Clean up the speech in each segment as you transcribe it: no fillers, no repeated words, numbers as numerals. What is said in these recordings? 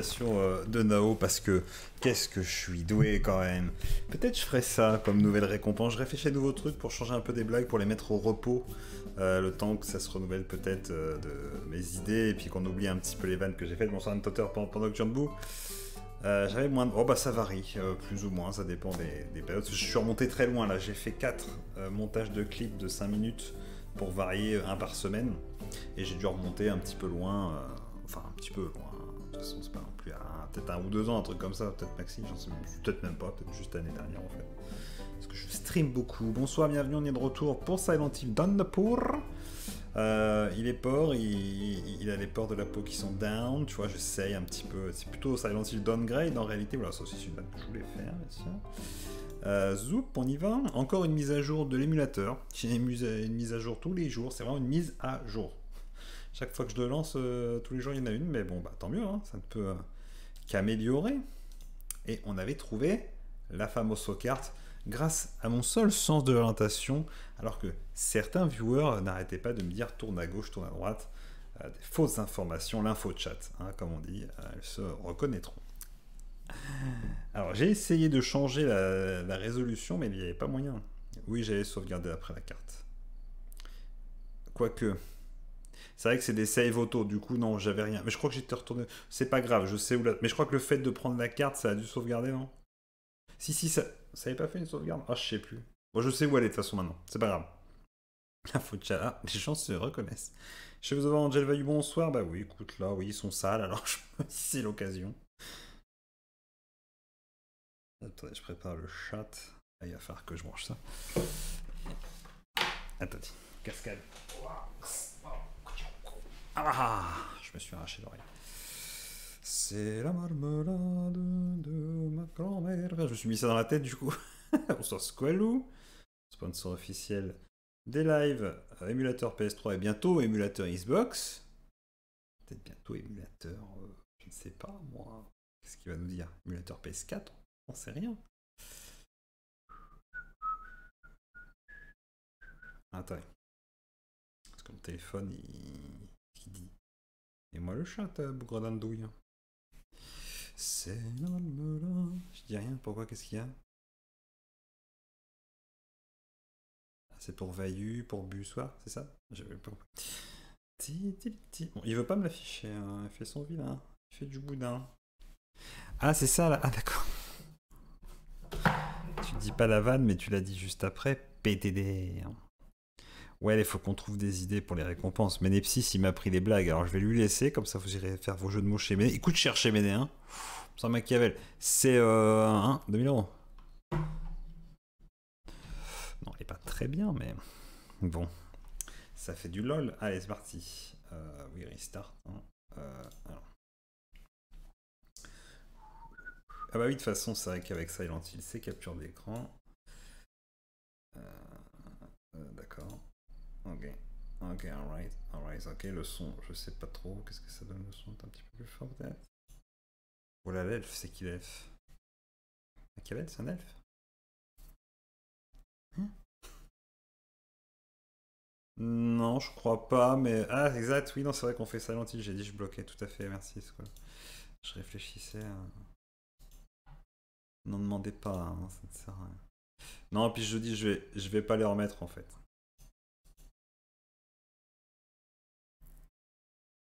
citation de Nao, parce que qu'est-ce que je suis doué quand même. Peut-être je ferai ça comme nouvelle récompense, je réfléchis à de nouveaux trucs pour changer un peu des blagues, pour les mettre au repos, le temps que ça se renouvelle peut-être de mes idées, et puis qu'on oublie un petit peu les vannes que j'ai faites. Bonsoir Antotter pendant que Jambou. J'avais moins de... Oh bah ça varie, plus ou moins, ça dépend des périodes. Je suis remonté très loin là, j'ai fait 4 montages de clips de 5 minutes pour varier un par semaine. Et j'ai dû remonter un petit peu loin, enfin un petit peu loin, de toute façon c'est pas non plus peut-être 1 ou 2 ans, un truc comme ça, peut-être Maxime, j'en sais peut-être même pas, peut-être juste l'année dernière en fait. Parce que je stream beaucoup. Bonsoir, bienvenue, on est de retour pour Silent Hill Downpour. Il est port, il a les pores de la peau qui sont down, tu vois, j'essaye un petit peu, c'est plutôt Silent Hill Downgrade en réalité, voilà, ça aussi c'est une vanne que je voulais faire, bien sûr. Zoup, on y va, encore une mise à jour de l'émulateur, j'ai une mise à jour tous les jours, c'est vraiment une mise à jour. Chaque fois que je le lance, tous les jours il y en a une, mais bon, bah tant mieux, hein, ça ne peut qu'améliorer. Et on avait trouvé la fameuse carte grâce à mon seul sens de l'orientation, alors que certains viewers n'arrêtaient pas de me dire tourne à gauche, tourne à droite, des fausses informations, l'info-chat, hein, comme on dit, elles se reconnaîtront. Alors j'ai essayé de changer la résolution, mais il n'y avait pas moyen. Oui, j'allais sauvegarder après la carte. Quoique... C'est vrai que c'est des save auto, du coup non, j'avais rien. Mais je crois que j'étais retourné... C'est pas grave, je sais où la... Mais je crois que le fait de prendre la carte, ça a dû sauvegarder, non? Si, ça n'avait pas fait une sauvegarde. Ah, je sais plus. Bon, je sais où elle est de toute façon maintenant. C'est pas grave. La faute chala, les gens se reconnaissent. Je vais vous avoir Angel Vayu, bonsoir. Bah oui, écoute, là, oui, ils sont sales, alors je... c'est l'occasion. Attendez, je prépare le chat. Là, il va falloir que je mange ça. Attendez, cascade. Ah, je me suis arraché l'oreille. C'est la marmelade de ma grand-mère. Je me suis mis ça dans la tête du coup. Bonsoir Squaloo, sponsor officiel des lives, émulateur PS3 et bientôt émulateur Xbox. Peut-être bientôt émulateur, je ne sais pas moi. Qu'est-ce qu'il va nous dire? Émulateur PS4? On sait rien. Attends. Parce que mon téléphone, il dit. Et moi le chat, bougre d'andouille. C'est la malmelade. Je dis rien, pourquoi, qu'est-ce qu'il y a? C'est pour Vayu, pour Bussoir, c'est ça? J'avais pas compris. Bon, il veut pas me l'afficher, hein. Il fait son vilain. Il fait du boudin. Ah, c'est ça là. Ah, d'accord. Tu dis pas la vanne, mais tu l'as dit juste après. PTD. Ouais, il faut qu'on trouve des idées pour les récompenses. Ménepsis, il m'a pris les blagues. Alors, je vais lui laisser. Comme ça, vous irez faire vos jeux de mots chez Méné. Écoute, chercher Méné, hein. Sans Machiavel. C'est... 2000 €. Non, il est pas très bien, mais... Bon. Ça fait du lol. Allez, c'est parti. Oui, restart. Hein. Alors. Ah bah oui, de toute façon, c'est vrai qu'avec Silent Hill, c'est capture d'écran. D'accord. Ok, alright, ok, le son, je sais pas trop, qu'est-ce que ça donne le son, un petit peu plus fort peut-être. Oh là, l'elfe, c'est qui l'elfe? Machiavel, c'est un elfe? Hein? Non, je crois pas, mais... Ah, exact, oui, non, c'est vrai qu'on fait Silent Hill, j'ai dit je bloquais, tout à fait, merci, c'est quoi. Je réfléchissais à... N'en demandez pas, hein, ça ne sert à rien. Non, puis je dis, je vais pas les remettre en fait.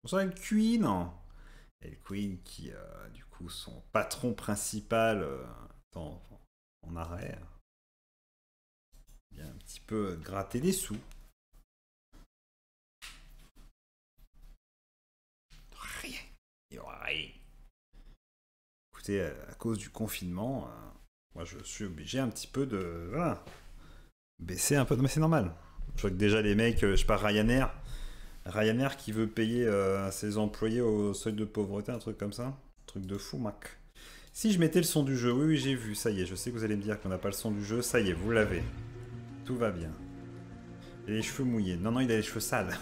Bonsoir le Queen. Et le Queen qui, du coup, son patron principal en arrêt, vient un petit peu gratter des sous. Rien. Il y aura rien. Écoutez, à cause du confinement, moi je suis obligé un petit peu de... Voilà. Baisser un peu. Non mais c'est normal. Je vois que déjà les mecs, je pars Ryanair. Ryanair qui veut payer ses employés au seuil de pauvreté, un truc comme ça. Un truc de fou, Mac. Si je mettais le son du jeu, oui, j'ai vu, ça y est, je sais que vous allez me dire qu'on n'a pas le son du jeu, ça y est, vous l'avez. Tout va bien. Il a les cheveux mouillés. Non, il a les cheveux sales.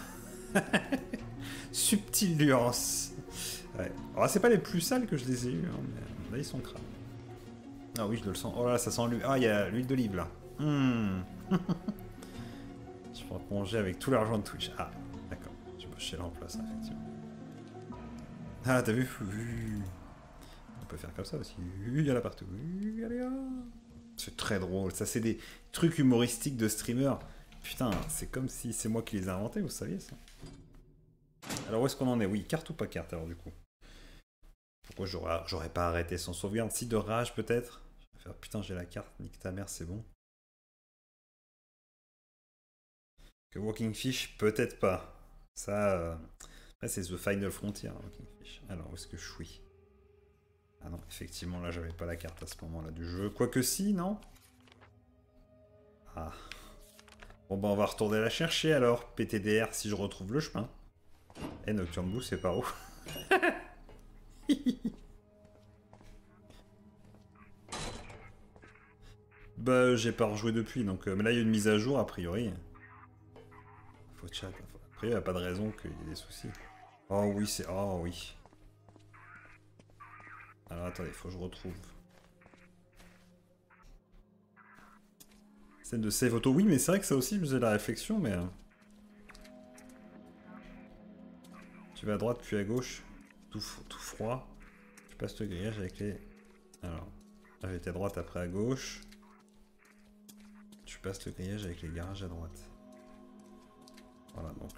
Subtile nuance. Ouais. Alors, c'est pas les plus sales que je les ai eus, hein, mais là, ils sont crades. Ah oui, je le sens. Oh là, ça sent l'huile. Ah, il y a l'huile d'olive, là. Je pourrais manger avec tout l'argent de Twitch. Ah. Chez l'emploi, effectivement. Ah, t'as vu? peut faire comme ça aussi. Il y en a partout. C'est très drôle. Ça, c'est des trucs humoristiques de streamers. Putain, c'est comme si c'est moi qui les ai inventés, vous saviez ça. Alors, où est-ce qu'on en est? Oui, carte ou pas carte, alors, du coup. Pourquoi j'aurais pas arrêté sans sauvegarde? Si, de rage, peut-être. Putain, j'ai la carte, nique ta mère, c'est bon. Que Walking Fish, peut-être pas. Ça, c'est The Final Frontier, hein, Walking Fish. Alors, où est-ce que je suis? Ah non, effectivement, là, j'avais pas la carte à ce moment-là du jeu. Quoique si, non? Ah. Bon, bah, on va retourner la chercher, alors. PTDR, si je retrouve le chemin. Eh, Nocturne Blue, c'est par où? Bah, j'ai pas rejoué depuis, donc... mais là, il y a une mise à jour, a priori. Faut chat. Après, il n'y a pas de raison qu'il y ait des soucis. Oh oui, c'est... Oh oui. Alors, attendez, faut que je retrouve. Scène de save auto. Oui, mais c'est vrai que ça aussi, je faisais la réflexion, mais... Tu vas à droite, puis à gauche. Tout froid. Je passe le grillage avec les... Alors, là, j'étais à droite, après à gauche. Tu passes le grillage avec les garages à droite. Voilà, donc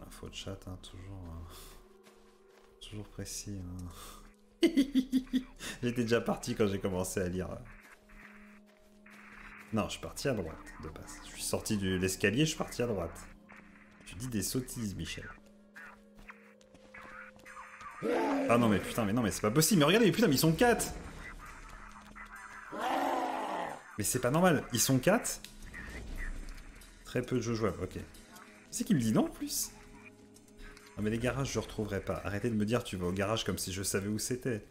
l'info de chat, hein, toujours précis. Hein. J'étais déjà parti quand j'ai commencé à lire. Non, je suis parti à droite de base. Je suis sorti de l'escalier, je suis parti à droite. Tu dis des sottises, Michel. Ah non mais putain, mais non mais c'est pas possible. Mais regardez, mais putain, mais ils sont 4. Mais c'est pas normal, ils sont 4. Très peu de jeux jouables, ok. C'est qu'il me dit non en plus. Non mais les garages je retrouverai pas. Arrêtez de me dire tu vas au garage comme si je savais où c'était.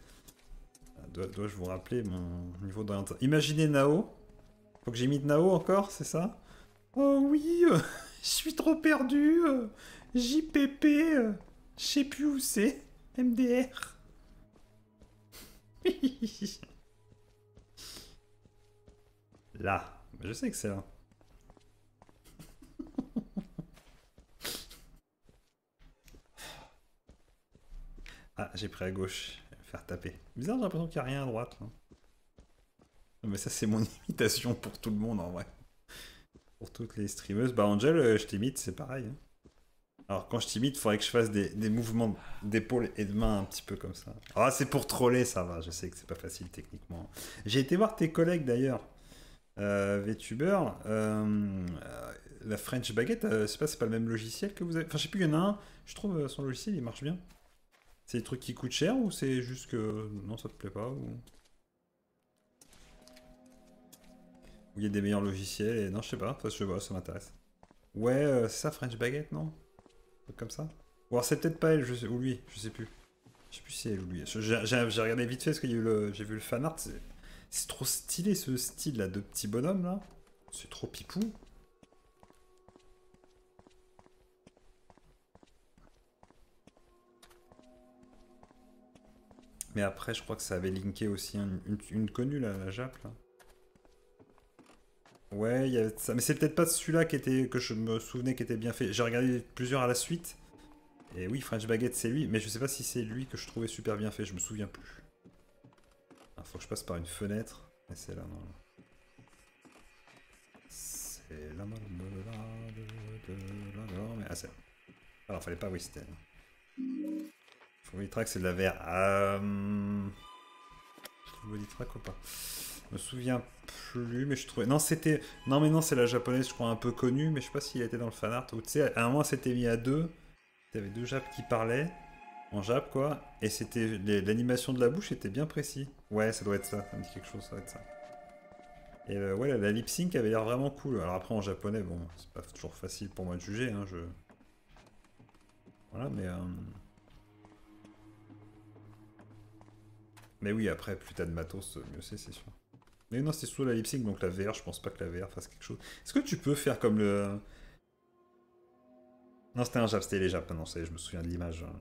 Dois-je vous rappeler mon niveau d'orientation? Imaginez Nao. Faut que j'imite Nao encore, c'est ça? Oh oui, je suis trop perdu. JPP, je sais plus où c'est. MDR. Là, je sais que c'est là. Ah, j'ai pris à gauche, je vais me faire taper. Bizarre, j'ai l'impression qu'il n'y a rien à droite. Hein. Non, mais ça, c'est mon imitation pour tout le monde en vrai. Pour toutes les streameuses. Bah, Angel, je t'imite, c'est pareil. Hein. Alors, quand je t'imite, il faudrait que je fasse des mouvements d'épaule et de main un petit peu comme ça. Ah, c'est pour troller, ça va. Je sais que c'est pas facile techniquement. J'ai été voir tes collègues d'ailleurs. VTuber, la French Baguette, c'est pas le même logiciel que vous avez. Enfin, je sais plus, il y en a un. Je trouve son logiciel, il marche bien. C'est des trucs qui coûtent cher ou c'est juste que non, ça te plaît pas ou il y a des meilleurs logiciels et non, je sais pas. Enfin, je sais pas, ça m'intéresse. Ouais, c'est ça French Baguette, non? Un truc comme ça. Ou alors c'est peut-être pas elle, je sais, ou lui, je sais plus. Je sais plus si elle ou lui. J'ai regardé vite fait parce que j'ai vu le fan art. C'est trop stylé ce style là de petit bonhomme là. C'est trop pipou. Mais après je crois que ça avait linké aussi une connue là, la Jape là. Ouais, il y avait ça. Mais c'est peut-être pas celui-là que je me souvenais qui était bien fait. J'ai regardé plusieurs à la suite. Et oui, French Baguette c'est lui, mais je sais pas si c'est lui que je trouvais super bien fait, je me souviens plus. Faut que je passe par une fenêtre. Et c'est là, non. C'est là, non. Mais ah, c'est là. Alors, fallait pas whistle. Faut me dire que c'est de la VR. Je me dis track ou pas? Je me souviens plus, mais je trouvais. Non, c'était. Non, mais non, c'est la japonaise, je crois, un peu connue, mais je sais pas s'il était dans le fanart. Ou tu sais, à un moment, c'était mis à deux. Il y avait deux japes qui parlaient. En Jape quoi, et c'était l'animation de la bouche était bien précis. Ouais, ça doit être ça, ça me dit quelque chose, ça doit être ça. Et ouais, la lip sync avait l'air vraiment cool. Alors après en japonais, bon, c'est pas toujours facile pour moi de juger, hein, je... Voilà, mais... Mais oui, après, plus t'as de matos, mieux c'est sûr. Mais non, c'est surtout la lip sync, donc la VR, je pense pas que la VR fasse quelque chose. Est-ce que tu peux faire comme le... Non, c'était un Jape, c'était les Japes, non, je me souviens de l'image. Hein.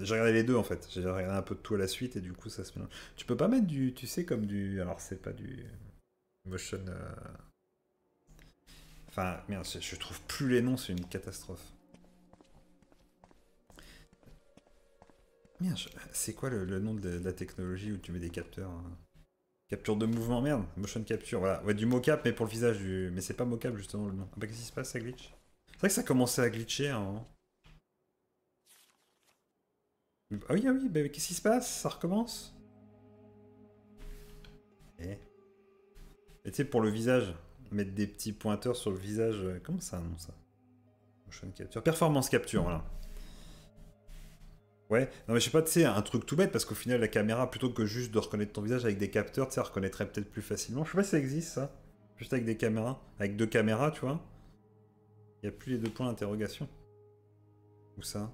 J'ai regardé les deux en fait, j'ai regardé un peu de tout à la suite et du coup ça se mélange. Tu peux pas mettre du, tu sais comme du, alors c'est pas du motion, enfin merde je trouve plus les noms, c'est une catastrophe. Merde, c'est quoi le nom de la technologie où tu mets des capteurs hein? Capture de mouvement, merde, motion capture, voilà. Ouais, du mocap, mais pour le visage, du... mais c'est pas mocap justement le nom. Ah bah qu'est-ce qui se passe, ça glitch? C'est vrai que ça commençait à glitcher, hein. Ah oui, ah oui, bah qu'est-ce qui se passe? Ça recommence? Eh. Et tu sais, pour le visage, mettre des petits pointeurs sur le visage, comment ça, non, ça? Motion capture, performance capture, voilà. Ouais, non mais je sais pas, tu sais, un truc tout bête, parce qu'au final, la caméra, plutôt que juste de reconnaître ton visage avec des capteurs, tu sais, elle reconnaîtrait peut-être plus facilement. Je sais pas si ça existe, ça. Juste avec des caméras. Avec deux caméras, tu vois. Il n'y a plus les deux points d'interrogation. Où ça?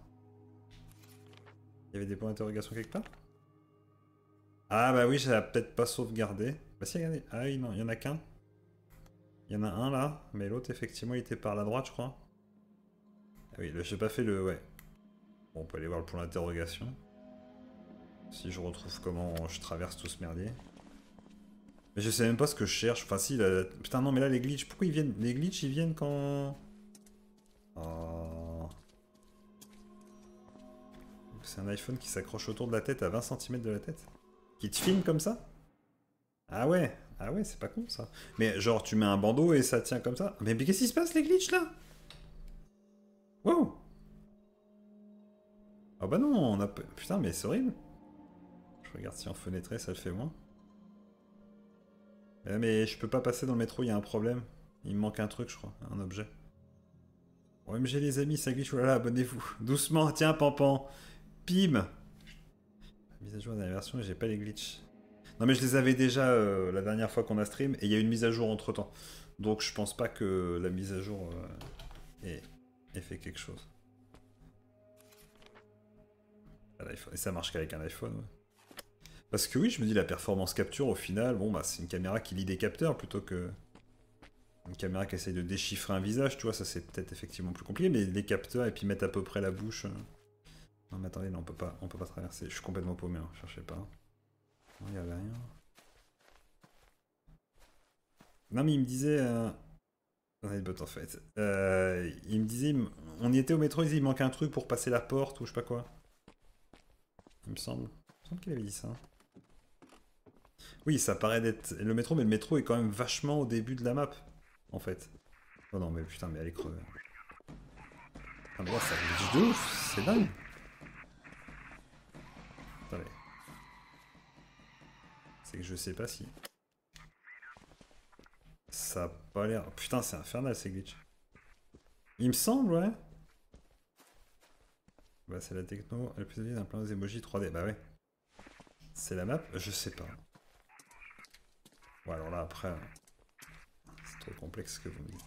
Il y avait des points d'interrogation quelque part? Ah bah oui, j'avais peut-être pas sauvegardé. Bah si, regardez. Ah oui, non, il y en a qu'un. Il y en a un là, mais l'autre, effectivement, il était par la droite, je crois. Ah oui, là, j'ai pas fait le... Ouais. Bon, on peut aller voir le point d'interrogation. Si je retrouve comment je traverse tout ce merdier. Mais je sais même pas ce que je cherche. Enfin si, là, putain non mais là les glitches, pourquoi ils viennent? Les glitches ils viennent quand... Oh. C'est un iPhone qui s'accroche autour de la tête à 20 cm de la tête. Qui te filme comme ça? Ah ouais c'est pas con ça. Mais genre tu mets un bandeau et ça tient comme ça. Mais qu'est-ce qui se passe les glitches là? Wow. Ah oh bah non, on a... Putain, mais c'est horrible. Je regarde si en fenêtré, ça le fait moins. Mais je peux pas passer dans le métro, il y a un problème. Il me manque un truc, je crois, un objet. OMG les amis, ça glitch, oulala, abonnez-vous. Doucement, tiens, Pampan. Pim. Mise à jour de la dernière version et j'ai pas les glitches. Non mais je les avais déjà la dernière fois qu'on a stream, et il y a une mise à jour entre temps. Donc je pense pas que la mise à jour ait fait quelque chose. Et ça marche qu'avec un iPhone, ouais. Parce que oui, je me dis, la performance capture, au final, bon, bah, c'est une caméra qui lit des capteurs plutôt que... Une caméra qui essaye de déchiffrer un visage, tu vois, ça c'est peut-être effectivement plus compliqué, mais les capteurs, et puis mettre à peu près la bouche... Non, mais attendez, non, on peut pas traverser, je suis complètement paumé, hein, cherchez pas. Non, y avait rien. Non, mais il me disait... en fait. Il me disait, on y était au métro, il disait, il manque un truc pour passer la porte, ou je sais pas quoi. Il me semble qu'il avait dit ça. Oui, ça paraît d'être le métro, mais le métro est quand même vachement au début de la map, en fait. Oh non, mais putain, mais elle est crevée. Ah, mais là, ça glitch de ouf, c'est dingue. Attendez. C'est que je sais pas si... Ça a pas l'air... Putain, c'est infernal, ces glitchs. Il me semble, ouais. Bah c'est la techno, elle plus d'un plein des emojis 3D, bah ouais. C'est la map, je sais pas. Bon alors là après, c'est trop complexe ce que vous me dites.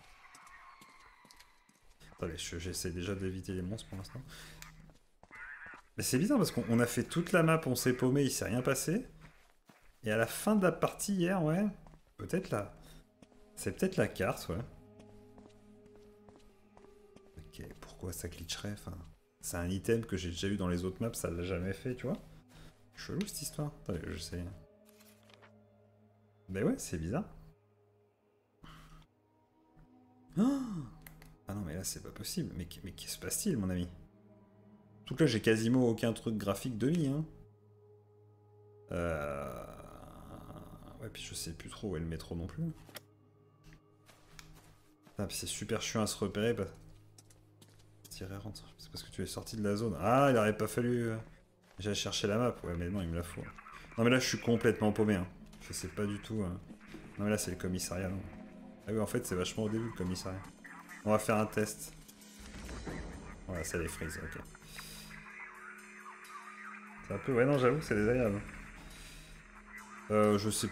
Attendez, j'essaie déjà d'éviter les monstres pour l'instant. Mais c'est bizarre parce qu'on a fait toute la map, on s'est paumé, il s'est rien passé. Et à la fin de la partie hier, ouais, peut-être là. C'est peut-être la carte, ouais. Ok, pourquoi ça glitcherait, enfin... C'est un item que j'ai déjà eu dans les autres maps, ça l'a jamais fait, tu vois. Chelou cette histoire. Attendez, je sais. Mais ouais, c'est bizarre. Oh ah non, mais là, c'est pas possible. Mais qu'est-ce qui se passe-t-il, mon ami? En tout cas, j'ai quasiment aucun truc graphique de mis, hein. Ouais, puis je sais plus trop où est le métro non plus. Putain, puis c'est super chiant à se repérer, bah... C'est parce que tu es sorti de la zone. Ah, il aurait pas fallu... J'allais chercher la map. Ouais, mais non, il me la faut. Non, mais là, je suis complètement paumé. Hein. Je sais pas du tout. Non, mais là, c'est le commissariat. Non. Ah oui, en fait, c'est vachement au début, le commissariat. On va faire un test. Voilà, ça les frise, ok. C'est un peu... Ouais, non, j'avoue, c'est désagréable. Je sais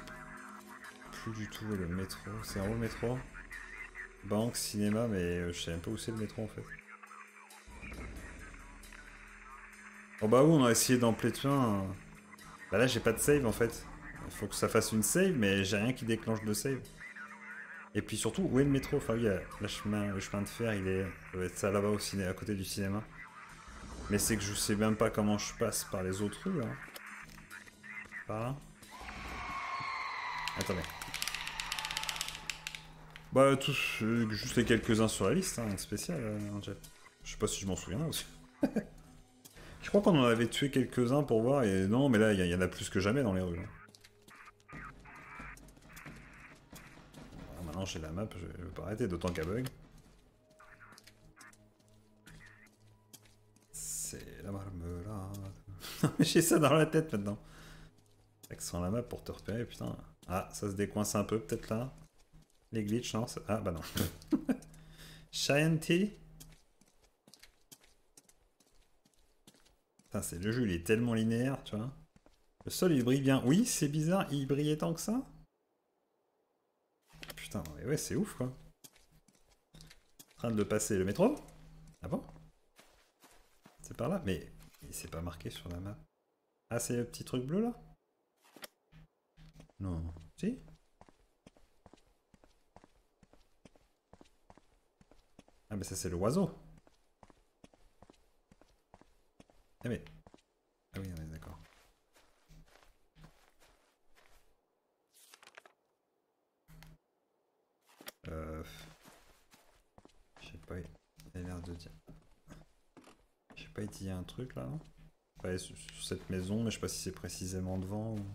plus du tout le métro. C'est en haut, le métro. Banque, cinéma, mais je sais même pas où c'est le métro, en fait. Oh bah oui, on a essayé d'emplay de fin. Bah là j'ai pas de save en fait. Il faut que ça fasse une save mais j'ai rien qui déclenche de save. Et puis surtout, où est le métro? Enfin oui, le chemin de fer il est... Il doit être ça là-bas à côté du cinéma. Mais c'est que je sais même pas comment je passe par les autres rues. Hein. Par là. Attendez. Bah tous, juste les quelques-uns sur la liste, hein, spécial, Jape. Je sais pas si je m'en souviens aussi. Je crois qu'on en avait tué quelques-uns pour voir, et non, mais là, il y en a plus que jamais dans les rues. Alors maintenant, j'ai la map, je vais pas arrêter, d'autant qu'à bug. C'est la marmelade. J'ai ça dans la tête maintenant. Sans la map pour te repérer, putain. Ah, ça se décoince un peu, peut-être là. Les glitches, non. Ah, bah non. Shanty. Putain, c'est le jeu, il est tellement linéaire, tu vois. Le sol, il brille bien. Oui, c'est bizarre, il brillait tant que ça. Putain, mais ouais, c'est ouf, quoi. En train de le passer, le métro. Ah bon? C'est par là? Mais il s'est pas marqué sur la map. Ah, c'est le petit truc bleu, là? Non, si. Ah mais ça c'est l'oiseau. Ah mais... Ah oui, on est d'accord. Je sais pas, il a l'air de dire... Je sais pas, il y a un truc là, non? Ouais, sur cette maison, mais je sais pas si c'est précisément devant ou...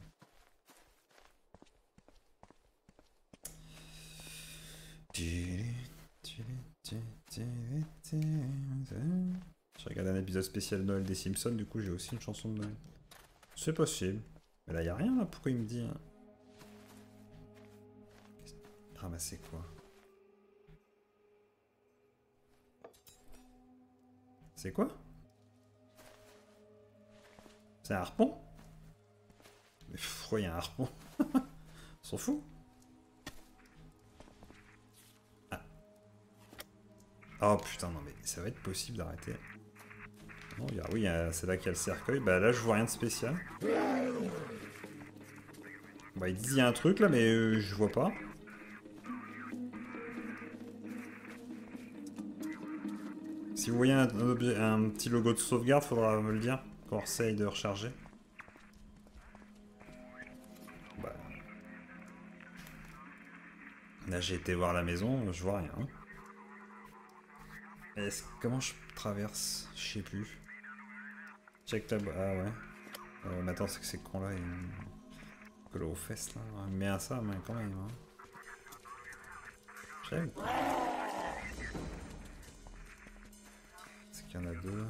Je regarde un épisode spécial Noël des Simpsons, du coup j'ai aussi une chanson de Noël. C'est possible. Mais là y'a rien là, pourquoi il me dit... Ramasser quoi? C'est quoi? C'est un harpon? Mais pourquoi y'a un harpon? On s'en fout. Oh putain, non mais ça va être possible d'arrêter. Non, regarde, oui, c'est là qu'il y a le cercueil. Bah là, je vois rien de spécial. Bah, il dit il y a un truc là, mais je vois pas. Si vous voyez un petit logo de sauvegarde, faudra me le dire quand on essaye de recharger. Bah. Là, j'ai été voir la maison, je vois rien. Hein. Comment je traverse? Je sais plus. Check tab. Ah ouais. Mais attends, c'est que ces cons là. Ils... Collent aux fesses là. Mais à ça, mais quand même. Hein. J'aime. Est-ce qu'il y en a deux là?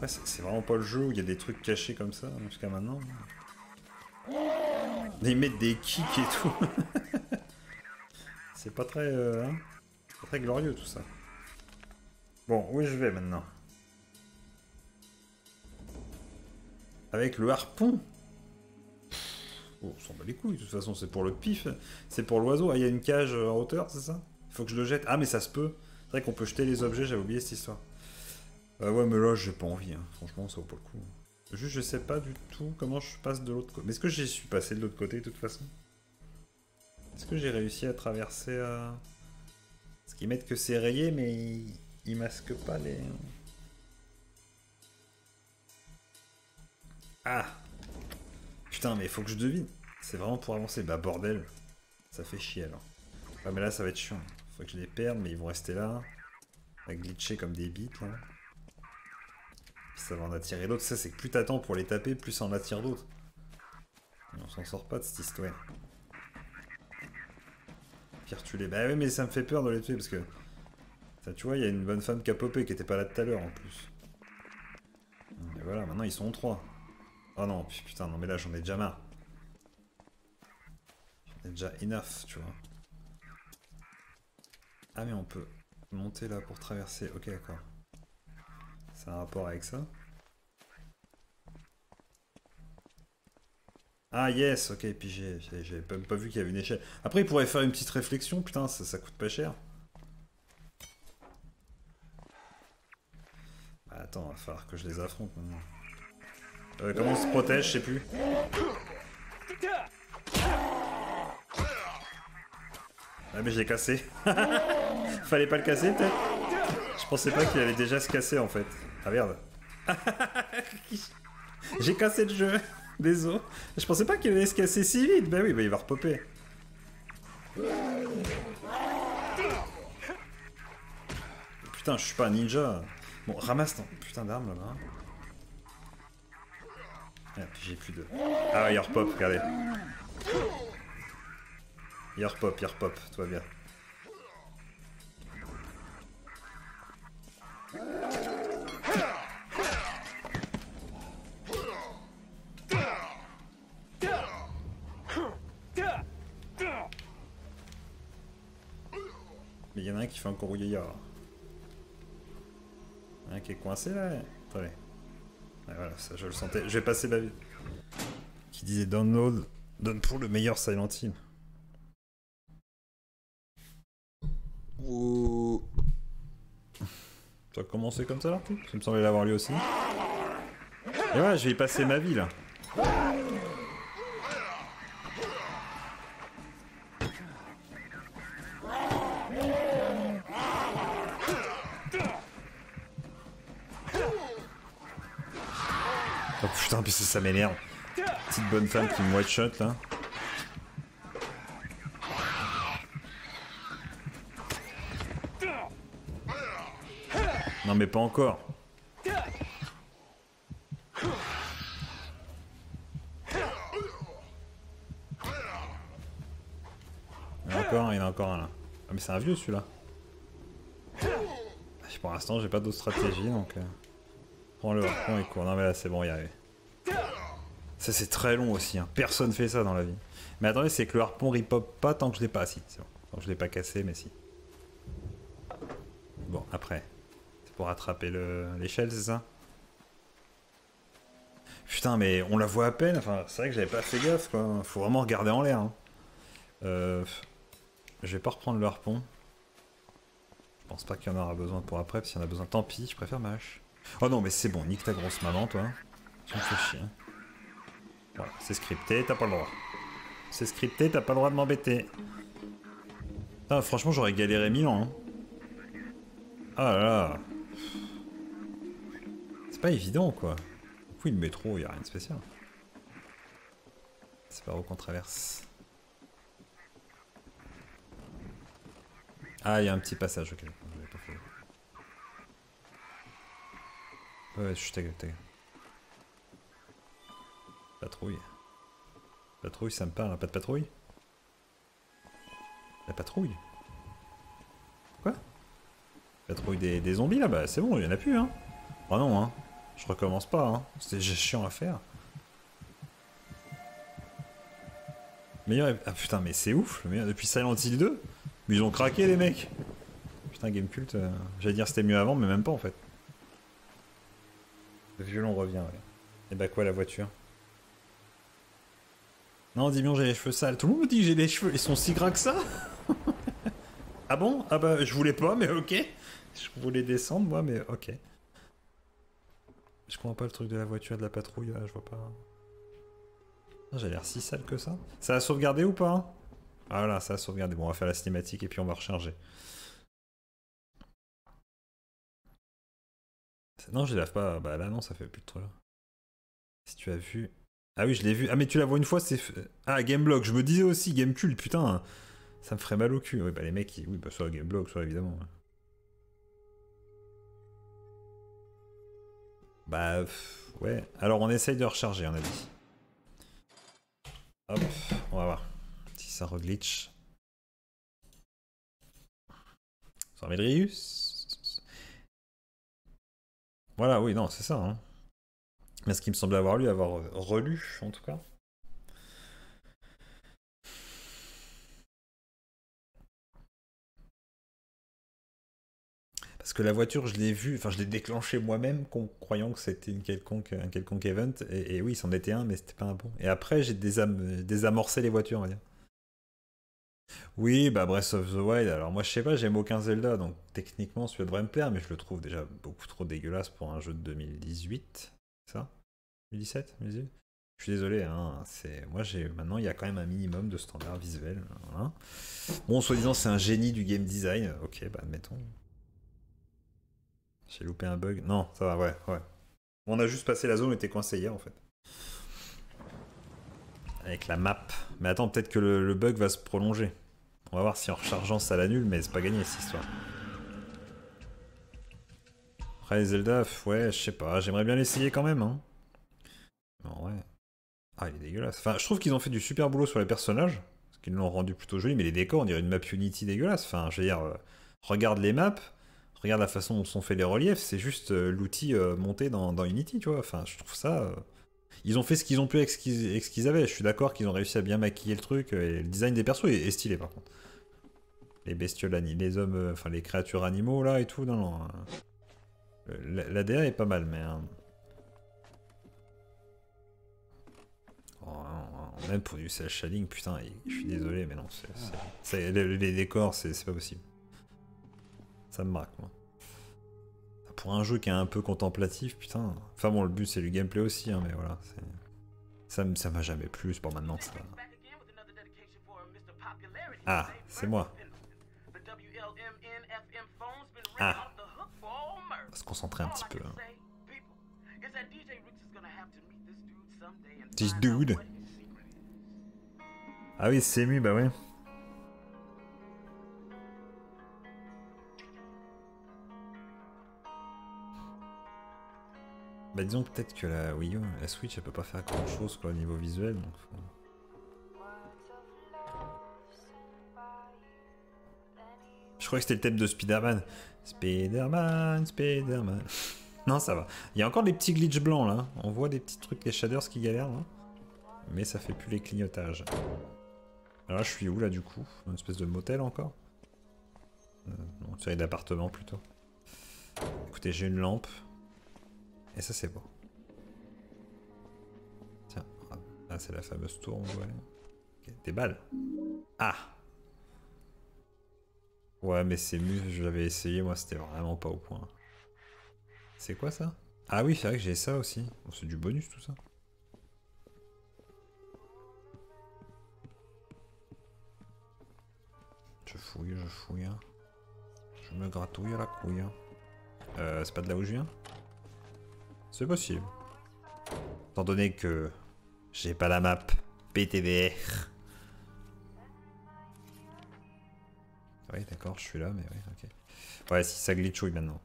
Ouais, c'est vraiment pas le jeu où il y a des trucs cachés comme ça jusqu'à maintenant. Ils mettent des kicks et tout. C'est pas très. Hein. C'est très glorieux tout ça. Bon, où je vais maintenant? Avec le harpon? Oh, on s'en bat les couilles, de toute façon c'est pour le pif. C'est pour l'oiseau. Ah, il y a une cage en hauteur, c'est ça? Il faut que je le jette. Ah mais ça se peut. C'est vrai qu'on peut jeter les objets, j'avais oublié cette histoire. Ouais mais là j'ai pas envie, hein. Franchement ça vaut pas le coup. Juste je sais pas du tout comment je passe de l'autre côté. Mais est-ce que j'y suis passé de l'autre côté de toute façon? Est-ce que j'ai réussi à traverser... Parce qu'ils mettent que c'est rayé, mais ils masquent pas les... Ah! Putain, mais il faut que je devine. C'est vraiment pour avancer. Bah bordel. Ça fait chier alors. Ouais, mais là, ça va être chiant. Faut que je les perde, mais ils vont rester là. À glitcher comme des bites, là. Puis ça va en attirer d'autres. Ça, c'est que plus t'attends pour les taper, plus ça en attire d'autres. On s'en sort pas de cette histoire. Pire tu les... Bah oui mais ça me fait peur de les tuer parce que... Ça, tu vois, il y a une bonne femme qui a popé qui était pas là tout à l'heure en plus. Et voilà, maintenant ils sont en 3. Oh non, putain, non mais là j'en ai déjà marre. J'en ai déjà enough, tu vois. Ah mais on peut monter là pour traverser. Ok, d'accord. Ça a un rapport avec ça. Ah yes, ok, puis j'ai même pas vu qu'il y avait une échelle. Après, il pourrait faire une petite réflexion, putain, ça coûte pas cher. Bah, attends, va falloir que je les affronte maintenant. Comment on se protège, je sais plus. Ah mais je l'ai cassé. Fallait pas le casser peut-être. Je pensais pas qu'il allait déjà se casser en fait. Ah merde. J'ai cassé le jeu. Désolé, je pensais pas qu'il allait se casser si vite. Bah oui, bah il va repopper. Putain, je suis pas un ninja. Bon, ramasse ton putain d'arme là-bas. Ah, j'ai plus de... Ah, il repop, regardez. Il repop, tout va bien. Mais il y en a un qui fait encore rouillard. Un qui est coincé là. Attendez. Ah, voilà, ça je le sentais. J'ai passé ma vie. Qui disait download, donne pour le meilleur Silent Hill. Ouh. Ça a commencé comme ça l'article? Ça me semblait l'avoir lu aussi. Et ouais, j'ai passé ma vie là. Putain, puis ça m'énerve. Petite bonne femme qui me one-shot là. Non mais pas encore. Il y en a encore un, il y en a encore un là. Ah mais c'est un vieux celui-là. Pour l'instant j'ai pas d'autre stratégie donc... Prends-le, prends et cours. Non mais là c'est bon, il y a eu. Ça c'est très long aussi, hein. Personne fait ça dans la vie. Mais attendez, c'est que le harpon ripop pas tant que je l'ai pas assis. Bon. Tant que je l'ai pas cassé, mais si. Bon, après. C'est pour attraper l'échelle, c'est ça? Putain, mais on la voit à peine. Enfin, c'est vrai que j'avais pas fait gaffe, quoi. Faut vraiment regarder en l'air. Hein. Je vais pas reprendre le harpon. Je pense pas qu'il y en aura besoin pour après. S'il y en a besoin, tant pis, je préfère ma hache. Oh non, mais c'est bon, nique ta grosse maman, toi. Tu me fais chier. Hein. Voilà, c'est scripté, t'as pas le droit. C'est scripté, t'as pas le droit de m'embêter. Ah, franchement, j'aurais galéré 1000 ans. Hein. Ah là là. C'est pas évident, quoi. Oui, le métro, y'a rien de spécial. C'est par où qu'on traverse. Ah, y'a un petit passage, ok. J'avais pas fait. Ouais, je t'ai... Patrouille. Patrouille, ça me parle, pas de patrouille? La patrouille? Quoi? Patrouille des zombies là? Bah c'est bon, il y en a plus hein. Ah non hein, je recommence pas hein, c'était chiant à faire. Meilleur... Ah putain mais c'est ouf, le meilleur depuis Silent Hill 2? Mais ils ont craqué les mecs. Putain Gamekult, j'allais dire c'était mieux avant mais même pas en fait. Le violon revient, ouais. Et bah quoi la voiture? Non, dis bien, j'ai les cheveux sales. Tout le monde me dit que j'ai les cheveux. Ils sont si gras que ça? Ah bon? Ah bah, je voulais pas, mais ok. Je voulais descendre, moi, mais ok. Je comprends pas le truc de la voiture, de la patrouille, là, je vois pas. J'ai l'air si sale que ça. Ça a sauvegardé ou pas? Ah voilà, ça a sauvegardé. Bon, on va faire la cinématique et puis on va recharger. Non, je les lave pas. Bah là, non, ça fait plus de trucs là. Si tu as vu... Ah oui, je l'ai vu. Ah, mais tu la vois une fois, c'est... Ah, GameBlock, je me disais aussi, Gamekult, putain. Ça me ferait mal au cul. Oui, bah les mecs, ils... oui, bah soit GameBlock, soit évidemment. Bah, ouais. Alors, on essaye de recharger, on a dit. Hop, on va voir. Si ça reglitch. Sans Médrius. Voilà, oui, non, c'est ça, hein. Mais ce qui me semble avoir lu, avoir relu en tout cas. Parce que la voiture, je l'ai vue, enfin je l'ai déclenchée moi-même, croyant que c'était un quelconque event. Et oui, c'en était un, mais c'était pas un bon. Et après, j'ai désamorcé les voitures, on va dire. Oui, bah Breath of the Wild, alors moi je sais pas, j'aime aucun Zelda, donc techniquement celui-là devrait me plaire, mais je le trouve déjà beaucoup trop dégueulasse pour un jeu de 2018. Ça 2017, 2018. Je suis désolé, hein, moi j'ai maintenant il y a quand même un minimum de standards visuels. Hein. Bon, soi-disant c'est un génie du game design, ok, bah admettons. J'ai loupé un bug, non, ça va, ouais. On a juste passé la zone, on était coincé hier en fait. Avec la map. Mais attends, peut-être que le bug va se prolonger. On va voir si en rechargeant ça l'annule, mais c'est pas gagné cette histoire. Après Zelda, ouais, je sais pas, j'aimerais bien l'essayer quand même, hein. Bon, ouais. Ah, il est dégueulasse. Enfin, je trouve qu'ils ont fait du super boulot sur les personnages, parce qu'ils l'ont rendu plutôt joli, mais les décors, on dirait une map Unity dégueulasse. Enfin, je veux dire, regarde les maps, regarde la façon dont sont faits les reliefs, c'est juste l'outil monté dans Unity, tu vois. Enfin, je trouve ça... Ils ont fait ce qu'ils ont pu avec ce qu'ils avaient. Je suis d'accord qu'ils ont réussi à bien maquiller le truc, et le design des persos est stylé, par contre. Les bestioles, les hommes, enfin, les créatures animaux, là, et tout, non, non. La DA est pas mal, mais... Hein... Même pour du cel shading, putain, je suis désolé, mais non, les décors, c'est pas possible. Ça me marque, moi. Pour un jeu qui est un peu contemplatif, putain. Enfin bon, le but, c'est du gameplay aussi, hein, mais voilà. Ça m'a jamais plu, c'est pas maintenant, ça. Ah, c'est moi. Ah. On va se concentrer un petit peu. Hein. This dude. Ah oui, c'est lui, bah ouais. Bah disons peut-être que la Wii U, la Switch, elle peut pas faire grand chose quoi, au niveau visuel, donc faut... Je crois que c'était le thème de Spider-Man. Spider-Man, Spider-Man. Non, ça va. Il y a encore des petits glitchs blancs là. On voit des petits trucs, des shaders qui galèrent là. Mais ça fait plus les clignotages. Alors là, je suis où là du coup? Une espèce de motel encore? Non, une série d'appartements plutôt. Écoutez, j'ai une lampe. Et ça, c'est bon. Tiens, là, c'est la fameuse tour, on voit. Des balles. Ah! Ouais, mais c'est mieux, je l'avais essayé, moi, c'était vraiment pas au point. C'est quoi ça? Ah oui, c'est vrai que j'ai ça aussi. Bon, c'est du bonus tout ça. Je fouille, je me gratouille à la couille. C'est pas de là où je viens? C'est possible. Étant donné que j'ai pas la map PTVR. Oui, d'accord, je suis là, mais oui, ok. Ouais, si ça glitchouille maintenant.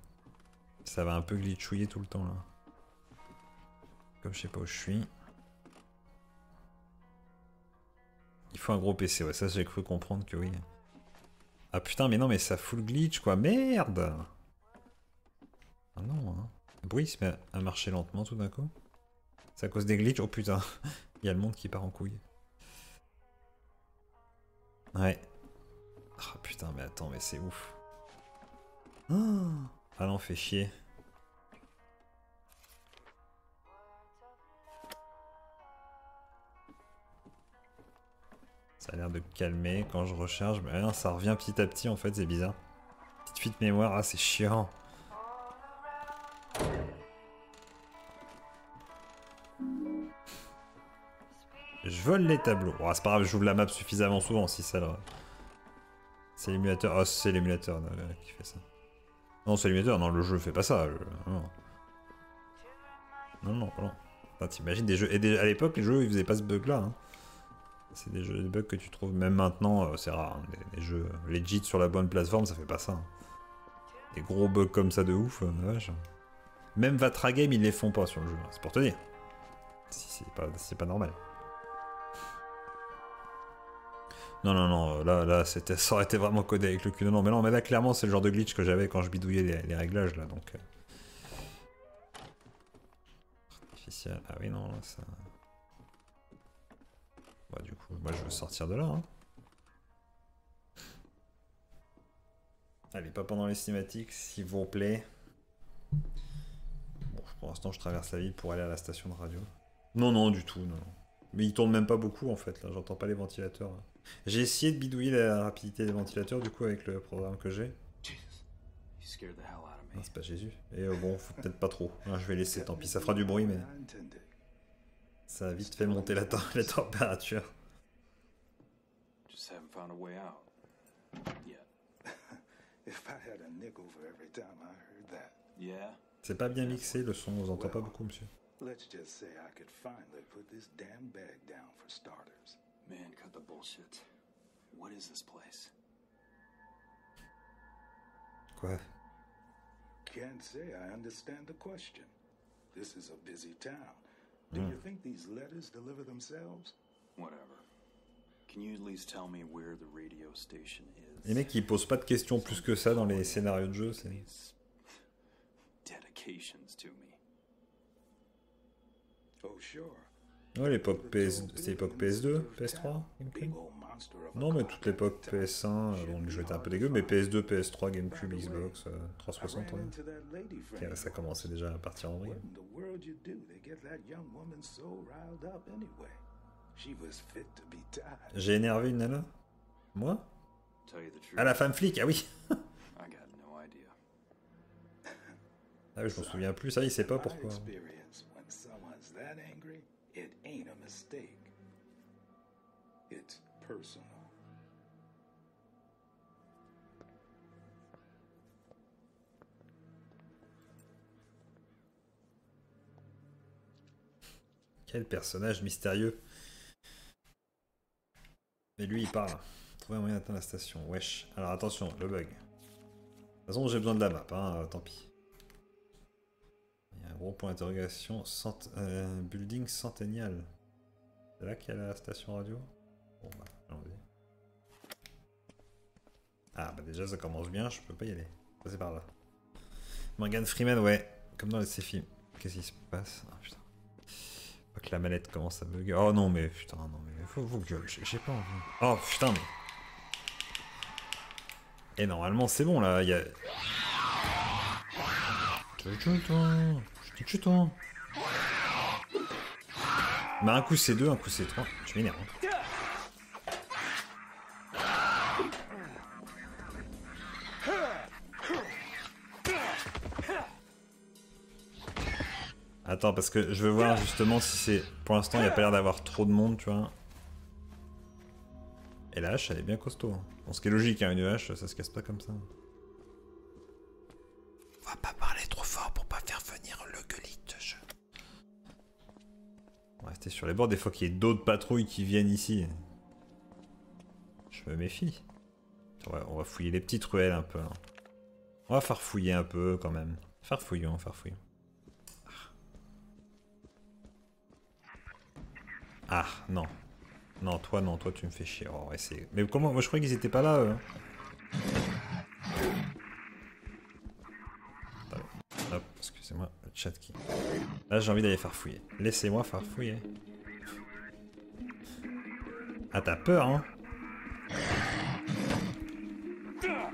Ça va un peu glitchouiller tout le temps là. Comme je sais pas où je suis. Il faut un gros PC, ouais, ça j'ai cru comprendre que oui. Ah putain, mais non, mais ça fout le glitch, quoi. Merde! Ah non, hein. Le bruit se met à marcher lentement tout d'un coup. C'est à cause des glitches. Oh putain, il y a le monde qui part en couille. Ouais. Ah putain, mais attends, mais c'est ouf. Ah non, fait chier. Ça a l'air de calmer quand je recharge, mais rien, ça revient petit à petit en fait, c'est bizarre. Petite fuite mémoire, ah c'est chiant. Je vole les tableaux. Oh, c'est pas grave, j'ouvre la map suffisamment souvent si ça là. C'est l'émulateur, oh c'est l'émulateur qui fait ça. Non c'est l'émulateur, non le jeu fait pas ça. Non non, non, non. Putain, t'imagines des jeux, et à l'époque les jeux ils faisaient pas ce bug là. Hein. C'est des jeux de bugs que tu trouves même maintenant, c'est rare, hein, des jeux legit sur la bonne plateforme, ça fait pas ça. Hein. Des gros bugs comme ça de ouf, vache. Même Vatra Game, ils les font pas sur le jeu, hein, c'est pour te dire. Si c'est pas normal. Non, non, non, là, ça aurait été vraiment codé avec le cul. Non, non, mais non, mais là, clairement, c'est le genre de glitch que j'avais quand je bidouillais les réglages, là, donc... Artificiel, ah oui, non, là, ça... Bah, du coup, moi je veux sortir de là. Hein. Allez, pas pendant les cinématiques, s'il vous plaît. Bon, pour l'instant, je traverse la ville pour aller à la station de radio. Non, non, du tout, non. Mais ils tournent même pas beaucoup en fait, là, j'entends pas les ventilateurs. J'ai essayé de bidouiller la rapidité des ventilateurs, du coup, avec le programme que j'ai. Non, c'est pas Jésus. Et bon, faut peut-être pas trop. Hein, je vais laisser, tant pis, ça fera du bruit, mais. Ça a vite fait monter la température. C'est pas bien mixé le son, on n'entend pas beaucoup, monsieur. Quoi? Can't say I understand the question. This is a busy town. Do you think these letters deliver themselves? Whatever. Can you at least tell me where the radio station is? Les mecs, ils posent pas de questions plus que ça dans les scénarios de jeu, c'est... Dedications to me. Oh sure. Ouais, l'époque PS... C'était l'époque PS2, PS3, GameCube. Non, mais toute l'époque PS1, bon, le jeu était un peu dégueu, mais PS2, PS3, GameCube, Xbox, 360, ouais. Ça commençait déjà à partir en vrille. J'ai énervé une nana? Moi? Ah, la femme flic, ah oui. Ah oui, je m'en souviens plus, ça, il sait pas pourquoi. It ain't a mistake. It's personal. Quel personnage mystérieux. Mais lui, il parle. Trouver un moyen d'atteindre la station. Wesh. Alors attention, le bug. De toute façon, j'ai besoin de la map, hein, tant pis. Un gros point d'interrogation, building centennial. C'est là qu'il y a la station radio. Bon bah, allons-y. Ah bah déjà ça commence bien, je peux pas y aller. Passer par là. Morgan Freeman, ouais, comme dans les films. Qu'est-ce qui se passe? Ah putain. Pas que la manette commence à bugger. Oh non mais putain, non mais faut vous gueuler, j'ai pas envie. Oh putain mais... Et normalement c'est bon là, il y a... Je te tue toi. Bah un coup c'est 2, un coup c'est 3. Je m'énerve. Attends parce que je veux voir justement si c'est... Pour l'instant il n'y a pas l'air d'avoir trop de monde tu vois. Et la hache elle est bien costaud. Bon ce qui est logique hein, une hache ça se casse pas comme ça. On va pas parler trop fort pour pas faire venir le gueulite. On va rester sur les bords des fois qu'il y ait d'autres patrouilles qui viennent ici. Je me méfie. On va fouiller les petites ruelles un peu. Hein. On va farfouiller un peu quand même. Farfouillons, farfouillons. Ah non. Non toi non, toi tu me fais chier. On va essayer. Mais comment? Moi je croyais qu'ils étaient pas là. Hop, excusez-moi, le chat qui... Là j'ai envie d'aller farfouiller. Laissez-moi farfouiller. Ah t'as peur hein? Putain,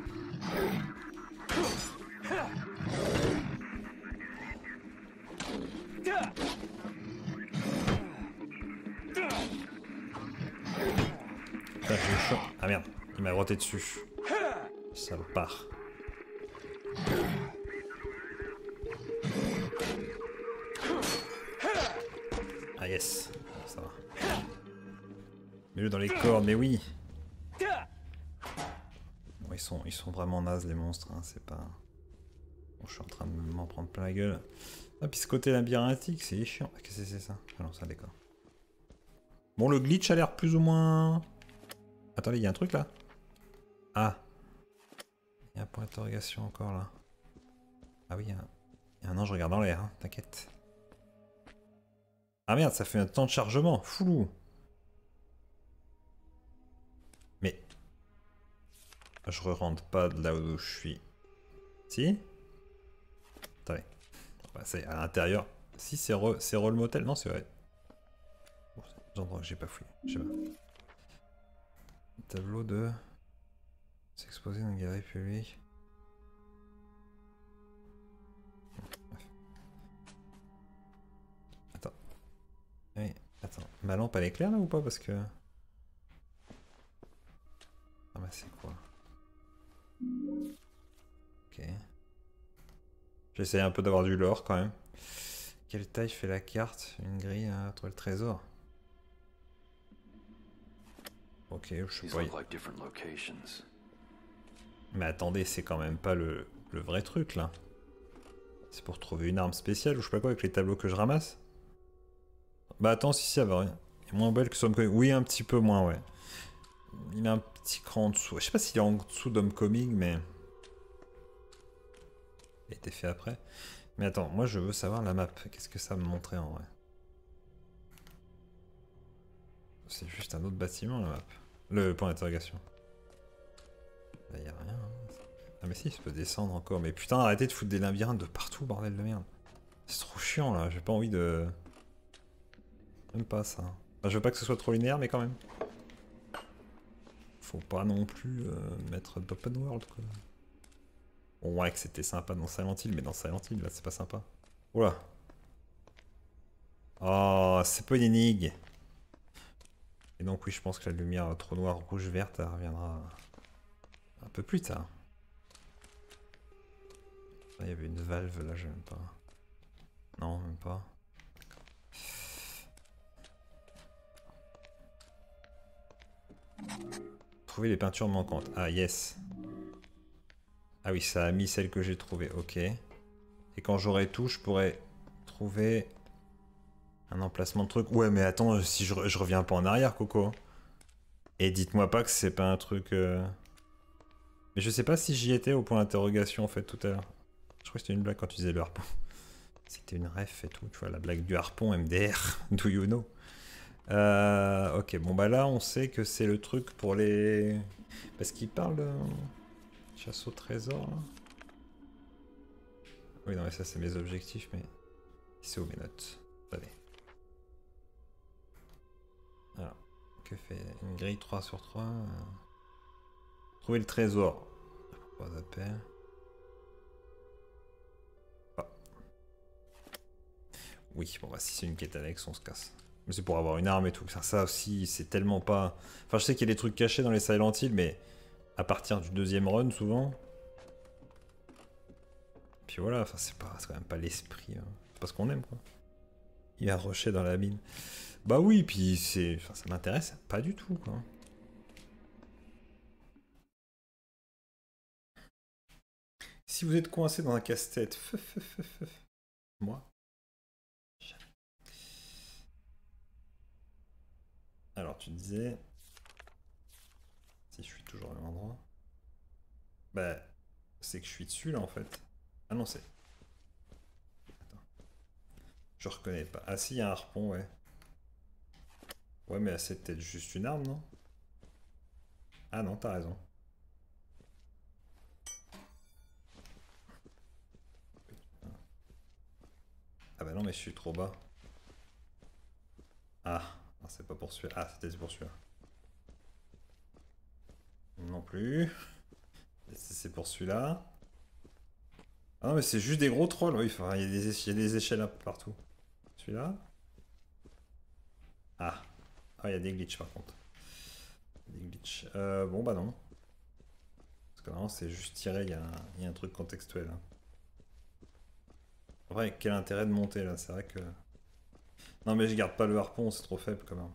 je... Ah merde, il m'a grotté dessus. Ça part. Ah yes, ça va. Mets-le dans les cordes, mais oui. Bon, ils sont vraiment nazes les monstres, hein, c'est pas... Bon, je suis en train de m'en prendre plein la gueule. Ah, puis ce côté labyrinthique, c'est chiant. Qu'est-ce que c'est ça? Ah non, ça déconne. Bon, le glitch a l'air plus ou moins... Attendez, il y a un truc là? Ah. Il y a un point d'interrogation encore là. Ah oui, il y a un ange regardant l'air, hein, t'inquiète. Ah merde, ça fait un temps de chargement, foulou. Mais... Je rentre pas de là où je suis. Si? Attendez. Bah, c'est à l'intérieur. Si, c'est Roll Motel. Non, c'est vrai. Bon, c'est un endroit que j'ai pas fouillé. Je sais pas. Tableau de... S'exposer dans une galerie publique. Oui, attends, ma lampe elle est claire là ou pas parce que... Ah bah c'est quoi? Ok. J'essaye un peu d'avoir du lore quand même. Quelle taille fait la carte? Une grille, hein, trouver le trésor. Ok, je sais pas. Mais attendez, c'est quand même pas le vrai truc là. C'est pour trouver une arme spéciale ou je sais pas quoi avec les tableaux que je ramasse? Bah attends, si, ça va rien. Il est moins belle que Homecoming. Oui, un petit peu moins, ouais. Il a un petit cran en dessous. Je sais pas s'il est en dessous d'Homecoming, mais... été fait après. Mais attends, moi je veux savoir la map. Qu'est-ce que ça me montrait en vrai? C'est juste un autre bâtiment la map. Le point d'interrogation. Là y'a rien. Hein. Ah mais si, je peux descendre encore. Mais putain, arrêtez de foutre des labyrinthes de partout, bordel de merde. C'est trop chiant là, j'ai pas envie de... Même pas ça. Enfin, je veux pas que ce soit trop linéaire, mais quand même. Faut pas non plus mettre d'open world quoi. Bon ouais que c'était sympa dans Silent Hill, mais dans Silent Hill là c'est pas sympa. Oula. Oh c'est pas une énigme. Et donc oui je pense que la lumière trop noire, rouge, verte, elle reviendra un peu plus tard. Là il y avait une valve là, je n'aime pas. Non même pas. Trouver les peintures manquantes. Ah yes. Ah oui, ça a mis celle que j'ai trouvée. Ok. Et quand j'aurai tout, je pourrai trouver un emplacement de truc. Ouais, mais attends, si je reviens pas en arrière, Coco. Et dites-moi pas que c'est pas un truc. Mais je sais pas si j'y étais au point d'interrogation en fait tout à l'heure. Je crois que c'était une blague quand tu disais le harpon. C'était une ref et tout, tu vois, la blague du harpon MDR. Do you know? Ok, bon bah là on sait que c'est le truc pour les... Parce qu'il parle... Chasse au trésor là. Oui non mais ça c'est mes objectifs mais... C'est où mes notes? Allez. Alors, que fait une grille 3/3 Trouver le trésor. Pas d'appel. Ah. Oui, bon bah si c'est une quête annexe on se casse. Mais c'est pour avoir une arme et tout. Ça aussi, c'est tellement pas... Enfin, je sais qu'il y a des trucs cachés dans les Silent Hill, mais à partir du deuxième run, souvent... Puis voilà, enfin, c'est pas... quand même pas l'esprit. Hein. C'est pas ce qu'on aime, quoi. Il a rushé dans la mine. Bah oui, puis c'est... Enfin, ça m'intéresse pas du tout, quoi. Si vous êtes coincé dans un casse-tête... Moi. Alors tu disais, si je suis toujours au même endroit, bah c'est que je suis dessus là en fait. Ah non c'est... Attends. Je reconnais pas. Ah si il y a un harpon ouais. Ouais mais c'est peut-être juste une arme non? Ah non t'as raison. Ah bah non mais je suis trop bas. Ah. C'est pas pour celui-là. Ah, c'était pour celui-là. Non plus. C'est pour celui-là. Ah non, mais c'est juste des gros trolls. Oui, enfin, il y a des échelles là partout. Celui-là. Ah. Ah, il y a des glitches par contre. Des glitches. Bon, bah non. Parce que normalement, c'est juste tiré. Il y a un truc contextuel. Hein. En vrai, quel intérêt de monter là? C'est vrai que. Non mais je garde pas le harpon, c'est trop faible quand même.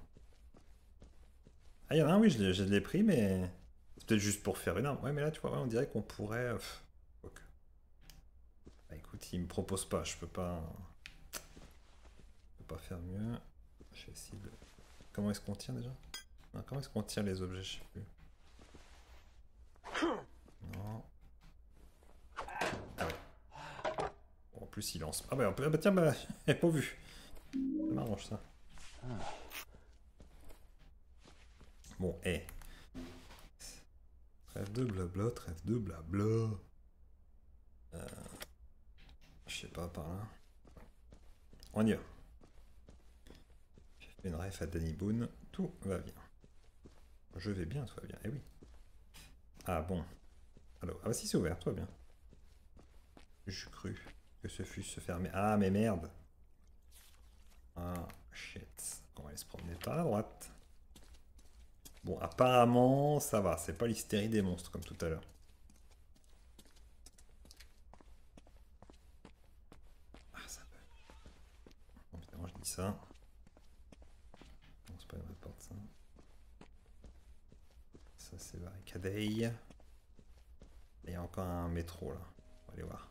Ah y'en a un, oui, je l'ai pris, mais... C'est peut-être juste pour faire une arme. Ouais mais là tu vois, ouais, on dirait qu'on pourrait... Okay. Bah écoute, il me propose pas, je peux pas... Je peux pas faire mieux. Je vais essayer de... Comment est-ce qu'on tire déjà? Non, comment est-ce qu'on tire les objets? Je sais plus. Non. Ah ouais. Bon, en plus il lance... Ah bah, on peut... ah, bah tiens, bah... J'ai pas vu. Ça m'arrange ça. Bon, hé. Hey. Trêve de blabla, trêve de blabla. Je sais pas par là. On y va. J'ai fait une ref à Danny Boone. Tout va bien. Je vais bien, tout va bien. Eh oui. Ah bon. Alors, ah bah si c'est ouvert, tout va bien. J'ai cru que ce fût se fermer. Ah mais merde. Ah, shit. On va aller se promener par la droite. Bon, apparemment, ça va. C'est pas l'hystérie des monstres, comme tout à l'heure. Ah, ça peut. Bon, évidemment, je dis ça. Non, c'est pas une vraie porte, ça. Ça, c'est barricadé. Il y a encore un métro, là. On va aller voir.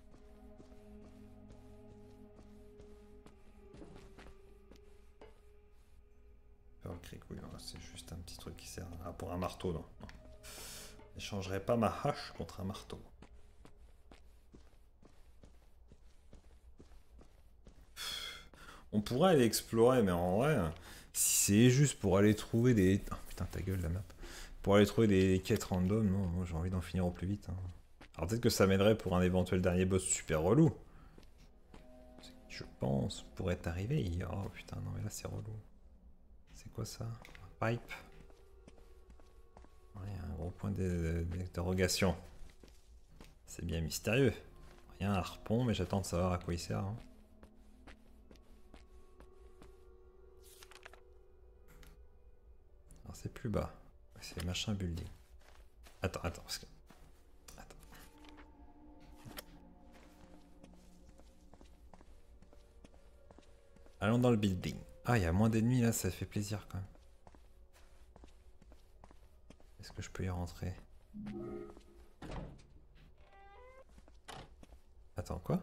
Pearl Creek, oui, c'est juste un petit truc qui sert. Ah, pour un marteau, non. Je n'échangerai pas ma hache contre un marteau. On pourrait aller explorer, mais en vrai, si c'est juste pour aller trouver des... Oh, putain, ta gueule, la map. Pour aller trouver des quêtes random, non, moi j'ai envie d'en finir au plus vite. Hein. Alors peut-être que ça m'aiderait pour un éventuel dernier boss super relou. Je pense, pourrait arriver. Oh putain, non mais là c'est relou. C'est quoi ça? Un pipe. Il y a un gros point d'interrogation. C'est bien mystérieux. Il y a un harpon, mais j'attends de savoir à quoi il sert. Hein. Alors c'est plus bas. C'est machin building. Attends, attends, parce que... Attends. Allons dans le building. Ah, il y a moins d'ennemis là, ça fait plaisir quand même. Est-ce que je peux y rentrer? Attends, quoi?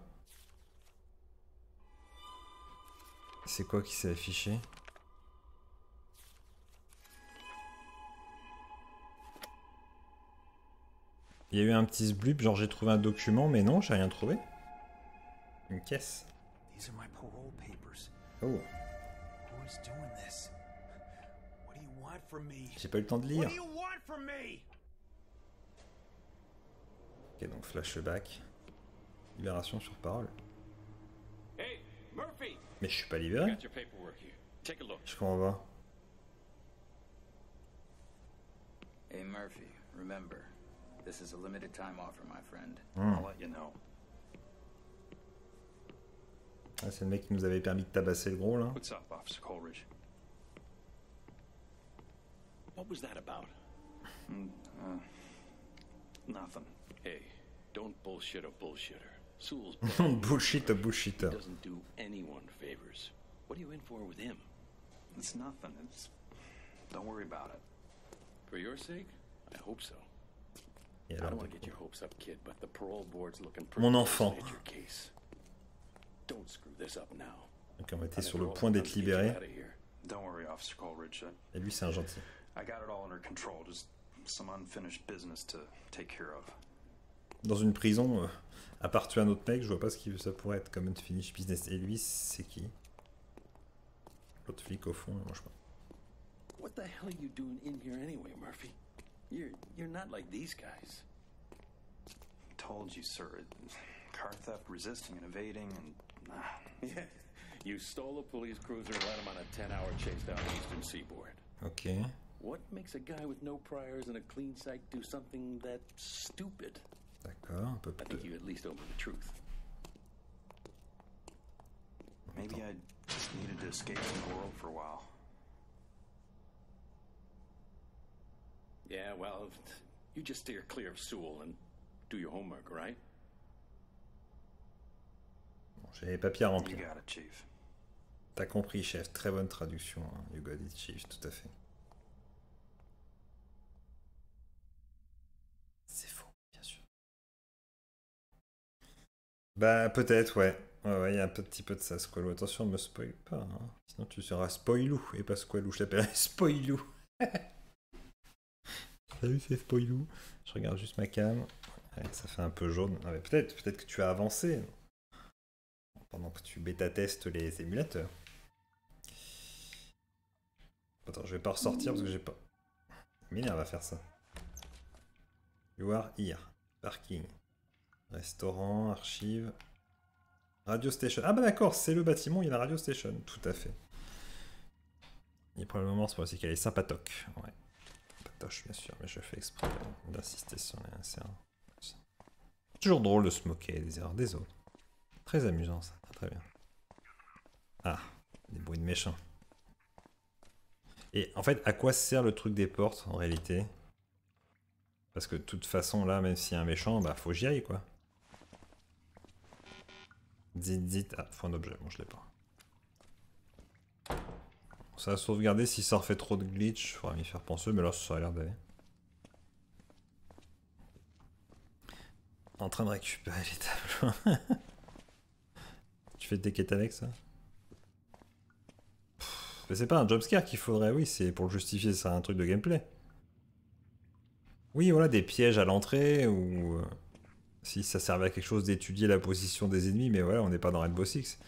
C'est quoi qui s'est affiché? Il y a eu un petit sblip, genre j'ai trouvé un document, mais non, j'ai rien trouvé. Une caisse. Oh. J'ai pas eu le temps de lire. Ok, donc flashback. Libération sur parole. Mais je suis pas libéré. Je crois qu'on va. Hey Murphy, remember. This is a limited time offer, my friend. I'll let you know. Ah, c'est le mec qui nous avait permis de tabasser le gros là. What's up, Officer Coleridge? What was that about? Nothing. Hey, don't bullshit a bullshitter. Sewell's bullshit a bullshitter. Doesn't do anyone favors. What are you in for with him? It's nothing. It's... Don't worry about it. For your sake, I hope so. Alors, mon enfant. Donc on était sur le point d'être libéré. Et lui c'est un gentil. Dans une prison, à part tuer un autre mec, je vois pas ce que ça pourrait être comme unfinished business. Et lui c'est qui? L'autre flic au fond, moi je sais pas. What the hell are you doing in here anyway, Murphy? You're not like these guys. Told you, sir. Car theft, resisting and evading, and yeah. You stole a police cruiser and led him on a 10-hour chase down the eastern seaboard. Okay. What makes a guy with no priors and a clean sight do something that stupid? D'accord, un peu plus. I think you at least owe me the truth. Maybe I just needed to escape from the world for a while. Yeah, well, you just steer clear of Sewell and do your homework, right? Bon, j'ai les papiers à remplir. T'as compris, chef. Très bonne traduction. Hein. You got it, chief. Tout à fait. C'est faux, bien sûr. Bah, peut-être, ouais. Ouais, il y a un petit peu de ça, Squaloo. Attention, ne me spoil pas. Hein. Sinon, tu seras Spoilou et pas Squaloo. Je l'appellerai Spoilou. Salut, c'est Spoilou. Je regarde juste ma cam. Ouais, ça fait un peu jaune. Ah, peut-être que tu as avancé pendant que tu bêta-testes les émulateurs. Attends, je vais pas ressortir parce que j'ai pas... Miner va faire ça. You are here. Parking. Restaurant, archive. Radio station. Ah bah d'accord, c'est le bâtiment, il y a la radio station. Tout à fait. Il est probablement pour aussi qu'elle est sympatoque. Ouais. Patoche bien sûr, mais je fais exprès d'insister sur les... Toujours drôle de se moquer des erreurs des autres. Très amusant ça, très bien. Ah, des bruits de méchants. Et en fait, à quoi sert le truc des portes en réalité? Parce que de toute façon là, même s'il y a un méchant, bah faut que j'y aille quoi. Zit, ah, faut un objet, bon je l'ai pas. Ça va sauvegarder, si ça refait trop de glitch, faudra m'y faire penser, mais là ça a l'air d'aller. En train de récupérer les tableaux. Tu fais des quêtes avec ça? Pff, mais c'est pas un jumpscare qu'il faudrait, oui, c'est pour le justifier, c'est un truc de gameplay. Oui, voilà, des pièges à l'entrée, ou si ça servait à quelque chose d'étudier la position des ennemis, mais voilà, on n'est pas dans Rainbow Six.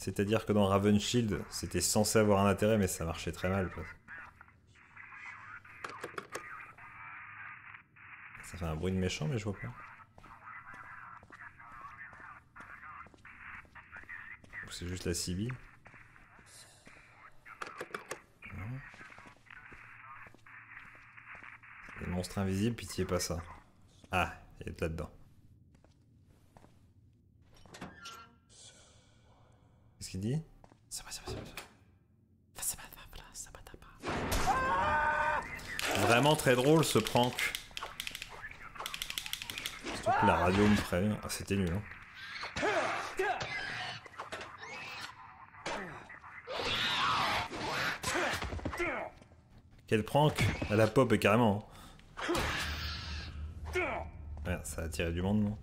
C'est-à-dire que dans Ravenshield, c'était censé avoir un intérêt, mais ça marchait très mal. Quoi. Ça fait un bruit de méchant, mais je vois pas. Ou c'est juste la CB. Le monstre invisible, pitié pas ça. Ah, il est là-dedans. Qu'est-ce qu'il dit? Vraiment très drôle ce prank. Surtout que la radio me prévient. Ah, c'était nul, hein. Quel prank! À la pop, carrément. Ouais, ça a attiré du monde, non?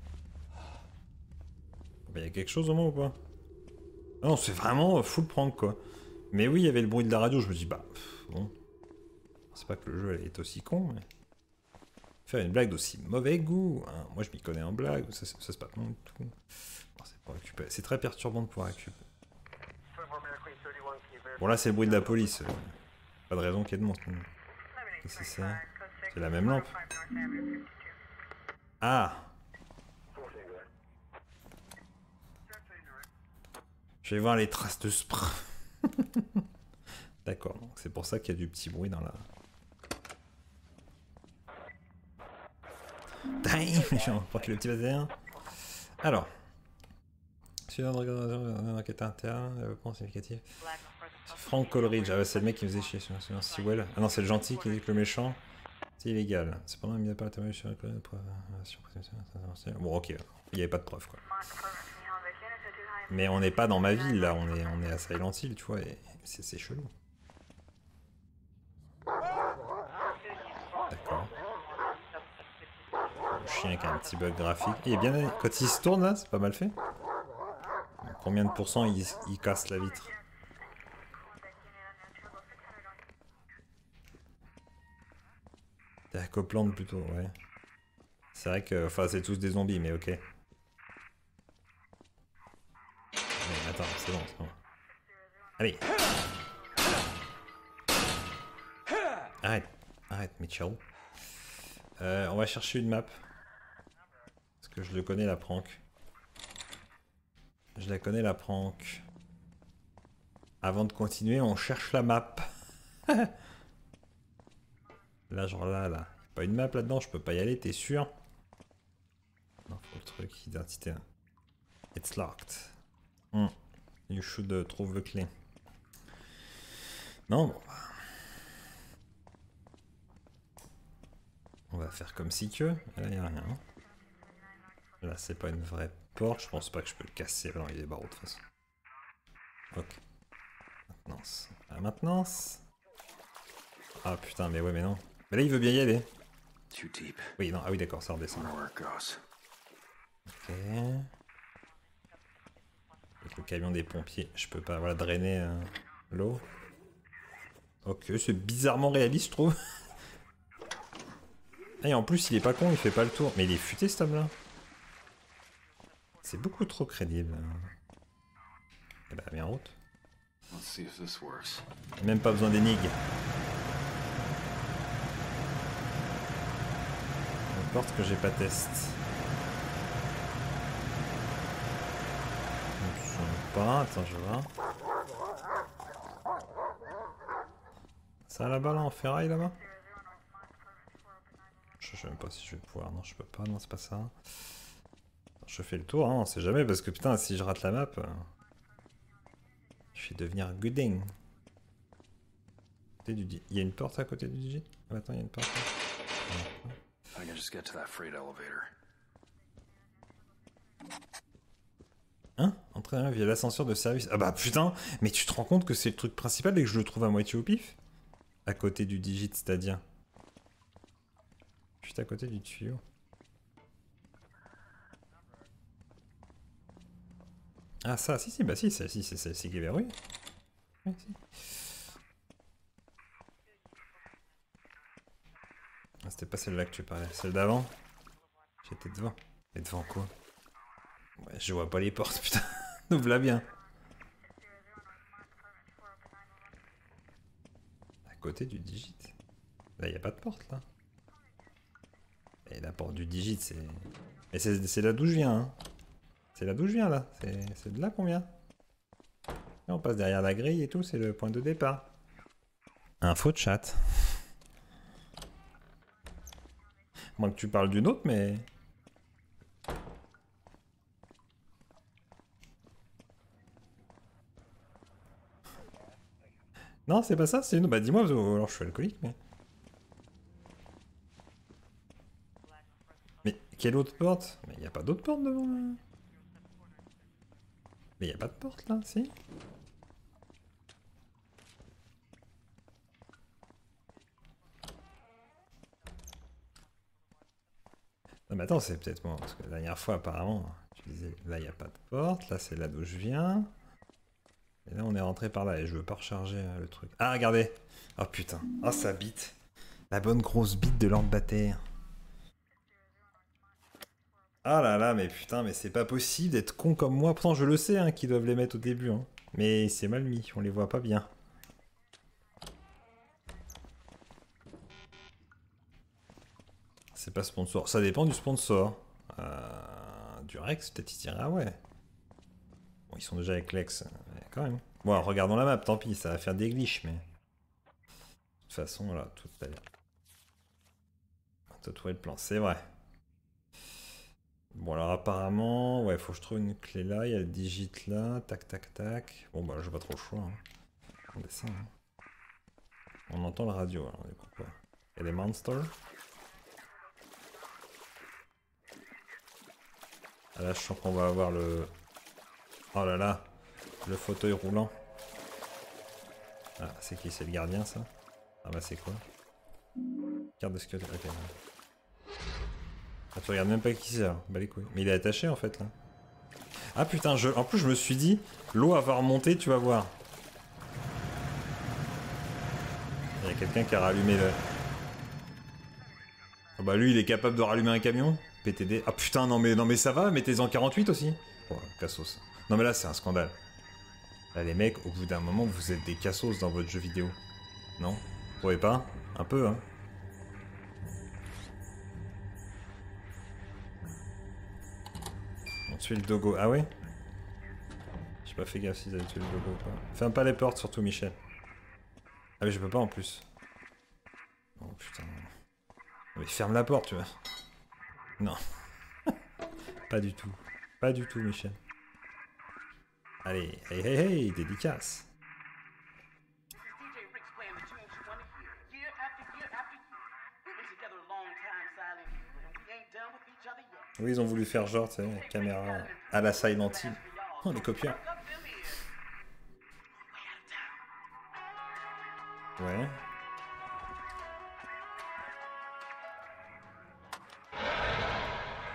Il y a quelque chose au moins ou pas? Ah non, c'est vraiment full prank, quoi. Mais oui, il y avait le bruit de la radio, je me dis, bah, bon. C'est pas que le jeu est aussi con, mais. Faire une blague d'aussi mauvais goût, hein. Moi je m'y connais en blague, ça c'est pas bon du tout. Bon, c'est pas récupéré. C'est très perturbant de pouvoir récupérer. Bon, là c'est le bruit de la police. Pas de raison qu'il y ait de monde. C'est ça. C'est la même lampe. Ah! Je vais voir les traces de spray. D'accord, donc c'est pour ça qu'il y a du petit bruit dans la... Dang, j'ai emporté le petit bazar. Alors. Suivant d'un enquête interne, développement significatif. Frank Coleridge, ah ouais, c'est le mec qui faisait chier sur un Sewell. Ah non, c'est le gentil qui dit que le méchant, c'est illégal. Cependant, il n'y a pas la théorie sur la preuve. Bon, ok, il n'y avait pas de preuve, quoi. Mais on n'est pas dans ma ville là, on est à Silent Hill, tu vois, et c'est chelou. D'accord. Le chien qui a un petit bug graphique. Il est bien allé. Quand il se tourne là, c'est pas mal fait. Combien de pourcents il casse la vitre? T'es à Copland plutôt, ouais. C'est vrai que, enfin, c'est tous des zombies, mais ok. Attends, c'est bon, c'est bon. Allez! Arrête, arrête, Mitchell. On va chercher une map. Parce que je le connais, la prank. Je la connais, la prank. Avant de continuer, on cherche la map. Là, genre là, là. Pas une map là-dedans, je peux pas y aller, t'es sûr? Non, faut le truc, identité. It's locked. Hmm. You should trouve the clé. Non, bon. On va faire comme si que. Là, il n'y a rien. Hein. Là, c'est pas une vraie porte. Je pense pas que je peux le casser. Non, il est barreau de toute façon. Ok. Maintenance. La maintenance. Ah putain, mais ouais, mais non. Mais là, il veut bien y aller. Oui, non. Ah oui, d'accord, ça redescend. Ok. Avec le camion des pompiers, je peux pas, voilà, drainer l'eau. Ok, c'est bizarrement réaliste, je trouve. Et en plus, il est pas con, il fait pas le tour. Mais il est futé, cet homme-là. C'est beaucoup trop crédible. Eh ben, bien en route. Même pas besoin d'énigmes. Une porte que j'ai pas test. Attends, je vois. Ça là-bas, là, en ferraille, là-bas. Je sais même pas si je vais pouvoir. Non, je peux pas. Non, c'est pas ça. Je fais le tour, hein, on sait jamais, parce que putain, si je rate la map, je vais devenir Gooding. Il y a une porte à côté du DJ. Ah, attends, il y a une porte. Là. Hein? Entrer via l'ascenseur de service. Ah bah putain, mais tu te rends compte que c'est le truc principal et que je le trouve à moitié au pif? À côté du digit, c'est-à-dire. Juste à côté du tuyau. Ah ça, si, si, bah si, si, c'est qui est verrouillé. Oui, si. Ah, c'était pas celle-là que tu parlais, celle d'avant. J'étais devant. Et devant quoi? Ouais, je vois pas les portes, putain. Ouvre-la bien. côté du digit. Là, il n'y a pas de porte, là. Et la porte du digit, c'est... Mais c'est là d'où je viens, hein. C'est là d'où je viens, là. C'est de là qu'on vient. Là, on passe derrière la grille et tout, c'est le point de départ. Info de chat. Moins que tu parles d'une autre, mais... Non, c'est pas ça, c'est une autre. Bah dis-moi, alors je suis alcoolique, mais... Mais quelle autre porte? Mais il n'y a pas d'autre porte devant là. Mais il n'y a pas de porte là, si? Non mais attends, c'est peut-être moi, parce que la dernière fois apparemment, tu disais là il n'y a pas de porte, là c'est là d'où je viens. Et là on est rentré par là et je veux pas recharger le truc. Ah regardez! Oh putain, oh sa bite! La bonne grosse bite de LordBatair. Ah là là, mais putain, mais c'est pas possible d'être con comme moi. Pourtant je le sais hein, qu'ils doivent les mettre au début. Hein. Mais c'est mal mis, on les voit pas bien. C'est pas sponsor. Ça dépend du sponsor. Du Rex, peut-être il dira ah ouais. Bon, ils sont déjà avec Lex, mais quand même. Bon, alors, regardons la map, tant pis, ça va faire des glitches, mais... De toute façon, là, tout à l'heure. On peut trouver le plan, c'est vrai. Bon, alors apparemment, ouais, faut que je trouve une clé là, il y a le digit là, tac, tac, tac. Bon, bah, j'ai pas trop le choix. Hein. On descend, hein. On entend la radio, alors, on est pourquoi. Et les monsters. Ah là, je sens qu'on va avoir le... Oh là là, le fauteuil roulant. Ah, c'est qui? C'est le gardien, ça? Ah bah c'est quoi? Carte de squelette. Ok. Ah, tu regardes même pas qui c'est, là. Bah les couilles. Mais il est attaché, en fait, là. Ah putain, en plus, je me suis dit, l'eau va remonter, tu vas voir. Il y a quelqu'un qui a rallumé le... Ah bah lui, il est capable de rallumer un camion. PTD. Ah putain, non mais ça va, mettez-en 48 aussi. Oh, cassos. Non mais là c'est un scandale. Là les mecs, au bout d'un moment vous êtes des cassos dans votre jeu vidéo. Non? Vous trouvez pas? Un peu hein. On tue le dogo. Ah ouais? J'ai pas fait gaffe s'ils avaient tué le dogo ou pas. Ferme pas les portes surtout Michel. Ah mais je peux pas en plus. Oh putain. Mais ferme la porte tu vois. Non. Pas du tout. Pas du tout Michel. Allez, hey hey hey, dédicace. Oui, ils ont voulu faire genre, tu sais, caméra à la Silent Hill. Oh, les copieurs. Ouais.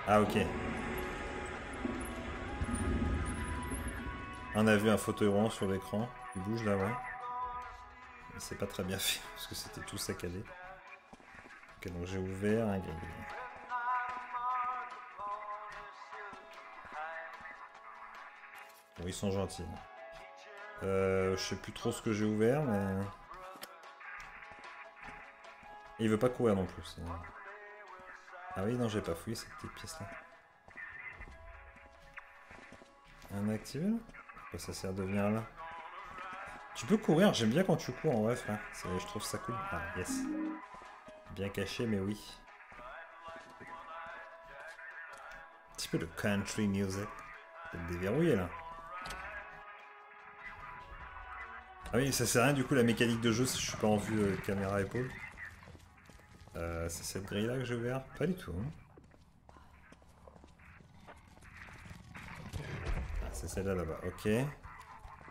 Ah, ok. On a vu un fauteuil rond sur l'écran, il bouge là, ouais. Mais c'est pas très bien fait, parce que c'était tout saccadé. Ok, donc j'ai ouvert un game. Bon, ils sont gentils. Je sais plus trop ce que j'ai ouvert, mais... Et il veut pas courir non plus. Ah oui, non, j'ai pas fouillé cette petite pièce-là. On a activé là? Ça sert de venir là. Tu peux courir, j'aime bien quand tu cours en bref, hein. Je trouve ça cool. Ah yes. Bien caché mais oui. Un petit peu de country music. Peut-être déverrouillé là. Ah oui ça sert à rien du coup la mécanique de jeu si je suis pas en vue de caméra épaule. C'est cette grille là que j'ai ouvert? Pas du tout. Hein. C'est celle-là là-bas, ok.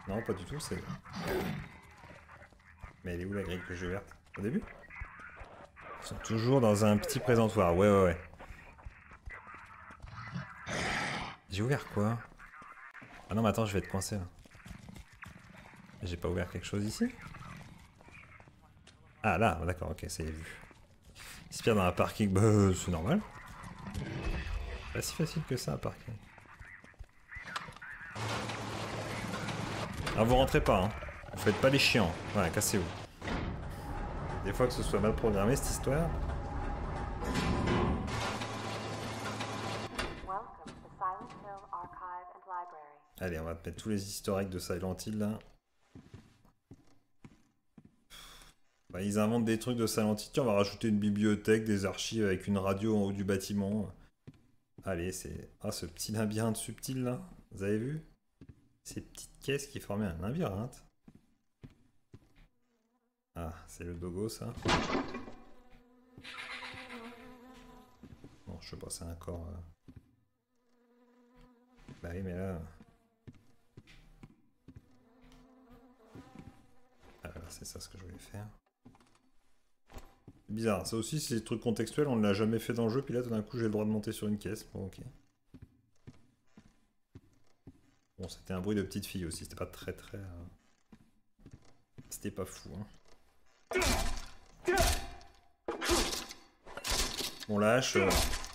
Non, pas du tout, c'est... Mais elle est où la grille que j'ai ouverte? Au début? Ils sont toujours dans un petit présentoir, ouais, ouais, ouais. J'ai ouvert quoi? Ah non, mais attends, je vais être coincé là. J'ai pas ouvert quelque chose ici? Ah là, d'accord, ok, ça y est vu. Il se perd dans un parking, bah c'est normal. Pas si facile que ça un parking. Ah, vous rentrez pas, hein. Vous faites pas les chiens. Ouais, cassez-vous. Des fois que ce soit mal programmé cette histoire. Allez, on va te mettre tous les historiques de Silent Hill là. Bah, ils inventent des trucs de Silent Hill. Tiens, on va rajouter une bibliothèque, des archives avec une radio en haut du bâtiment. Allez, c'est... Ah, ce petit labyrinthe subtil là. Vous avez vu? Ces petites caisses qui formaient un labyrinthe. Ah, c'est le dogo ça. Bon, je sais pas, c'est un corps... Bah oui, mais là... C'est ça ce que je voulais faire. Bizarre, ça aussi c'est des trucs contextuels, on ne l'a jamais fait dans le jeu, puis là tout d'un coup j'ai le droit de monter sur une caisse. Bon, ok. Bon, c'était un bruit de petite fille aussi, c'était pas très très... C'était pas fou, hein. Bon, la hache,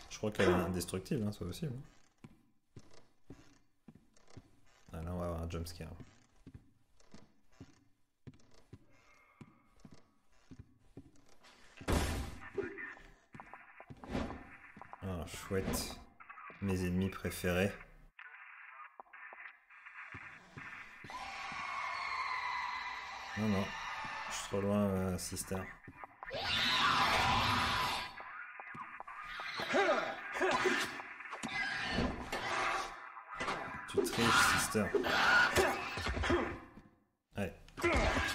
je crois qu'elle est indestructible, hein, soit aussi. Ah, là on va avoir un jumpscare. Ah, chouette. Mes ennemis préférés. Non, non. Je suis trop loin, sister. Tu triches, sister. Allez.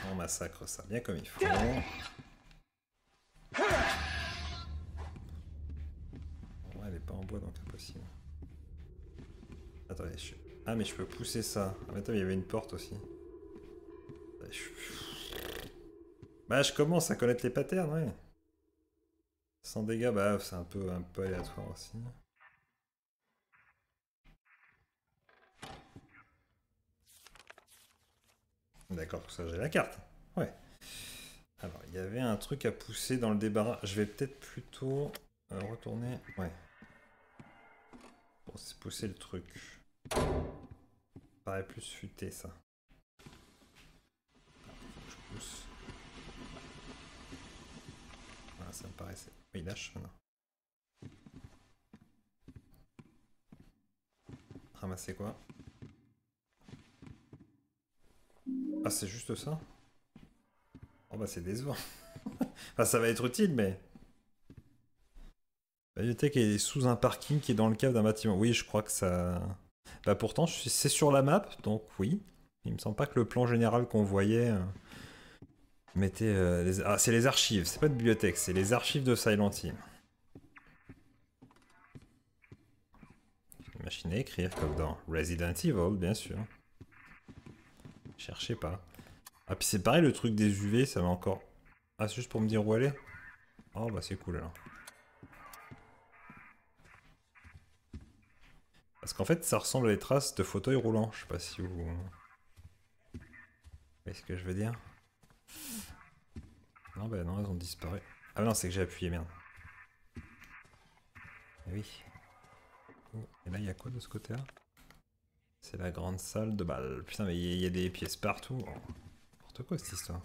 On massacre ça bien comme il faut. Donc impossible. Attendez, je... Ah mais je peux pousser ça. Ah mais attends, il y avait une porte aussi. Bah je commence à connaître les patterns, ouais. Sans dégâts, bah c'est un peu aléatoire aussi. D'accord, pour ça j'ai la carte. Ouais. Alors il y avait un truc à pousser dans le débarras. Je vais peut-être plutôt retourner. Ouais. Bon, c'est pousser le truc. Ça paraît plus futé ça. Je pousse. Voilà, ça me paraissait. Oui, lâche maintenant. Ramasser quoi? Ah, c'est juste ça? Oh bah c'est décevant. Enfin, ça va être utile, mais... La bibliothèque est sous un parking qui est dans le cave d'un bâtiment. Oui, je crois que ça... Bah pourtant, c'est sur la map, donc oui. Il me semble pas que le plan général qu'on voyait... mettait... les... Ah, c'est les archives. C'est pas de bibliothèque, c'est les archives de Silent Hill. Une machine à écrire, comme dans Resident Evil, bien sûr. Cherchez pas. Ah, puis c'est pareil, le truc des UV, ça m'a encore... Ah, c'est juste pour me dire où aller? Oh, bah c'est cool, alors. Parce qu'en fait, ça ressemble à des traces de fauteuil roulant. Je sais pas si vous... Vous voyez ce que je veux dire? Non, bah non, elles ont disparu. Ah non, c'est que j'ai appuyé, merde. Et oui. Oh, et là, il y a quoi de ce côté-là? C'est la grande salle de bal. Putain, mais il y a des pièces partout. Oh, n'importe quoi, cette histoire.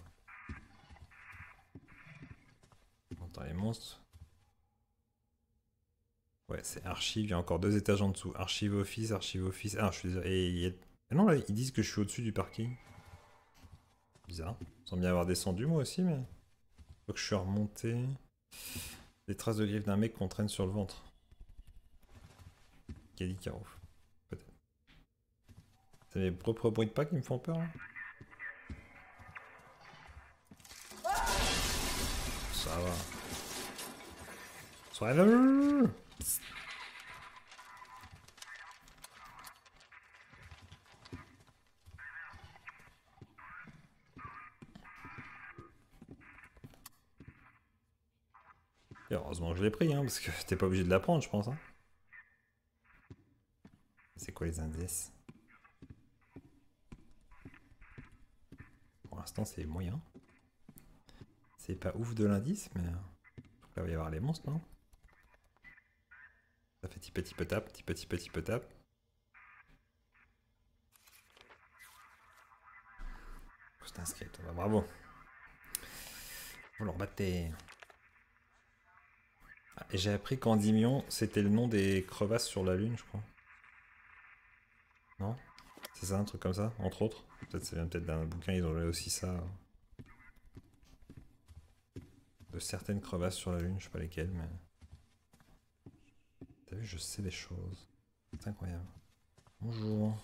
On entend les monstres. Ouais, c'est archive, il y a encore deux étages en dessous. Archive office, archive office. Ah, je suis désolé. Et non, là, ils disent que je suis au-dessus du parking. Bizarre. Ils semblent bien avoir descendu, moi aussi, mais... Faut que je suis remonté. Des traces de griffes d'un mec qu'on traîne sur le ventre. Kelly Carouf. Peut-être. C'est mes propres bruits de pas qui me font peur, là. Ça va. Survivor! Et heureusement que je l'ai pris, hein, parce que t'es pas obligé de la prendre, je pense. Hein. C'est quoi les indices? Pour l'instant, c'est moyen. C'est pas ouf de l'indice, mais là, il va y avoir les monstres, non? Ça fait petit petit petit tap. C'est inscrit, bravo. Oh, LordBatair. J'ai appris qu'Endymion, c'était le nom des crevasses sur la Lune, je crois. Non? C'est ça, un truc comme ça, entre autres? Peut-être ça vient peut-être d'un bouquin, ils ont aussi ça. De certaines crevasses sur la Lune, je sais pas lesquelles, mais... T'as vu, je sais des choses. C'est incroyable. Bonjour.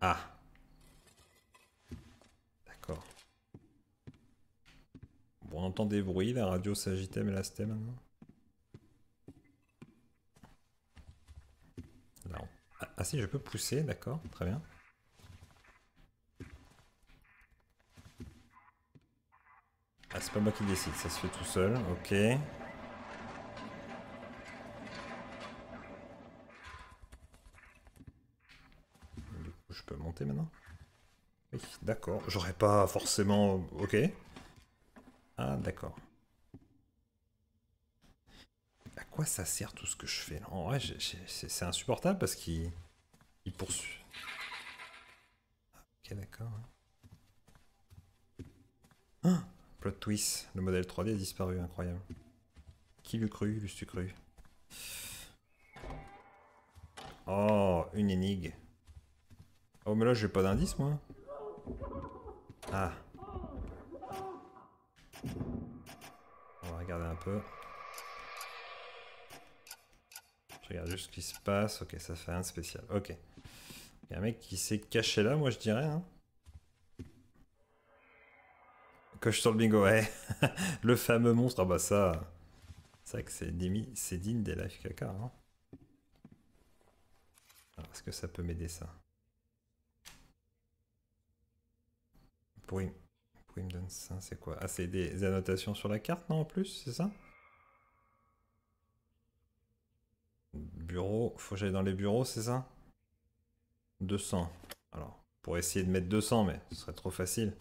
Ah. D'accord. Bon, on entend des bruits, la radio s'agitait, mais là c'était maintenant. Là, on... Ah si, je peux pousser, d'accord, très bien. Ah, c'est pas moi qui décide, ça se fait tout seul, ok. Du coup, je peux monter maintenant? Oui, d'accord, j'aurais pas forcément... Ok. Ah, d'accord. À quoi ça sert tout ce que je fais là? En vrai, c'est insupportable parce qu'il poursuit. Ah, ok, d'accord. Ah, plot twist, le modèle 3D a disparu, incroyable. Qui l'eût cru, l'eût-tu cru? Oh, une énigme. Oh, mais là, j'ai pas d'indice, moi. Ah. On va regarder un peu. Je regarde juste ce qui se passe. Ok, ça fait rien de spécial. Ok. Il y a un mec qui s'est caché là, moi, je dirais, hein. Coche sur le bingo, ouais. Le fameux monstre, ah bah ça... C'est vrai que c'est digne des live caca, hein. Alors, est-ce que ça peut m'aider, ça? Pourquoi il me donne ça, c'est quoi? Ah, c'est des annotations sur la carte, non, en plus, c'est ça? Bureau, faut que j'aille dans les bureaux, c'est ça? 200. Alors, pour essayer de mettre 200, mais ce serait trop facile.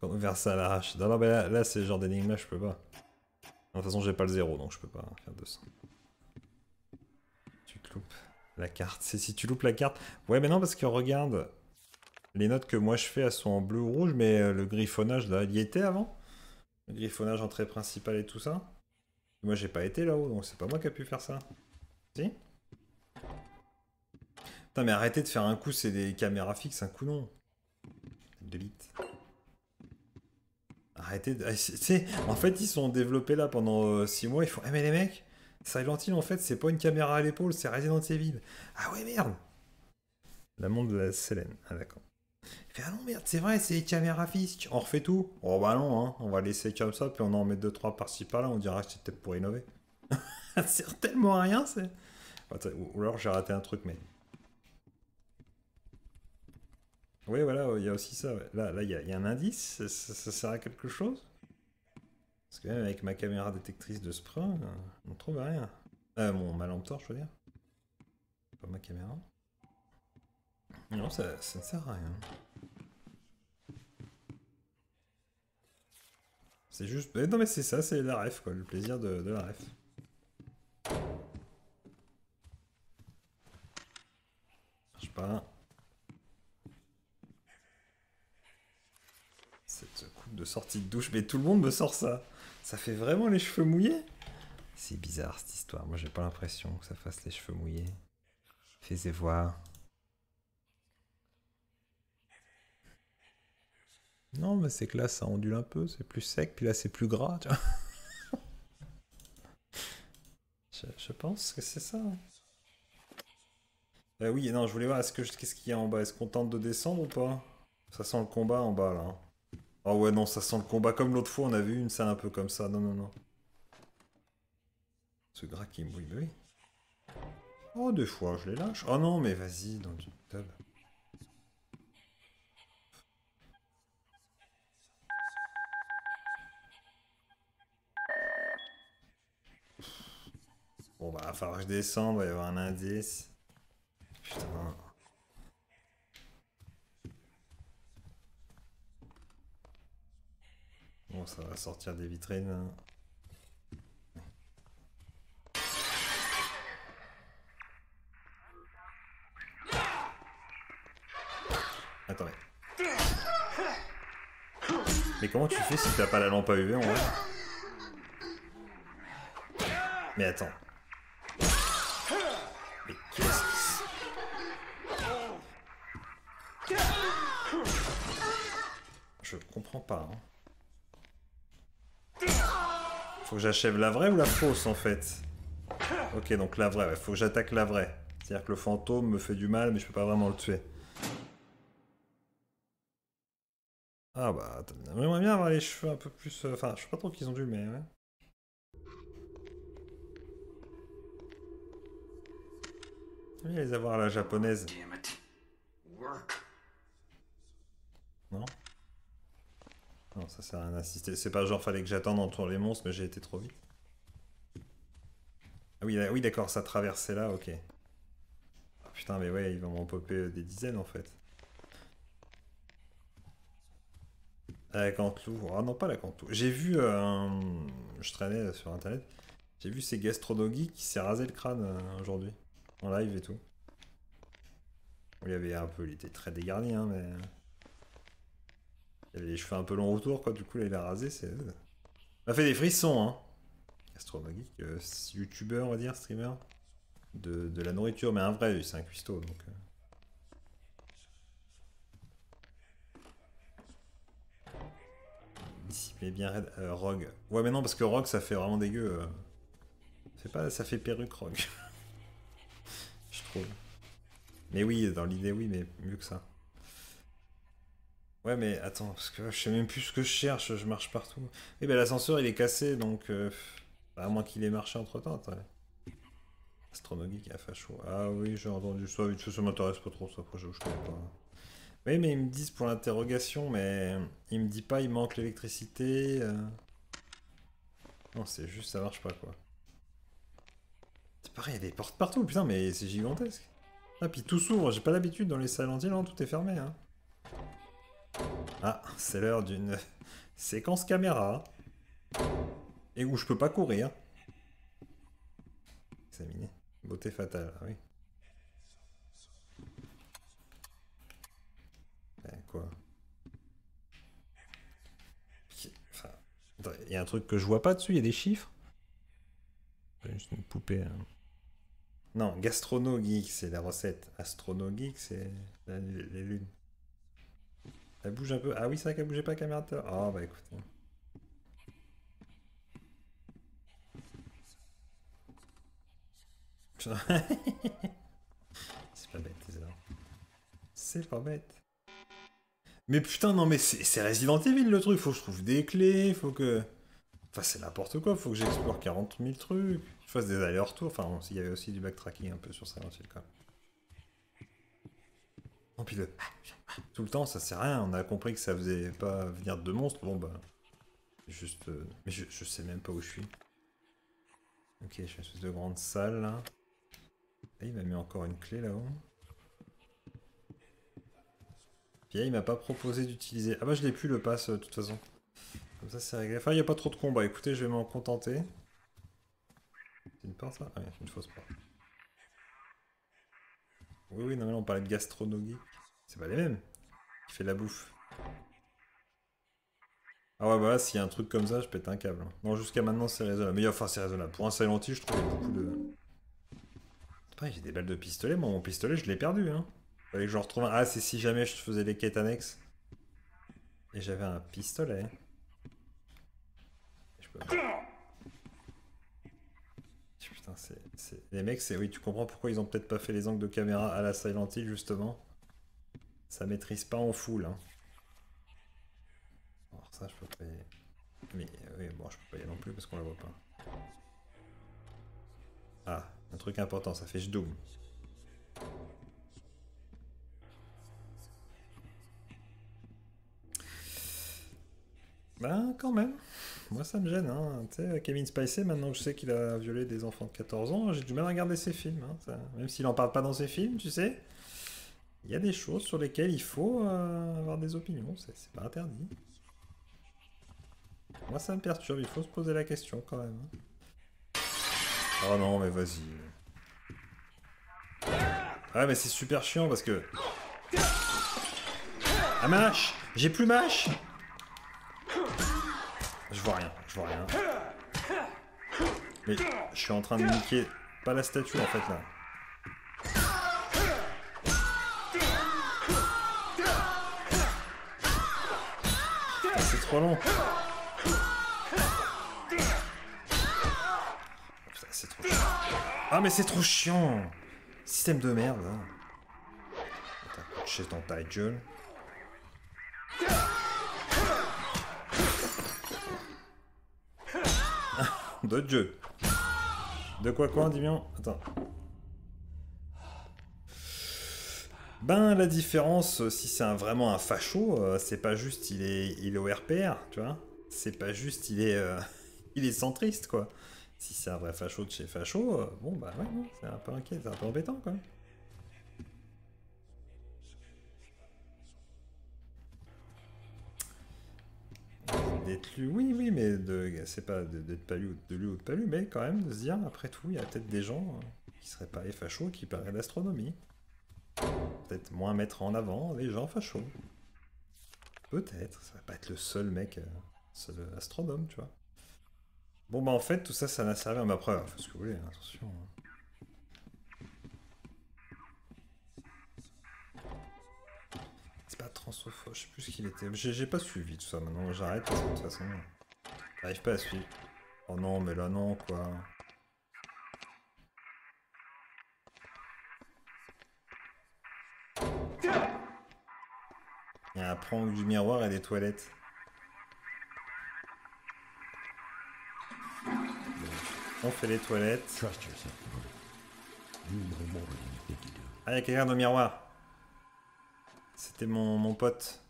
Vers ça à l'arrache. Non, non, mais là c'est le genre d'énigme, là, je peux pas. Non, de toute façon, j'ai pas le 0, donc je peux pas faire 200. Tu te loupes la carte. C'est si tu loupes la carte. Ouais, mais non, parce que regarde, les notes que moi je fais, elles sont en bleu ou rouge, mais le griffonnage, là, il y était avant. Le griffonnage entrée principale et tout ça. Moi, j'ai pas été là-haut, donc c'est pas moi qui a pu faire ça. Si? Putain, mais arrêtez de faire un coup, c'est des caméras fixes, un coup non. De bite. Arrêtez de... En fait, ils sont développés là pendant 6 mois, ils font... Eh mais les mecs, Silent Hill, en fait, c'est pas une caméra à l'épaule, c'est Resident Evil. Ah ouais, merde. La montre de la Célène. Ah d'accord. Il fait, ah non, merde, c'est vrai, c'est les caméras fixes. On refait tout? Oh bah non, hein, on va laisser comme ça, puis on en met 2-3 par-ci par-là, on dira que c'était pour innover. C'est tellement rien, c'est... Ou alors j'ai raté un truc, mais... Oui, voilà, il y a aussi ça. Ouais. Là, il y a un indice. Ça sert à quelque chose? Parce que même avec ma caméra détectrice de spray, on ne trouve rien. Ma lampe torche, je veux dire. Pas ma caméra. Non, ça ne sert à rien. C'est juste... Non, mais c'est ça, c'est la ref, quoi. Le plaisir de la ref. Ça marche pas. Cette coupe de sortie de douche, mais tout le monde me sort ça. Ça fait vraiment les cheveux mouillés. C'est bizarre cette histoire. Moi, j'ai pas l'impression que ça fasse les cheveux mouillés. Fais-y voir. Non, mais c'est que là, ça ondule un peu, c'est plus sec, puis là, c'est plus gras. Tu vois. Je pense que c'est ça. Oui, non, je voulais voir. Qu'est-ce qu'il y a en bas? Est-ce qu'on tente de descendre ou pas? Ça sent le combat en bas là. Ah ouais, non, ça sent le combat comme l'autre fois, on a vu une scène un peu comme ça. Non, non, non. Ce gras qui me brûle. Oh, des fois, je les lâche. Oh non, mais vas-y, dans du tub. Bon, bah, il va falloir que je descende, il va y avoir un indice. Putain. Bon, ça va sortir des vitrines. Attendez. Mais comment tu fais si t'as pas la lampe à UV en vrai? Mais attends. Mais qu'est-ce que c'est? Je comprends pas. Hein. Faut que j'achève la vraie ou la fausse en fait? Ok, donc la vraie, ouais. Faut que j'attaque la vraie. C'est-à-dire que le fantôme me fait du mal, mais je peux pas vraiment le tuer. Ah bah, j'aimerais bien avoir les cheveux un peu plus... Enfin, je sais pas trop qu'ils ont dû, mais ouais. J'aime bien les avoir à la japonaise. Non? Non, ça sert à rien d'assister. C'est pas genre fallait que j'attende entre les monstres, mais j'ai été trop vite. Ah oui, oui d'accord, ça traversait là, ok. Ah putain, mais ouais, ils vont m'en popper des dizaines en fait. La Cantelou. Ah non, pas la Cantelou. J'ai vu un... Je traînais sur internet. J'ai vu ces gastronogies qui s'est rasé le crâne aujourd'hui. En live et tout. Il avait un peu... Il était très dégarni, hein, mais... Il avait les cheveux un peu longs autour, quoi. Du coup, là, il a rasé, c'est... Ça fait des frissons, hein. Gastronogique, youtubeur, on va dire, streamer. De la nourriture, mais un vrai, c'est un cuistot, donc... Discipliné bien raide. Rogue. Ouais, mais non, parce que Rogue, ça fait vraiment dégueu. C'est pas... Ça fait perruque, Rogue. Je trouve. Mais oui, dans l'idée, oui, mais mieux que ça. Ouais, mais attends, parce que je sais même plus ce que je cherche, je marche partout. Eh ben l'ascenseur, il est cassé, donc... à moins qu'il ait marché entre-temps, ouais. Astronomique à facho. Ah oui, j'ai entendu ça, vite fait, ça m'intéresse pas trop, ça, je connais pas. Oui, mais ils me disent pour l'interrogation, mais il me dit pas, il manque l'électricité. Non, c'est juste, ça marche pas, quoi. C'est pareil, il y a des portes partout, putain, mais c'est gigantesque. Ah, puis tout s'ouvre, j'ai pas l'habitude dans les Silent Hill, hein, tout est fermé, hein. Ah, c'est l'heure d'une séquence caméra. Et où je peux pas courir. Examiner. Beauté fatale, ah oui. Quoi. Enfin, il y a un truc que je vois pas dessus, il y a des chiffres. C'est juste une poupée. Hein. Non, gastronogeek, c'est la recette. Astronogeek, c'est les lunes. Elle bouge un peu. Ah oui, c'est vrai qu'elle bougeait pas, caméra. Ah bah écoute. C'est pas bête, désolé. C'est pas bête. Mais putain, non mais c'est Resident Evil le truc, faut que je trouve des clés, faut que... Enfin c'est n'importe quoi, faut que j'explore 40 000 trucs, je fasse des allers-retours, enfin il y avait aussi du backtracking un peu sur Silent Hill quand même. Non puis le... Tout le temps ça sert à rien, on a compris que ça faisait pas venir de monstres, bon bah... Juste... Mais je sais même pas où je suis. Ok, je suis une espèce de grande salle là. Et il m'a mis encore une clé là-haut. Puis là, il m'a pas proposé d'utiliser. Ah bah je l'ai plus le pass de toute façon. Comme ça c'est réglé. Enfin il n'y a pas trop de combats, écoutez je vais m'en contenter. C'est une part ça? Ah oui, c'est une fausse part. Oui oui non mais là on parlait de gastronomie. C'est pas les mêmes. Il fait de la bouffe. Ah ouais bah là s'il y a un truc comme ça je pète un câble. Non jusqu'à maintenant c'est raisonnable. Mais enfin c'est raisonnable. Pour un Silent Hill je trouve beaucoup de... Après j'ai des balles de pistolet, moi mon pistolet je l'ai perdu hein. Fallait que je retrouve un... Ah, c'est si jamais je faisais les quêtes annexes. Et j'avais un pistolet. Je peux... Putain, c'est... Les mecs, c'est... Oui, tu comprends pourquoi ils ont peut-être pas fait les angles de caméra à la Silent Hill, justement. Ça maîtrise pas en full, hein. Alors ça, je peux pas y aller. Mais oui, bon, je peux pas y aller non plus parce qu'on la voit pas. Ah, un truc important, ça fait j'doum. Ben, quand même. Moi, ça me gêne, hein. Tu sais, Kevin Spacey, maintenant que je sais qu'il a violé des enfants de 14 ans, j'ai du mal à regarder ses films. Hein, ça. Même s'il en parle pas dans ses films, tu sais. Il y a des choses sur lesquelles il faut avoir des opinions. C'est pas interdit. Moi, ça me perturbe. Il faut se poser la question, quand même. Hein. Oh non, mais vas-y. Ah, mais c'est super chiant, parce que... Ah, ma hache! J'ai plus ma hache! Je vois rien, je vois rien. Mais je suis en train de niquer pas la statue en fait là. Putain, c'est trop long. Putain, c'est trop chiant. Ah mais c'est trop chiant. Système de merde. Hein. T'as couché dans ta gueule. De Dieu. De quoi, Dimian? Attends. Ben, la différence, si c'est vraiment un facho, c'est pas juste il est au RPR, tu vois. C'est pas juste il est centriste, quoi. Si c'est un vrai facho de chez facho, bon, bah ouais, c'est un peu inquiet, c'est un peu embêtant, quoi. D'être lu, oui, mais c'est pas d'être pas lu, de lu ou de pas lu, mais quand même de se dire, après tout, il y a peut-être des gens qui seraient pas les fachos qui parleraient d'astronomie. Peut-être moins mettre en avant les gens fachos. Peut-être, ça va pas être le seul mec, seul astronome, tu vois. Bon, bah en fait, tout ça, ça n'a servi à ma preuve. Faites ce que vous voulez, attention. C'est pas transophobe, je sais plus ce qu'il était. J'ai pas suivi tout ça maintenant, j'arrête parce que de toute façon. J'arrive pas à suivre. Oh non, mais là non, quoi. Il y a un prank du miroir et des toilettes. On fait les toilettes. Ah, il y a quelqu'un dans le miroir. C'était mon pote.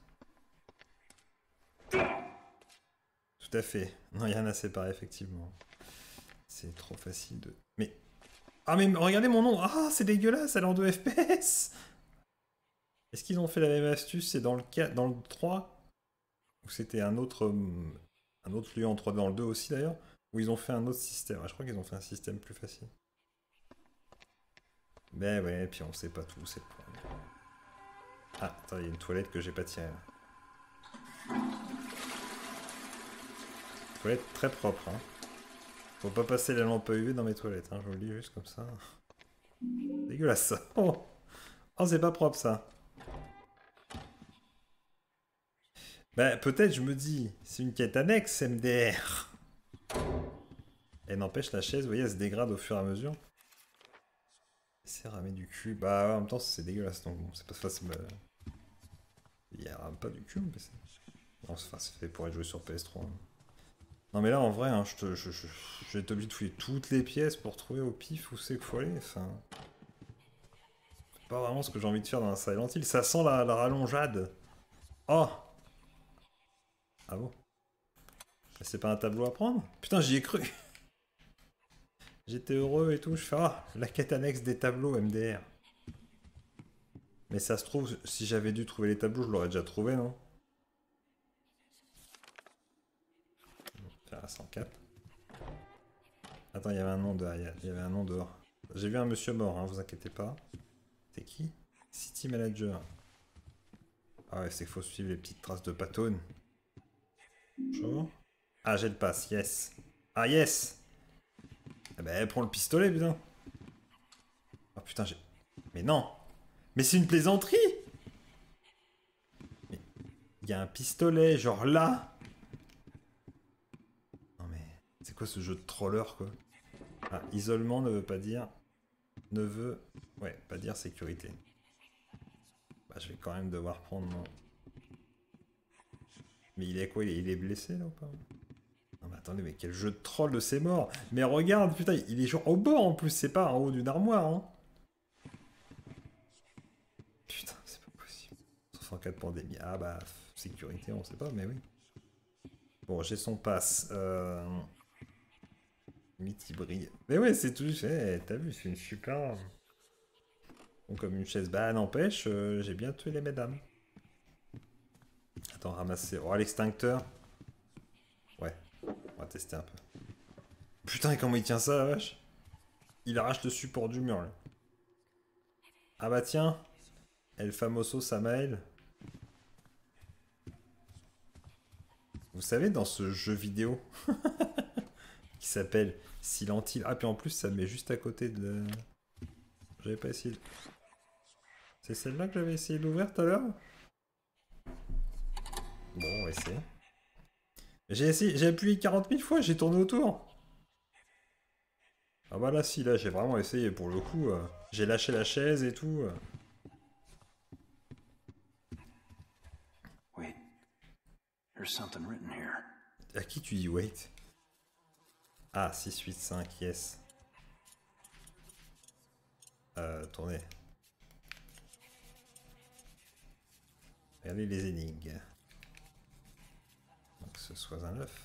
Tout à fait. Non, il y en a séparé, effectivement. C'est trop facile de... Mais... Ah, mais regardez mon nom. Ah, c'est dégueulasse, elle est en 2 FPS. Est-ce qu'ils ont fait la même astuce? C'est dans le 4, dans le 3? Ou c'était un autre lieu en 3D dans le 2 aussi, d'ailleurs? Ou ils ont fait un autre système? Je crois qu'ils ont fait un système plus facile. Mais ouais, et puis on sait pas tout, c'est le problème. Ah, attends, il y a une toilette que j'ai pas tirée là. Toilette très propre, hein. Faut pas passer la lampe UV dans mes toilettes, hein, je vous le dis juste comme ça. Dégueulasse. Oh, c'est pas propre ça. Bah, peut-être, je me dis, c'est une quête annexe, MDR. Et n'empêche, la chaise, vous voyez, elle se dégrade au fur et à mesure. C'est ramé du cul. Bah, en même temps, c'est dégueulasse, donc bon, c'est pas facile. Il y a pas du cul, mais c'est... Non, c'est fait pour être joué sur PS3. Hein. Non, mais là, en vrai, hein, je vais t'obliger de fouiller toutes les pièces pour trouver au pif où c'est qu'il faut aller. Enfin... C'est pas vraiment ce que j'ai envie de faire dans un Silent Hill. Ça sent la rallongeade. Oh! Ah bon? Mais c'est pas un tableau à prendre? Putain, j'y ai cru! J'étais heureux et tout, je fais ah, la quête annexe des tableaux MDR. Mais ça se trouve, si j'avais dû trouver les tableaux, je l'aurais déjà trouvé, non? Faire à 104. Attends, il y avait un nom dehors. J'ai vu un monsieur mort, hein, vous inquiétez pas. C'est qui? City Manager. Ah ouais, c'est qu'il faut suivre les petites traces de patone. Bonjour. Ah, j'ai le pass, yes. Ah, yes. Eh ben, prends le pistolet, putain. Oh putain, j'ai... Mais non. Mais c'est une plaisanterie. Mais... Il y a un pistolet, genre là. Non mais... C'est quoi ce jeu de troller, quoi? Ah, isolement ne veut pas dire... Ne veut... Ouais, pas dire sécurité. Bah, je vais quand même devoir prendre mon... Mais il est quoi? Il est blessé, là, ou pas? Non mais attendez, mais quel jeu de troll de ces morts! Mais regarde, putain, il est genre au bord en plus, c'est pas en haut d'une armoire, hein! Putain, c'est pas possible. 64 pandémie. Ah bah, sécurité, on sait pas, mais oui. Bon, j'ai son pass. Mythi brille. Mais ouais, c'est tout. Hey, t'as vu, c'est une super... Bon, comme une chaise. Bah, n'empêche, j'ai bien tué les mesdames. Attends, ramasser. Oh, l'extincteur! Ouais. On va tester un peu. Putain, et comment il tient ça, la vache? Il arrache le support du mur, là. Ah bah tiens. El Famoso Samael. Vous savez, dans ce jeu vidéo qui s'appelle Silent Hill. Ah, puis en plus, ça me met juste à côté de... J'avais pas essayé. C'est celle-là que j'avais essayé d'ouvrir tout à l'heure. Bon, on va essayer. J'ai essayé, j'ai appuyé 40 000 fois, j'ai tourné autour. Ah bah là, si, là, j'ai vraiment essayé pour le coup. J'ai lâché la chaise et tout. Wait. There's something written here. À qui tu dis wait? Ah, 6, 8, 5, yes. Tournez. Regardez les énigmes. Donc ce soit un œuf.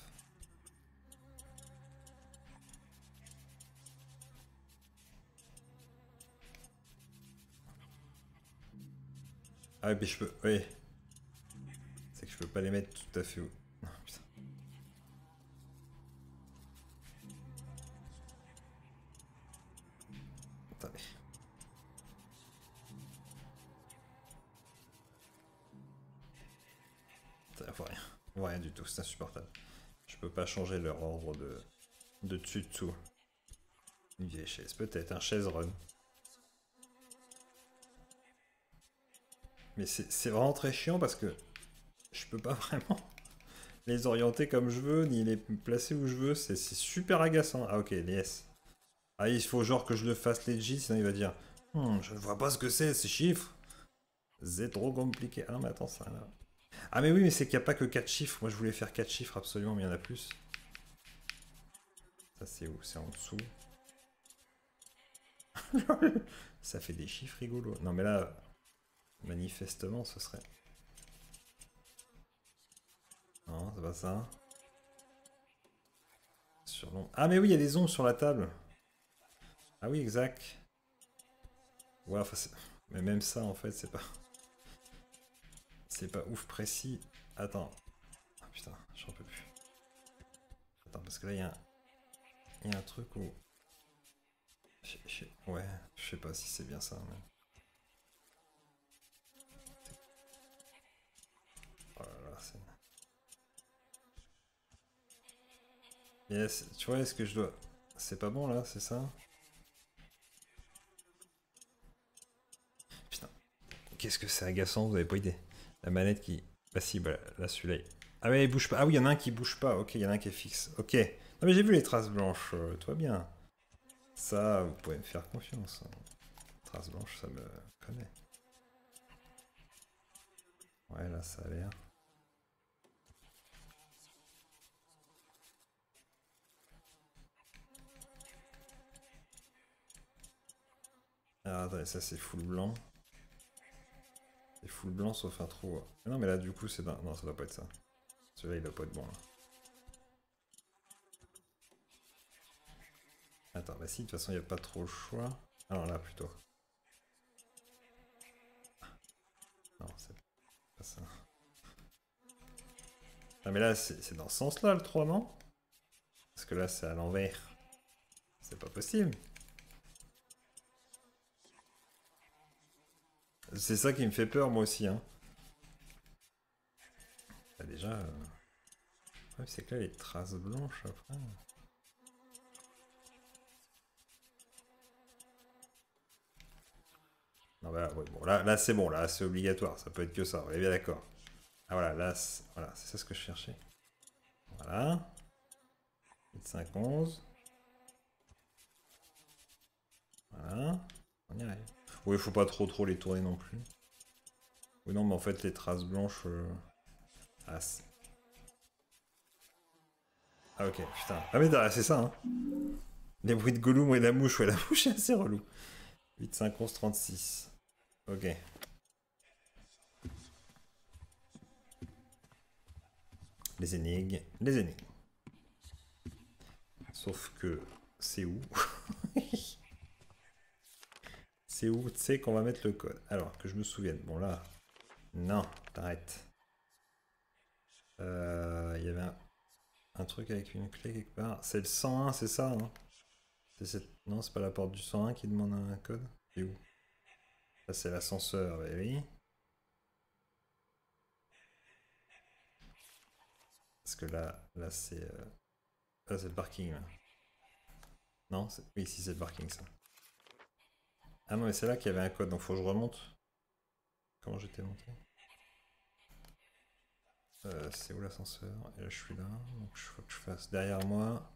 Ah oui, mais je peux... Oui. C'est que je peux pas les mettre tout à fait où. Non, putain. Attendez. Ça vaut rien. Vaut rien du tout, c'est insupportable. Je peux pas changer leur ordre de dessus-dessous. Une vieille chaise, peut-être. Un chaise run. Mais c'est vraiment très chiant parce que je peux pas vraiment les orienter comme je veux, ni les placer où je veux, c'est super agaçant. Ah ok, les S. Ah il faut genre que je le fasse legit, sinon il va dire je ne vois pas ce que c'est ces chiffres. C'est trop compliqué. Ah non mais attends ça là. Ah mais oui mais c'est qu'il n'y a pas que 4 chiffres, moi je voulais faire 4 chiffres absolument mais il y en a plus. Ça c'est où? C'est en dessous. Ça fait des chiffres rigolos. Non mais là... Manifestement, ce serait... Non, c'est pas ça. Sur l'ombre. Ah mais oui, il y a des ombres sur la table. Ah oui, exact. Ouais, enfin, mais même ça, en fait, c'est pas... C'est pas ouf précis. Attends. Ah putain, j'en peux plus. Attends, parce que là, il y a un truc où... Ouais, je sais pas si c'est bien ça, mais... Yes, tu vois, est-ce que je dois... C'est pas bon là, c'est ça? Putain, qu'est-ce que c'est agaçant, vous avez pas idée. La manette qui... Bah si, bah là, celui-là... Ah mais il bouge pas, ah oui, il y en a un qui bouge pas, ok, il y en a un qui est fixe, ok. Non mais j'ai vu les traces blanches, toi bien. Ça, vous pouvez me faire confiance. Traces blanches, ça me connaît. Ouais, là, ça a l'air... Ah, attendez, ça c'est full blanc. C'est full blanc sauf un trou. Mais non, mais là du coup, c'est dingue. Non, ça doit pas être ça. Celui-là, il doit pas être bon là. Attends, bah si, de toute façon, il n'y a pas trop le choix. Alors là, plutôt. Non, c'est pas ça. Non, mais là, c'est dans ce sens-là le 3, non? Parce que là, c'est à l'envers. C'est pas possible. C'est ça qui me fait peur, moi aussi. Hein. Bah, déjà... Ouais, c'est que là, les traces blanches, après... Non, bah, ouais, bon, là c'est bon, là, c'est obligatoire. Ça peut être que ça, on est bien d'accord. Ah, voilà, là, c'est voilà, ça ce que je cherchais. Voilà. 5-11. Voilà. On y arrive. Oui, faut pas trop les tourner non plus. Oui, non, mais en fait, les traces blanches... Ah, ah, ok, putain. Ah, mais c'est ça, hein. Les bruits de Gollum et la mouche. Ouais, la mouche est assez relou. 8, 5, 11, 36. Ok. Les énigmes. Les énigmes. Sauf que... C'est où? C'est où, tu sais, qu'on va mettre le code. Alors, que je me souvienne. Bon, là... Non, t'arrêtes. Il y avait un truc avec une clé quelque part. C'est le 101, c'est ça, hein? Non, c'est pas la porte du 101 qui demande un code. C'est où? Là, c'est l'ascenseur, bah oui. Parce que là c'est le parking. Là. Non, oui, ici c'est le parking ça. Ah non, mais c'est là qu'il y avait un code, donc faut que je remonte. Comment j'étais monté? C'est où l'ascenseur? Et là je suis là, donc il faut que je fasse derrière moi.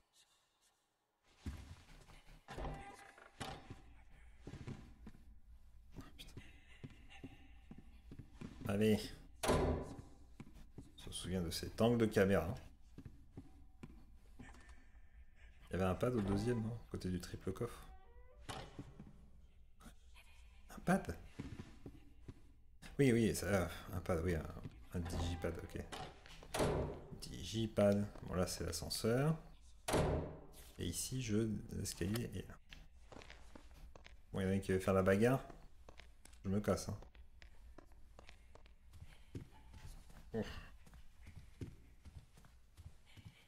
Allez, on se souvient de cet angle de caméra. Il y avait un pad au deuxième, non? Côté du triple coffre. Un pad? Oui, oui, ça, un pad, oui, un digipad, ok. Digipad, bon là c'est l'ascenseur. Et ici, je l'escalier et là. Bon, il y en a qui veut faire la bagarre. Je me casse, hein.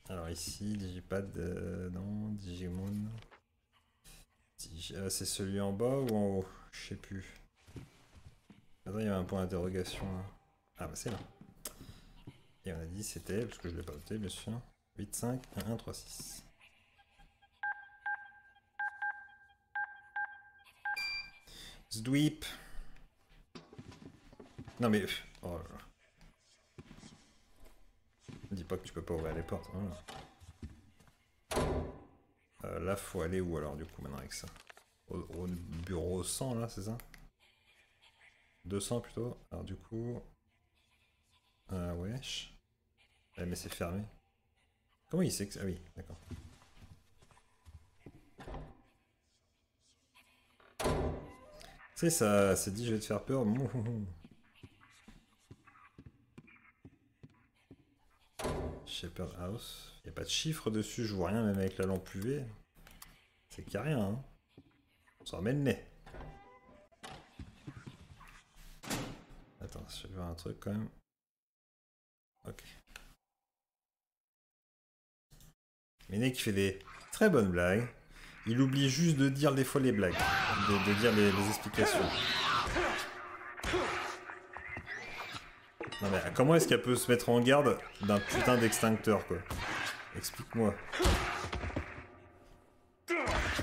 Alors ici, Digipad, non, Digimon. C'est celui en bas ou en haut? Je sais plus. Attends, il y a un point d'interrogation là. Ah bah c'est là. Et on a dit c'était, parce que je ne l'ai pas noté bien sûr. 8, 5, 1, 1, 3, 6. Zdweep. Non mais... Oh là là. Dis pas que tu peux pas ouvrir les portes. Voilà. Là, faut aller où alors du coup maintenant avec ça? Au bureau 100 là, c'est ça? 200 plutôt. Alors du coup... wesh. Ouais, mais c'est fermé. Comment il sait que... Ah oui, d'accord. C'est ça, c'est dit je vais te faire peur. Shepherd House, il n'y a pas de chiffre dessus, je vois rien même avec la lampe UV. C'est qu'il n'y a rien, hein. On s'en remet le nez. Attends, je vais voir un truc quand même. Ok. Méné qui fait des très bonnes blagues. Il oublie juste de dire des fois les blagues, de dire les explications. Non mais comment est-ce qu'elle peut se mettre en garde d'un putain d'extincteur quoi? Explique-moi.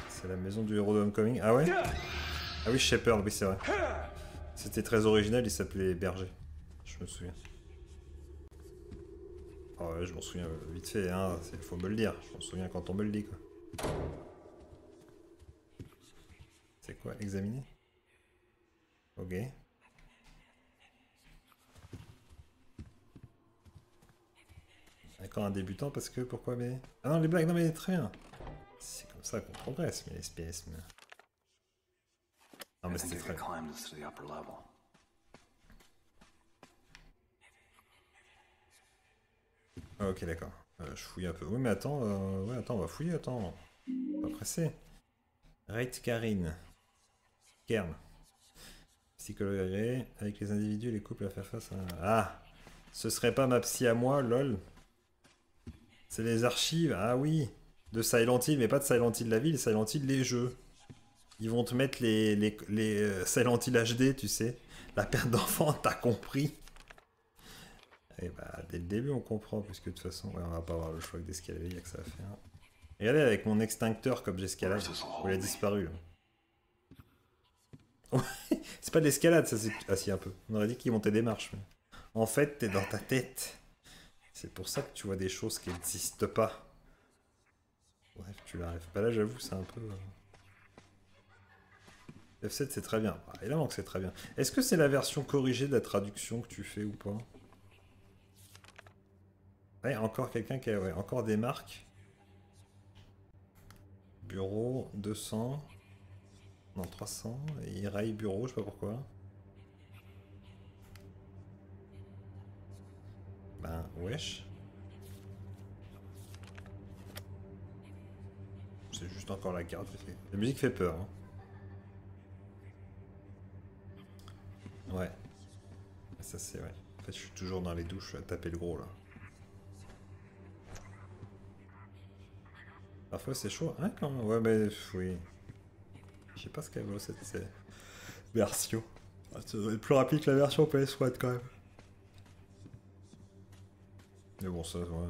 C'est la maison du héros de Homecoming. Ah ouais? Ah oui, Shepherd, oui c'est vrai. C'était très original, il s'appelait Berger. Je me souviens. Ah ouais, je m'en souviens vite fait, hein, faut me le dire. Je m'en souviens quand on me le dit quoi. C'est quoi? Examiner? Ok. D'accord, un débutant parce que pourquoi mais... Ah non, les blagues, non mais très bien. C'est comme ça qu'on progresse, mais les SPS... Mais... Non mais c'était très... Ah, ok, d'accord. Je fouille un peu. Oui mais attends, ouais, attends, on va fouiller, attends. Pas pressé. Rate Karine. Kern. Psychologue agréé. Avec les individus, les couples à faire face à... Ah! Ce serait pas ma psy à moi, lol. C'est les archives, ah oui, de Silent Hill, mais pas de Silent Hill la ville, Silent Hill les jeux. Ils vont te mettre les Silent Hill HD, tu sais. La perte d'enfant, t'as compris. Et bah, dès le début, on comprend, puisque de toute façon, ouais, on va pas avoir le choix d'escalader, y'a que ça à faire. Regardez avec mon extincteur comme j'escalade, il a disparu. C'est pas de l'escalade, ça c'est... Ah si, un peu. On aurait dit qu'il montait des marches. Mais... En fait, t'es dans ta tête. C'est pour ça que tu vois des choses qui n'existent pas. Bref, tu la rêves pas là, j'avoue, c'est un peu... F7, c'est très bien. Ah, évidemment que c'est très bien. Est-ce que c'est la version corrigée de la traduction que tu fais ou pas? Ouais, encore quelqu'un qui a... Ouais, encore des marques. Bureau, 200. Non, 300. Et il raille bureau, je sais pas pourquoi. Ben, wesh. C'est juste encore la carte. La musique fait peur. Hein. Ouais. Ça c'est vrai. En fait, je suis toujours dans les douches à taper le gros là. Parfois c'est chaud. Hein, quand même. Ouais, mais oui. Je sais pas ce qu'elle vaut cette version. Ça doit être plus rapide que la version PS4 quand même. Mais bon ça, ouais,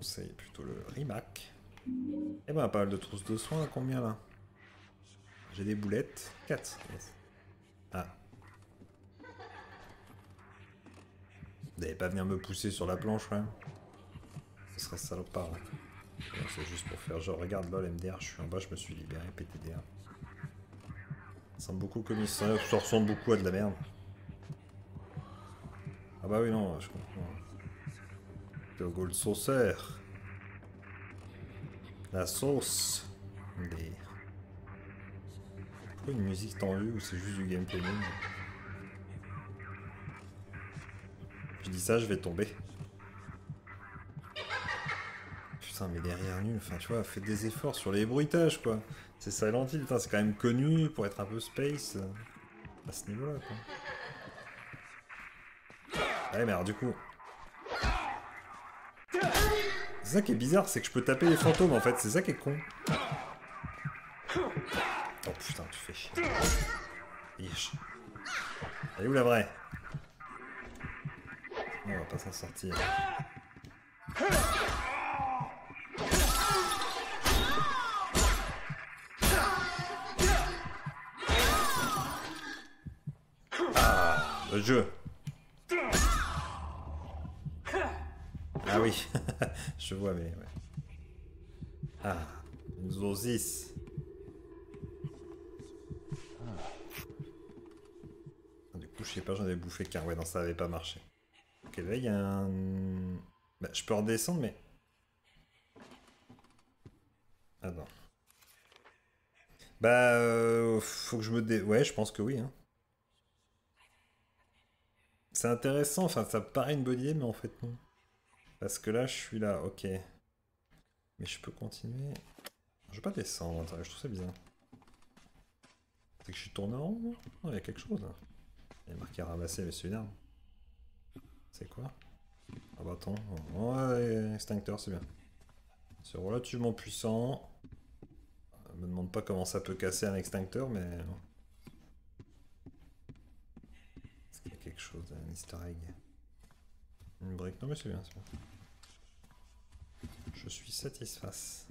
conseille plutôt le Rimac. Eh ben, pas mal de trousses de soins, combien là? J'ai des boulettes. 4. Yes. Ah. Vous n'allez pas venir me pousser sur la planche, ouais. Ce serait salopard. Hein. C'est juste pour faire genre, regarde lol MDR, je suis en bas, je me suis libéré, PTDR. Ça ressemble beaucoup au commissariat, ça ressemble beaucoup à de la merde. Ah bah oui, non, je comprends. Le gold saucer. La sauce. Des... Pourquoi une musique tendue ou c'est juste du gameplay? Je dis ça, je vais tomber. Putain, mais derrière nul, enfin tu vois, fais des efforts sur les bruitages quoi. C'est Silent Hill, putain, c'est quand même connu pour être un peu space à ce niveau-là quoi. Ouais, mais alors du coup... C'est ça qui est bizarre, c'est que je peux taper les fantômes en fait, c'est ça qui est con. Oh putain, tu fais chier. Yesh. Elle est où la vraie? On va pas s'en sortir. Ah, le jeu. Ah oui, je vois, mais... Ouais. Ah, nous avons 10. Du coup, je sais pas, j'en avais bouffé car ouais, non, ça avait pas marché. Ok, là, il y a un... Bah, je peux redescendre, mais... Attends. Bah, faut que je me dé... Ouais, je pense que oui, hein. C'est intéressant, enfin, ça paraît une bonne idée, mais en fait, non. Parce que là, je suis là, ok. Mais je peux continuer. Je vais pas descendre, je trouve ça bizarre. C'est que je suis tourné en rond, non? Non, il y a quelque chose. Il y a marqué à ramasser, mais c'est une arme. C'est quoi? Ah bah attends. Oh, ouais, extincteur, c'est bien. C'est relativement puissant. Me demande pas comment ça peut casser un extincteur, mais... Est-ce qu'il y a quelque chose, un easter egg? Une brique, non mais c'est bien, c'est bien. Je suis satisface.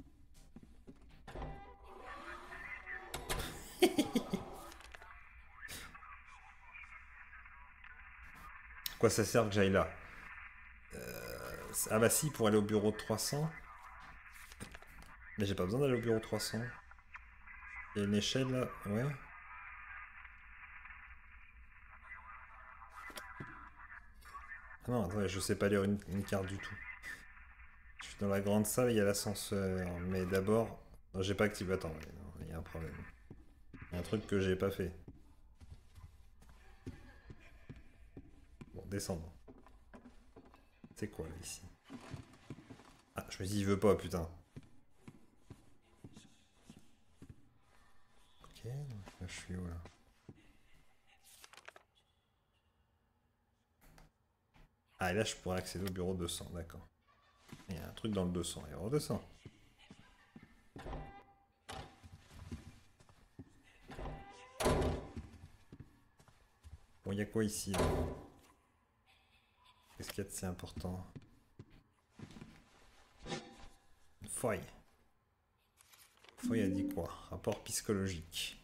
Quoi ça sert que j'aille là? Ah bah si, pour aller au bureau 300. Mais j'ai pas besoin d'aller au bureau 300. Il y a une échelle là, ouais. Non, attends, je sais pas lire une carte du tout. Je suis dans la grande salle, il y a l'ascenseur. Mais d'abord... Non, j'ai pas activé. Attends, il y a un problème. Il y a un truc que j'ai pas fait. Bon, descendre. C'est quoi, là, ici? Ah, je me dis, il veut pas, putain. Ok, donc là, je suis où, là? Ah, et là, je pourrais accéder au bureau 200, d'accord. Il y a un truc dans le 200, il y a le 200. Bon, il y a quoi ici? Qu'est-ce qu'il y a de si important? Une feuille. Une feuille a dit quoi? Rapport psychologique.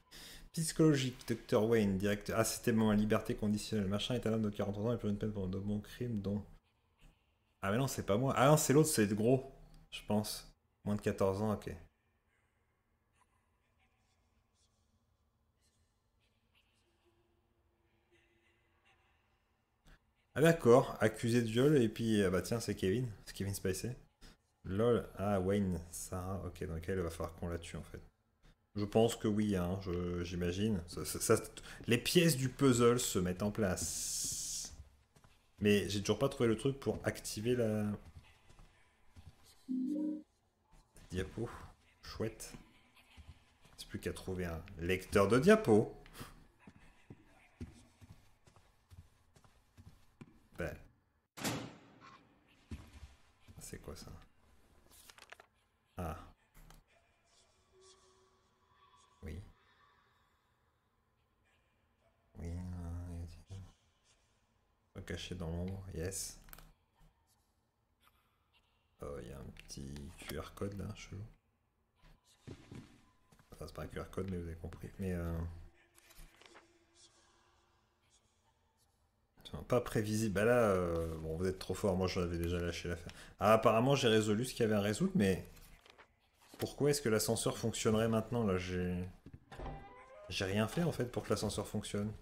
Psychologique, Dr. Wayne, directeur... Ah, c'était mon liberté conditionnelle. Machin est un homme de 43 ans et pour une peine pour de bons crimes dont... Ah mais non, c'est pas moi. Ah non, c'est l'autre, c'est le gros, je pense. Moins de 14 ans, ok. Ah d'accord, accusé de viol et puis... Ah bah tiens, c'est Kevin Spacey. Lol, ah Wayne, Sarah, ok, dans lequel il va falloir qu'on la tue en fait. Je pense que oui, hein, j'imagine. Les pièces du puzzle se mettent en place. Mais j'ai toujours pas trouvé le truc pour activer la... diapo. Chouette. C'est plus qu'à trouver un lecteur de diapo. Ben. C'est quoi ça? Ah. Oui. Oui. Caché dans l'ombre. Yes. Oh, il y a un petit QR code là, chelou. Enfin, c'est pas un QR code, mais vous avez compris. Mais pas prévisible. Bah là, bon, vous êtes trop fort. Moi, j'avais déjà lâché l'affaire. Ah, apparemment, j'ai résolu ce qu'il y avait à résoudre, mais pourquoi est-ce que l'ascenseur fonctionnerait maintenant? Là, j'ai rien fait en fait pour que l'ascenseur fonctionne.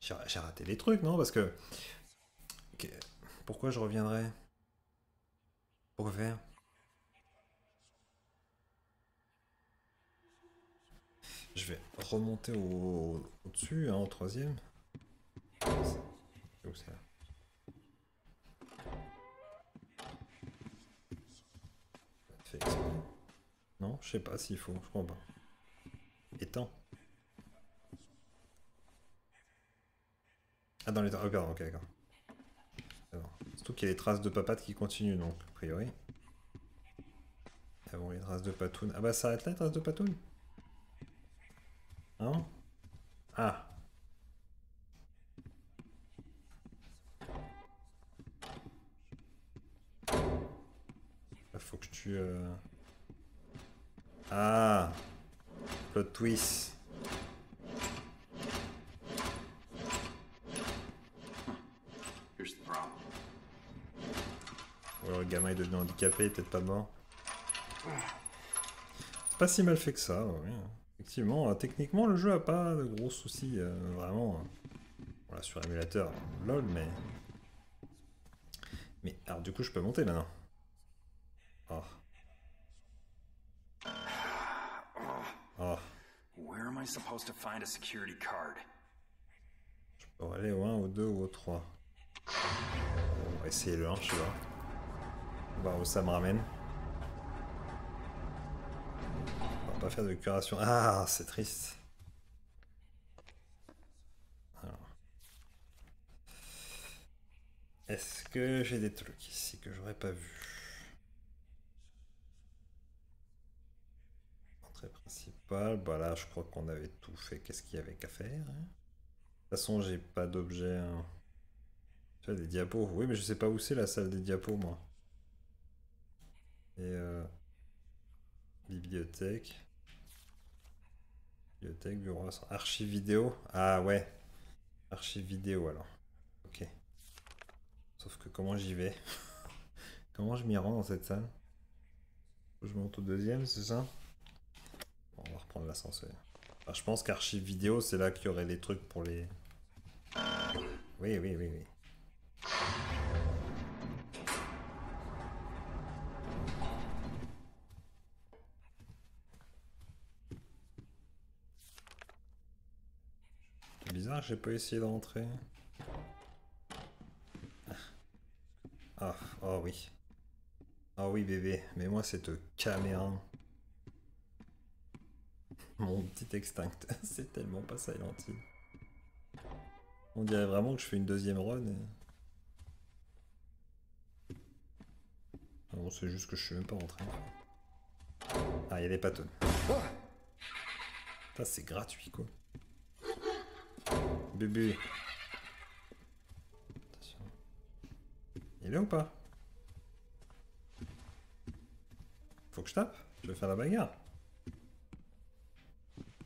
J'ai raté des trucs, non? Parce que pourquoi je reviendrais? Pour faire. Je vais remonter au-dessus, hein, en troisième. Où c'est là? Fait exprès. Non, je sais pas s'il faut, je crois pas. Éteint. Ah, dans les temps. Ah, pardon, ok, d'accord. Surtout qu'il y a les traces de papates qui continuent, donc, a priori. Ah bon, les traces de patounes. Ah bah, ça arrête là, les traces de patounes? Hein? Ah! Là, faut que je tue... Ah! Plot twist! Le gamin est devenu handicapé, peut-être pas mort. Pas si mal fait que ça, ouais. Effectivement, techniquement le jeu a pas de gros soucis, vraiment. Voilà, sur émulateur, lol, mais... Mais, alors du coup je peux monter maintenant. Oh. Oh. Je peux aller au 1, au 2 ou au 3. On va essayer le 1, je sais pas. Voir où ça me ramène. On va pas faire de curation. Ah, c'est triste. Est-ce que j'ai des trucs ici que j'aurais pas vu? Entrée principale. Bah là, je crois qu'on avait tout fait. Qu'est-ce qu'il y avait qu'à faire, hein? De toute façon, j'ai pas d'objet. Hein. Tu as des diapos. Oui, mais je sais pas où c'est la salle des diapos, moi. Et bibliothèque, bureau, archive vidéo. Ah ouais, archive vidéo alors. Ok. Sauf que comment j'y vais? Comment je m'y rends dans cette salle? Je monte au deuxième, c'est ça? Bon, on va reprendre l'ascenseur. Enfin, je pense qu'archive vidéo, c'est là qu'il y aurait les trucs pour les... Oui, oui, oui, oui. Bizarre, j'ai pas essayé de rentrer. Ah, oh oui. Ah oui bébé, mais moi cette caméra. Mon petit extincteur, c'est tellement pas Silent Hill. On dirait vraiment que je fais une deuxième run. Et... Ah bon, c'est juste que je suis même pas rentré. Ah, il y a des patons. Ça c'est gratuit quoi. Bébé. Attention. Il est là ou pas? Faut que je tape? Je vais faire la bagarre.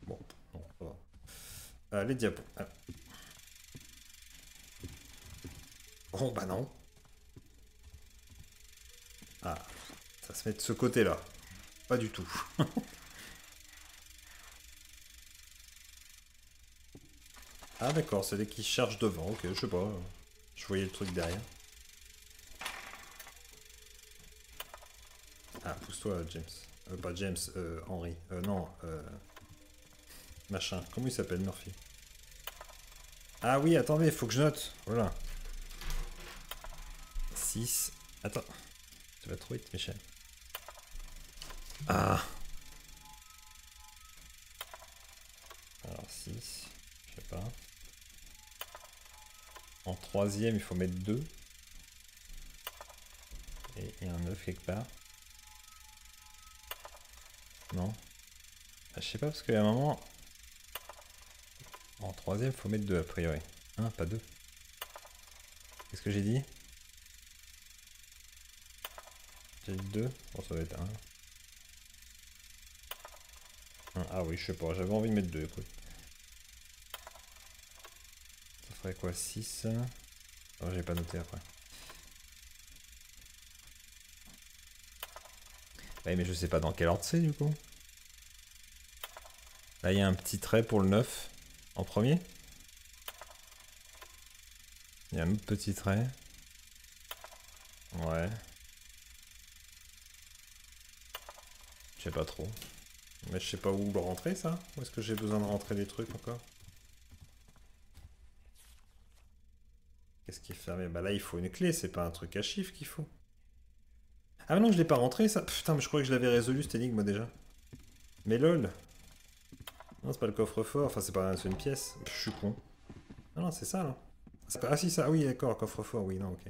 Bon, non, ça va. Ah, les diapos. Ah. Bon, bah non. Ah, ça se met de ce côté-là. Pas du tout. Ah d'accord, c'est les qui chargent devant, ok, je sais pas, je voyais le truc derrière. Ah, pousse-toi James, pas James, Henry, non, machin, comment il s'appelle, Murphy? Ah oui, attendez, faut que je note, voilà. 6, attends, tu vas trop vite Michel. Ah. Alors 6, je sais pas. En troisième, il faut mettre 2. Et il y a un 9 quelque part. Non. Ah, je sais pas, parce qu'à un moment... En troisième, il faut mettre 2 a priori. 1, pas 2. Qu'est-ce que j'ai dit? C'est 2. Bon, ça va être 1. Ah oui, je sais pas, j'avais envie de mettre 2, écoute. Ça ferait quoi, 6? Oh, j'ai pas noté après. Ouais, mais je sais pas dans quel ordre c'est du coup. Là, il y a un petit trait pour le 9 en premier. Il y a un autre petit trait. Ouais. Je sais pas trop. Mais je sais pas où le rentrer ça. Où est-ce que j'ai besoin de rentrer des trucs encore? Qu'est-ce qui est fermé? Bah là, il faut une clé, c'est pas un truc à chiffres qu'il faut. Ah non, je l'ai pas rentré ça. Putain, mais je croyais que je l'avais résolu cette énigme déjà. Mais lol. Non, c'est pas le coffre-fort. Enfin, c'est pas une pièce. Je suis con. Ah non, c'est ça là. Pas... Ah si, ça. Oui, d'accord, coffre-fort. Oui, non, ok.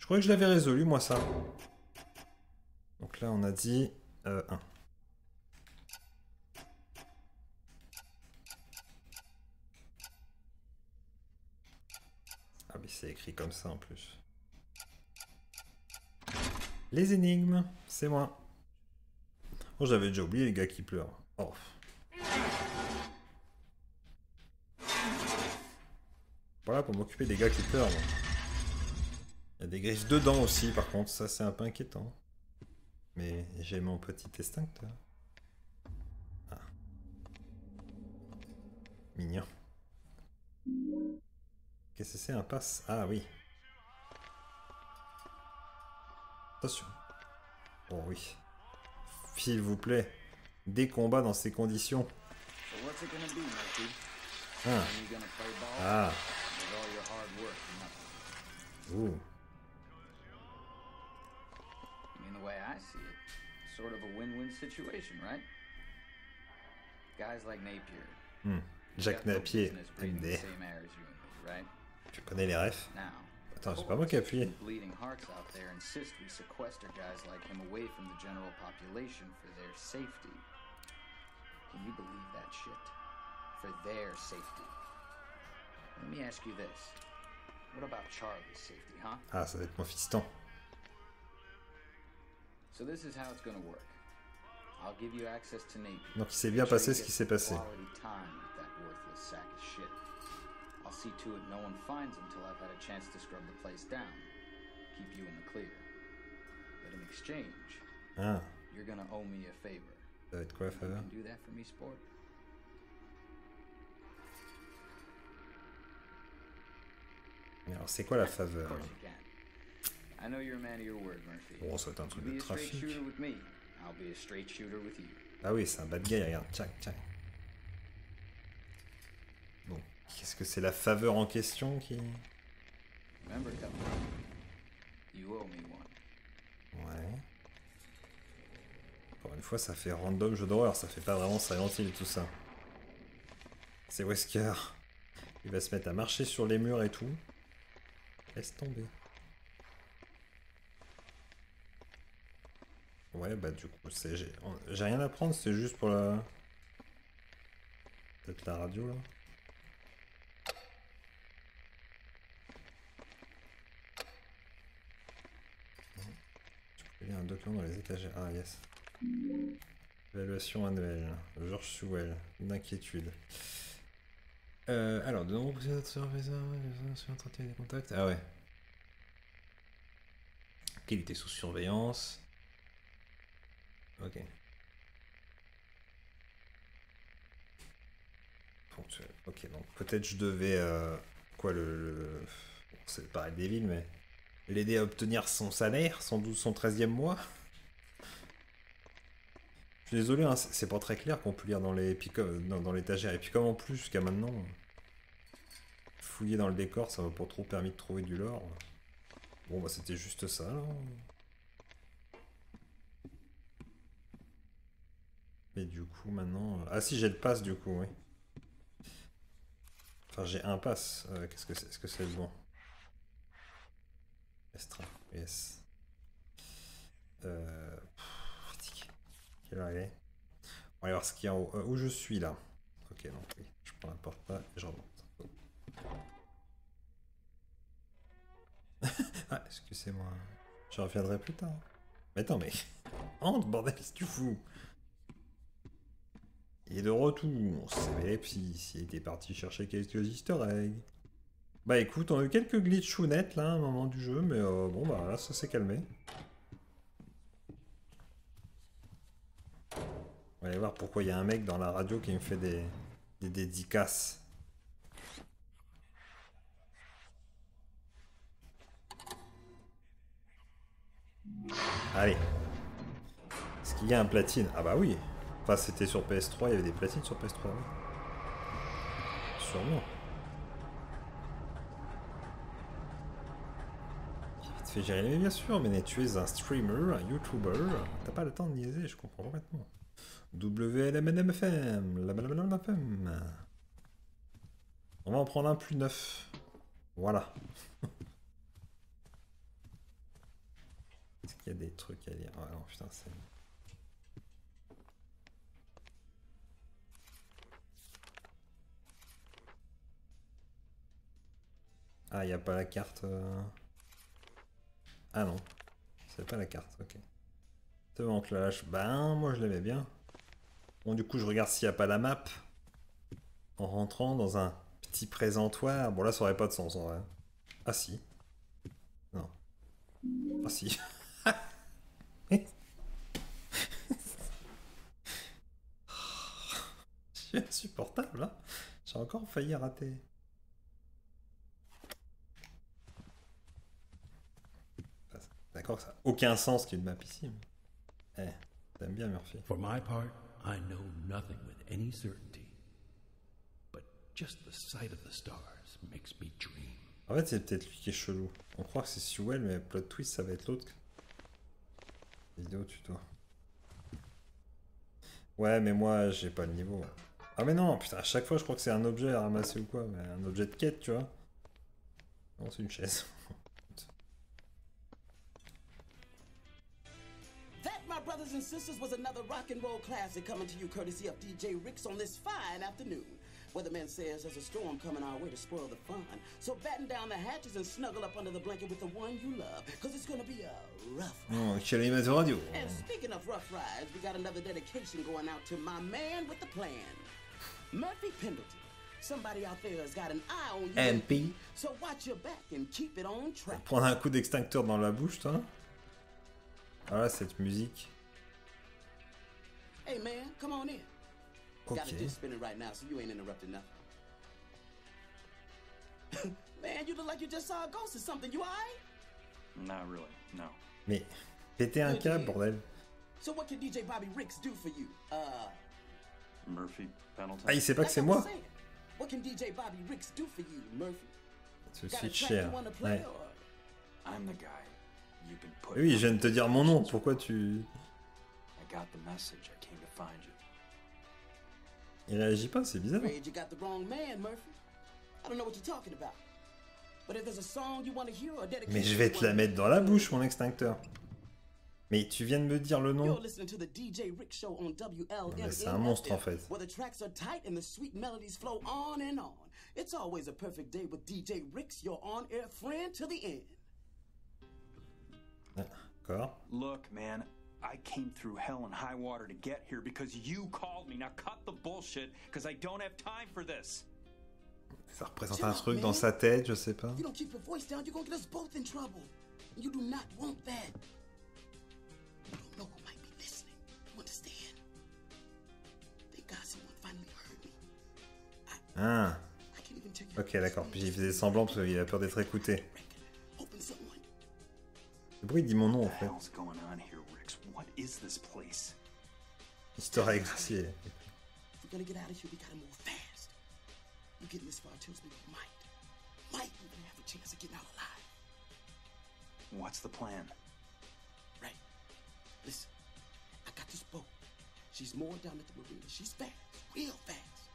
Je croyais que je l'avais résolu, moi, ça. Donc là, on a dit 1. Ah mais c'est écrit comme ça en plus. Les énigmes, c'est moi. Oh, j'avais déjà oublié les gars qui pleurent. Oh. Voilà pour m'occuper des gars qui pleurent. Il y a des griffes dedans aussi, par contre, ça c'est un peu inquiétant. Mais j'ai mon petit extincteur. Ah. Mignon. Qu'est-ce que c'est un passe? Ah oui. Attention. Oh oui. S'il vous plaît, des combats dans ces conditions. Ah. Ah. Ouh. Jack Napier. Tu connais les refs? Attends, c'est pas moi qui ai appuyé. Ah, ça va être mon fiston. Donc il s'est bien passé ce qui s'est passé. I'll see to it no one finds until I've had a chance to scrub the place down, keep you in the clear. But in exchange, you're gonna owe me a favor. Ça va être quoi, faveur? Do that for me, sport. Mais alors, c'est quoi la faveur? I know you're a man of your word, Murphy. Bon, ça va être un truc de trafic. I'll be a straight shooter with you. Ah oui, c'est un bad guy, regarde, tchac, tchac. Bon. Qu'est-ce que c'est la faveur en question qui... Ouais. Encore une fois, ça fait random jeu d'horreur, ça fait pas vraiment Silent Hill tout ça. C'est Wesker. Il va se mettre à marcher sur les murs et tout. Laisse tomber. Ouais, bah du coup, c'est... J'ai rien à prendre, c'est juste pour la... Peut-être la radio là. Il y a un document dans les étagères. Ah, yes. Évaluation annuelle. George Sewell. D'inquiétude. Alors, de nombreux procédures de surveillance, entretien des contacts. Ah ouais. Qu'il était sous surveillance. Ok. Ponctuel. Ok, donc peut-être je devais. Quoi, le... Bon, c'est pareil des villes, mais. L'aider à obtenir son salaire, son 12, son 13e mois. Je suis désolé, hein, c'est pas très clair qu'on peut lire dans l'étagère. Et puis comme en plus, jusqu'à maintenant, fouiller dans le décor, ça m'a pas trop permis de trouver du lore. Bon bah c'était juste ça. Là. Et du coup maintenant... Ah si, j'ai le pass du coup, oui. Enfin j'ai un pass. Qu'est-ce que c'est? Est-ce que c'est le bon? Extra, yes. Fatigué. Quelle heure il est? On va voir ce qu'il y a en haut. Où je suis là? Ok, non, oui. Je prends la porte là et je remonte. Ah, excusez-moi. Je reviendrai plus tard. Mais attends, mais... Entre, bordel, c'est du fou. Il est de retour. C'est puis s'il était parti chercher quelques easter eggs. Bah écoute, on a eu quelques glitchounettes là, à un moment du jeu, mais bon bah là, ça s'est calmé. On va aller voir pourquoi il y a un mec dans la radio qui me fait des dédicaces. Allez. Est-ce qu'il y a un platine? Ah bah oui. Enfin, c'était sur PS3, il y avait des platines sur PS3. Oui. Sûrement. Il te fait gérer, mais bien sûr, mais tu es un streamer, un YouTuber. T'as pas le temps de niaiser, je comprends complètement. WLMNMFM, la. On va en prendre un plus neuf. Voilà. Est-ce qu'il y a des trucs à lire? Ah non, putain, c'est... Ah, il n'y a pas la carte... Ah non, c'est pas la carte, ok. C'est bon, clash. Ben, moi je l'aimais bien. Bon, du coup, je regarde s'il n'y a pas la map en rentrant dans un petit présentoir. Bon, là, ça aurait pas de sens en vrai. Ah, si. Non. Ah, si. Je suis insupportable, hein. J'ai encore failli rater. D'accord que ça n'a aucun sens qu'il y ait une map ici. Eh, t'aimes bien, Murphy. For my part, I know nothing with any certainty, but just the sight of the stars makes me dream. En fait, c'est peut-être lui qui est chelou. On croit que c'est Sewell, mais plot twist, ça va être l'autre. Vidéo tuto. Ouais, mais moi, j'ai pas le niveau. Ah mais non, putain, à chaque fois, je crois que c'est un objet à ramasser ou quoi, mais un objet de quête, tu vois. Non, c'est une chaise. My brothers and sisters was another rock and roll classic coming to you courtesy of DJ Ricks on this fine afternoon. Weatherman says there's a storm coming our way to spoil the fun. So batten down the hatches and snuggle up under the blanket with the one you love, because it's going to be a rough ride. Oh, radio. And speaking of rough rides, we got another dedication going out to my man with the plan. Murphy Pendleton. Somebody out there has got an eye on you. MP. So watch your back and keep it on track. Prendre un coup d'extincteur dans la bouche, toi. Voilà cette musique. Hey man, come on in. Gotta just spin it right now, so you ain't interrupting nothing. Man, you look like you just saw a ghost or something. You alright? Not really, no. Mais péter un câble, bordel. So what can DJ Bobby Ricks do for you? Murphy Pendleton. Ah, il sait pas que c'est moi. What can DJ Bobby Ricks do for you, Murphy? C'est cher. Ouais. I'm the guy. Oui, je viens de te dire mon nom, pourquoi tu... Il réagit pas, c'est bizarre. Mais je vais te la mettre dans la bouche, mon extincteur. Mais tu viens de me dire le nom. Non, mais c'est un monstre en fait. D'accord. Look, man, I came through hell and high water to get here because you called me. Now cut the bullshit because I don't have time for this. Ça représente un truc dans sa tête, je sais pas. You don't keep your voice down, you're gonna get us both in trouble. You do not want that. You don't know who might be listening. You understand? Thank God someone finally heard me. Ah. Ok, d'accord. Puis il faisait semblant parce qu'il a peur d'être écouté. Le bruit dit mon nom en fait. Histoire graciée. What's the plan? Right. Listen, I got this boat. She's moored down at the marina. She's fast, real fast.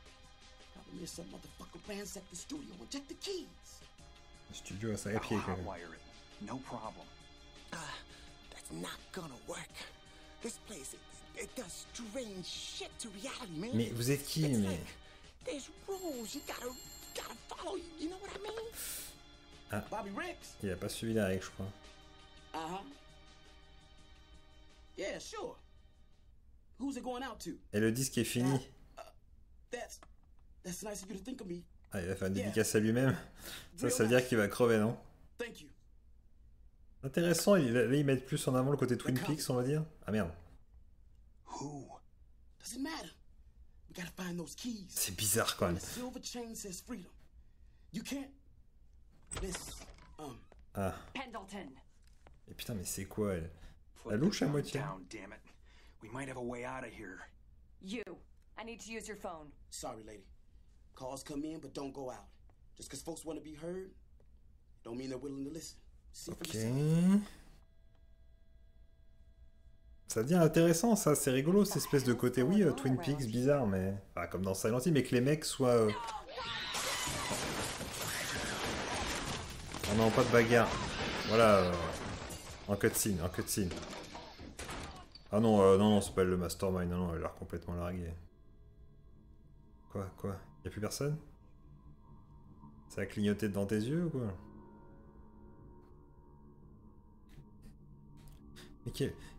Problem is, some motherfucker ransacked the studio and checked the keys. Le studio a ça à pied quand même. No problem. That's not gonna work. This place, it does strange shit to reality, man. Mais vous êtes qui, mais... There's rules. You gotta follow. You know what I mean? Ah. Bobby Ricks. Il a pas suivi la règle, je crois. Yeah, sure. Who's it going out to? Et le disque est fini. That's nice of you to think of me. Ah, il va faire une dédicace à lui-même. Ça veut dire qu'il va crever, non? Thank you. Intéressant, ils mettent plus en avant le côté Twin Peaks, on va dire. Ah merde. C'est bizarre quand même. Ah. Et putain, mais c'est quoi elle? La louche à moitié. I need to use your phone. Sorry, lady. Calls come in, but don't go out. Just because folks want to be heard, don't mean they're willing to listen. See for yourself. Ça devient intéressant, ça. C'est rigolo, cette espèce de côté, oui, Twin Peaks, bizarre, mais... Enfin, comme dans Silent Hill, mais que les mecs soient... Oh non, pas de bagarre. Voilà. En cutscene, en cutscene. Ah non, non, c'est pas le mastermind, non, elle a l'air complètement larguée. Quoi? Y'a plus personne? Ça a clignoté devant tes yeux ou quoi? Mais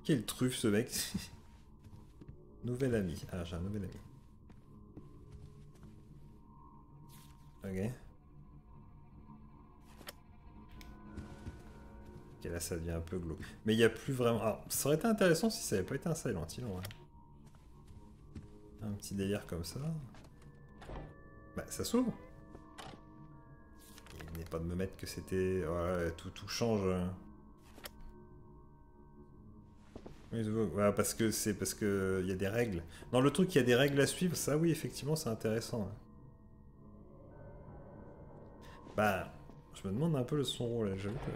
quel truffe ce mec. Nouvel ami. Ah, j'ai un nouvel ami. Ok, là ça devient un peu glauque. Mais il n'y a plus vraiment... Ah, ça aurait été intéressant si ça n'avait pas été un Silent Hill, ouais. Un petit délire comme ça... Bah, ça s'ouvre. Il n'est pas de me mettre que c'était... Voilà, tout change. Voilà, parce que c'est... Parce que... Il y a des règles. Dans le truc, il y a des règles à suivre. Ça, oui, effectivement, c'est intéressant. Bah... Je me demande un peu son rôle, là. J'avoue que...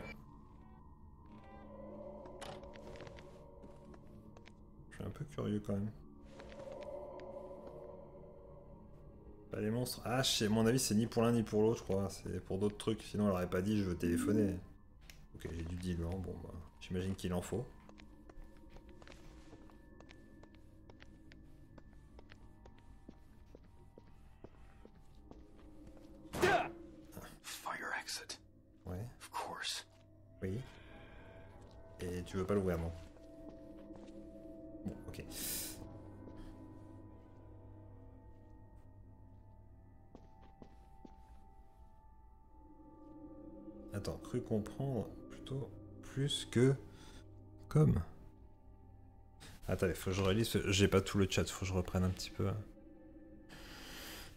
Je suis un peu curieux, quand même. Pas les monstres. Ah, à mon avis, c'est ni pour l'un ni pour l'autre, je crois. C'est pour d'autres trucs. Sinon, elle aurait pas dit je veux téléphoner. Ok, j'ai du deal, hein. Bon, bah, j'imagine qu'il en faut. Fire exit. Ouais. Of course. Oui. Et tu veux pas l'ouvrir, non? Bon, ok. Attends, cru comprendre plutôt plus que comme. Attendez, faut que je relise, j'ai pas tout le chat, faut que je reprenne un petit peu.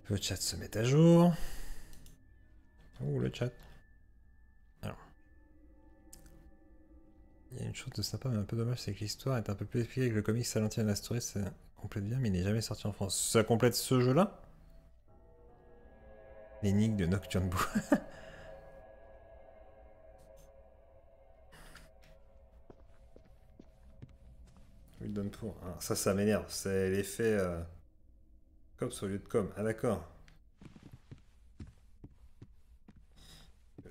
Le chat se met à jour. Oh, le chat. Alors. Il y a une chose de sympa, mais un peu dommage, c'est que l'histoire est un peu plus expliquée que le comic Silent Hill la story, ça complète bien, mais il n'est jamais sorti en France. Ça complète ce jeu-là? L'énigme de Nocturne Boo. Donne pour. Ah, ça m'énerve, c'est l'effet cops au lieu de com. Ah d'accord.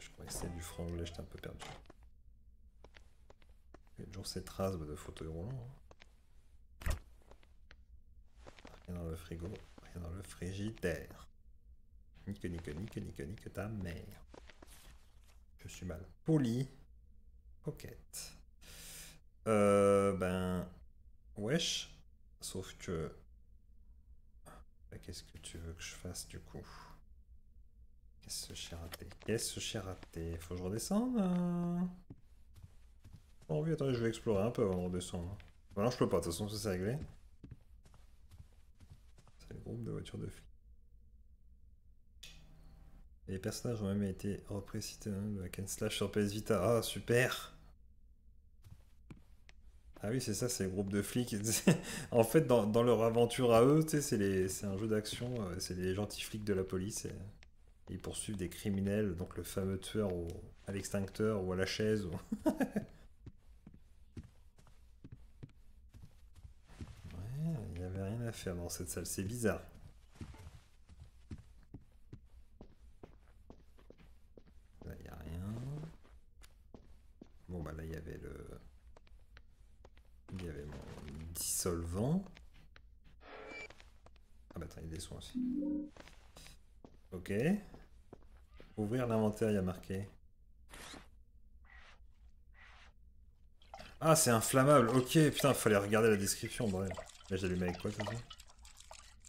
Je croyais que c'était du franglais, j'étais un peu perdu. Il y a toujours ces traces de fauteuil roulant. Hein. Rien dans le frigo, rien dans le frigidaire. Nique ta mère. Je suis mal poli. Coquette. Ben... Wesh, sauf que... Qu'est-ce que tu veux que je fasse du coup? Qu'est-ce que j'ai raté? Faut que je redescende Bon oui, attendez, je vais explorer un peu avant de redescendre. Bah non, je peux pas, de toute façon c'est réglé. C'est le groupe de voitures de flics. Les personnages ont même été reprécités dans le hack and slash sur PS Vita. Ah super! Ah oui, c'est ça, c'est le groupe de flics. En fait, dans leur aventure à eux, c'est un jeu d'action, c'est les gentils flics de la police. Ils poursuivent des criminels, donc le fameux tueur à l'extincteur ou à la chaise. Ou... ouais, il n'y avait rien à faire dans cette salle, c'est bizarre. Là, il n'y a rien. Bon, bah là, il y avait le... Il y avait mon dissolvant. Ah bah attends, il y a des soins aussi. Ok. Ouvrir l'inventaire, il y a marqué. Ah, c'est inflammable. Ok, putain, fallait regarder la description, bordel. Mais j'allumais avec quoi, ça?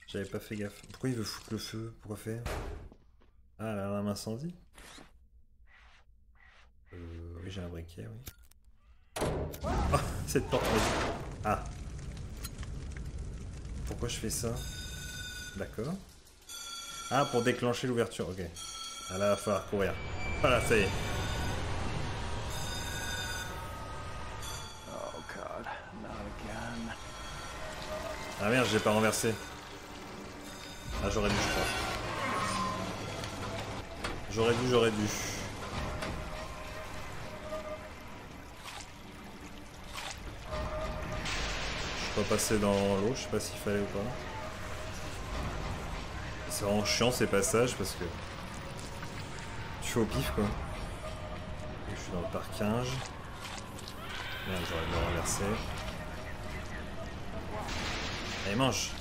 J'avais pas fait gaffe. Pourquoi il veut foutre le feu? Pourquoi faire? Ah, l'alarme incendie. Oui, j'ai un briquet, oui. Oh, cette porte. Ah. Pourquoi je fais ça? D'accord. Ah, pour déclencher l'ouverture, ok. Ah là, va falloir courir. Voilà, ça y est. Ah merde, j'ai pas renversé. Ah, j'aurais dû, je crois. J'aurais dû. Je suis pas passé dans l'eau, je sais pas s'il fallait ou pas. C'est vraiment chiant ces passages parce que... je suis au pif quoi. Et je suis dans le parking. Merde, j'aurais dû renverser. Allez, mange.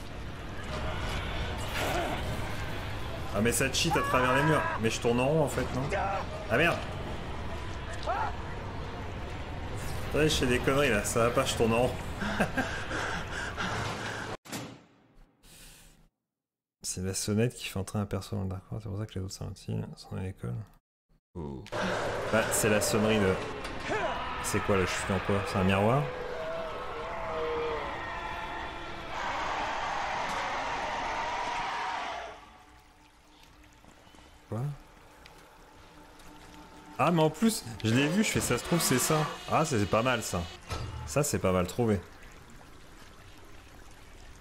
Ah mais ça cheat à travers les murs. Mais je tourne en rond en fait, non? Ah merde. Attendez, je fais des conneries là, ça va pas, je tourne en rond. C'est la sonnette qui fait entrer un perso dans le Dark World, c'est pour ça que les autres scintillent, sont à l'école. Oh. Bah c'est la sonnerie de... C'est quoi là, je suis en quoi? C'est un miroir? Ah mais en plus, je l'ai vu, je fais ça se trouve c'est ça. Ah c'est pas mal ça. Ça c'est pas mal trouvé.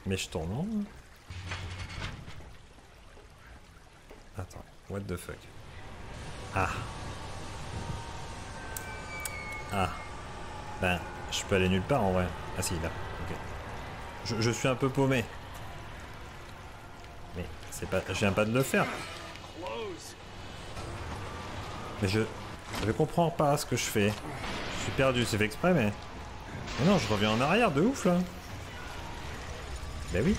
Mais je tourne en... Attends, what the fuck. Ah. Ah. Ben, je peux aller nulle part en vrai. Ah si, là, ok. Je suis un peu paumé. Mais c'est pas... je viens pas de le faire. Mais je comprends pas ce que je fais. Je suis perdu, c'est fait exprès, mais... Mais non, je reviens en arrière, de ouf, là. Ben oui.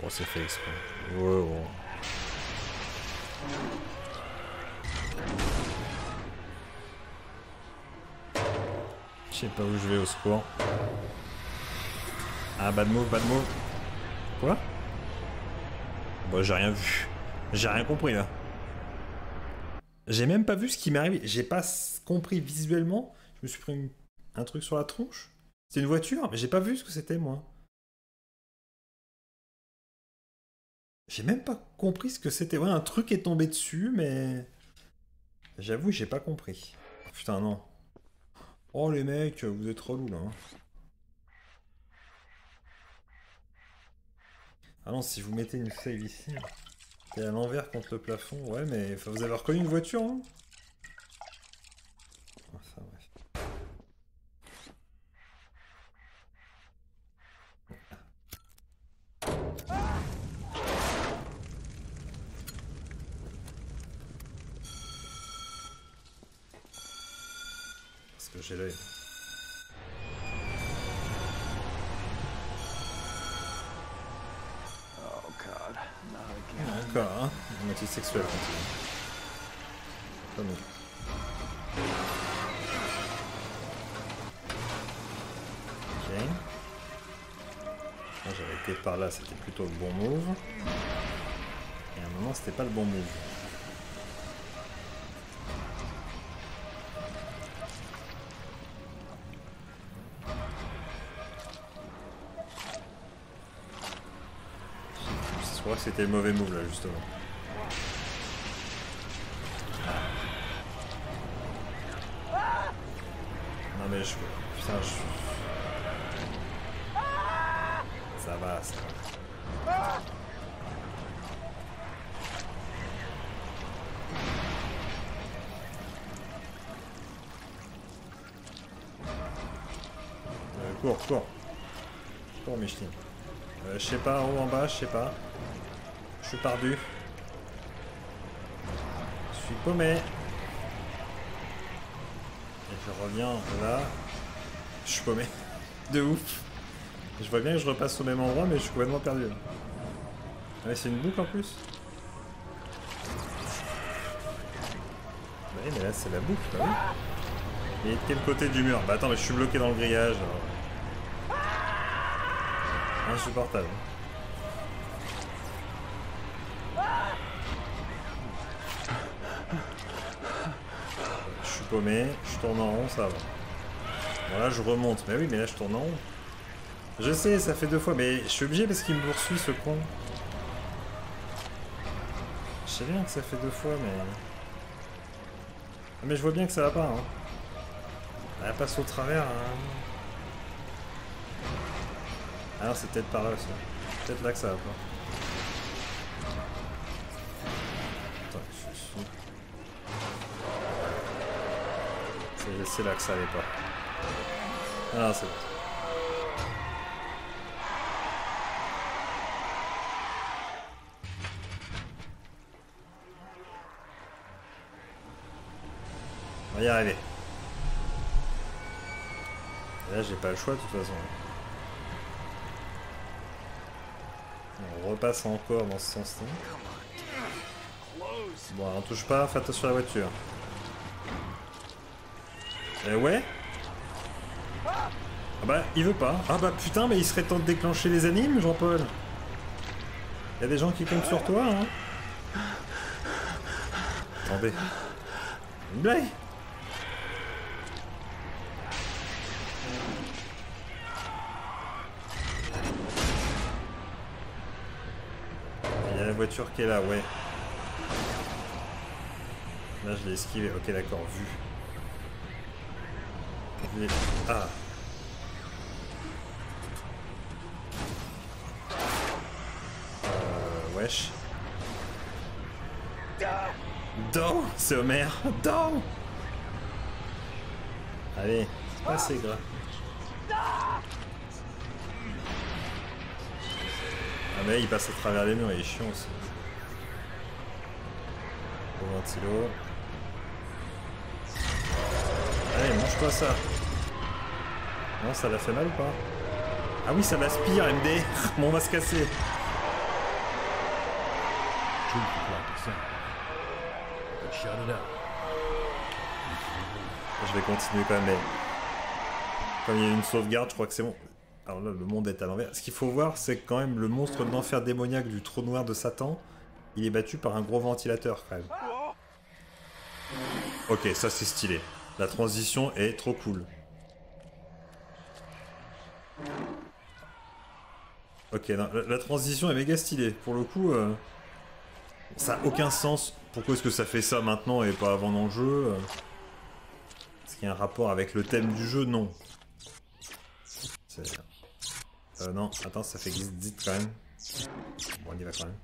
Oh, c'est fait exprès. Wow. Je sais pas où je vais, au secours. Ah, bad move, bad move. Quoi? Bon, j'ai rien vu. J'ai rien compris, là. J'ai même pas vu ce qui m'est arrivé. J'ai pas compris visuellement. Je me suis pris un truc sur la tronche. C'était une voiture, mais j'ai pas vu ce que c'était, moi. J'ai même pas compris ce que c'était. Ouais, un truc est tombé dessus, mais... J'avoue, j'ai pas compris. Oh, putain, non. Oh, les mecs, vous êtes relous, là. Hein. Ah non, si vous mettez une save ici... T'es à l'envers contre le plafond, ouais, mais vous avez reconnu une voiture, hein? Enfin, bref. Parce que j'ai l'œil. Encore, hein, un motif sexuel. Pas mal. Ok. J'avais été par là, c'était plutôt le bon move. Et à un moment, c'était pas le bon move. C'était le mauvais move là justement. Non mais je... Putain je... Ça va, ça va. Cours. Cours Micheline. Je sais pas, en haut, en bas, je sais pas. Je suis perdu. Je suis paumé. Et je reviens là. Je suis paumé. De ouf. Je vois bien que je repasse au même endroit, mais je suis complètement perdu. Ouais, c'est une boucle en plus. Ouais, mais là c'est la boucle. Là, oui. Il est de quel côté du mur? Bah attends, mais je suis bloqué dans le grillage. Alors. Insupportable. Je suis paumé, je tourne en rond, ça va. Voilà, je remonte. Mais oui, mais là je tourne en rond. Je sais, ça fait deux fois, mais je suis obligé parce qu'il me poursuit ce con. Je sais bien que ça fait deux fois, mais... Ah, mais je vois bien que ça va pas, hein. Elle passe au travers, hein. Alors c'est peut-être par là, ça. Peut-être là que ça va pas. Attends, je suis... C'est là que ça allait pas. Ah, c'est bon. On va y arriver. Là, j'ai pas le choix de toute façon. On repasse encore dans ce sens-là. Bon, on touche pas, fais attention à la voiture. Eh ouais. Ah bah, il veut pas. Ah bah putain, mais il serait temps de déclencher les animes, Jean-Paul. Y'a des gens qui comptent sur toi, hein. Attendez. Une blague. La voiture qui est là, ouais. Là, je l'ai esquivé. Ok, d'accord, vu. Ah. Wesh. Dans, c'est Homer. Dans. Allez, c'est pas assez grave. Mais il passe à travers les murs, il est chiant aussi. Au ventilo. Allez, mange-toi ça. Non, ça l'a fait mal ou pas? Ah oui, ça m'aspire, MD. Bon, on va se casser. Je vais continuer quand même, mais... Comme il y a une sauvegarde, je crois que c'est bon. Alors là, le monde est à l'envers. Ce qu'il faut voir, c'est que quand même le monstre de l'enfer démoniaque du trou noir de Satan, il est battu par un gros ventilateur, quand même. Ok, ça c'est stylé. La transition est trop cool. Ok, non, la transition est méga stylée. Pour le coup, ça n'a aucun sens. Pourquoi est-ce que ça fait ça maintenant et pas avant dans le jeu? Est-ce qu'il y a un rapport avec le thème du jeu? Non. Non, attends, ça fait glitch quand même. Bon, on y va quand même.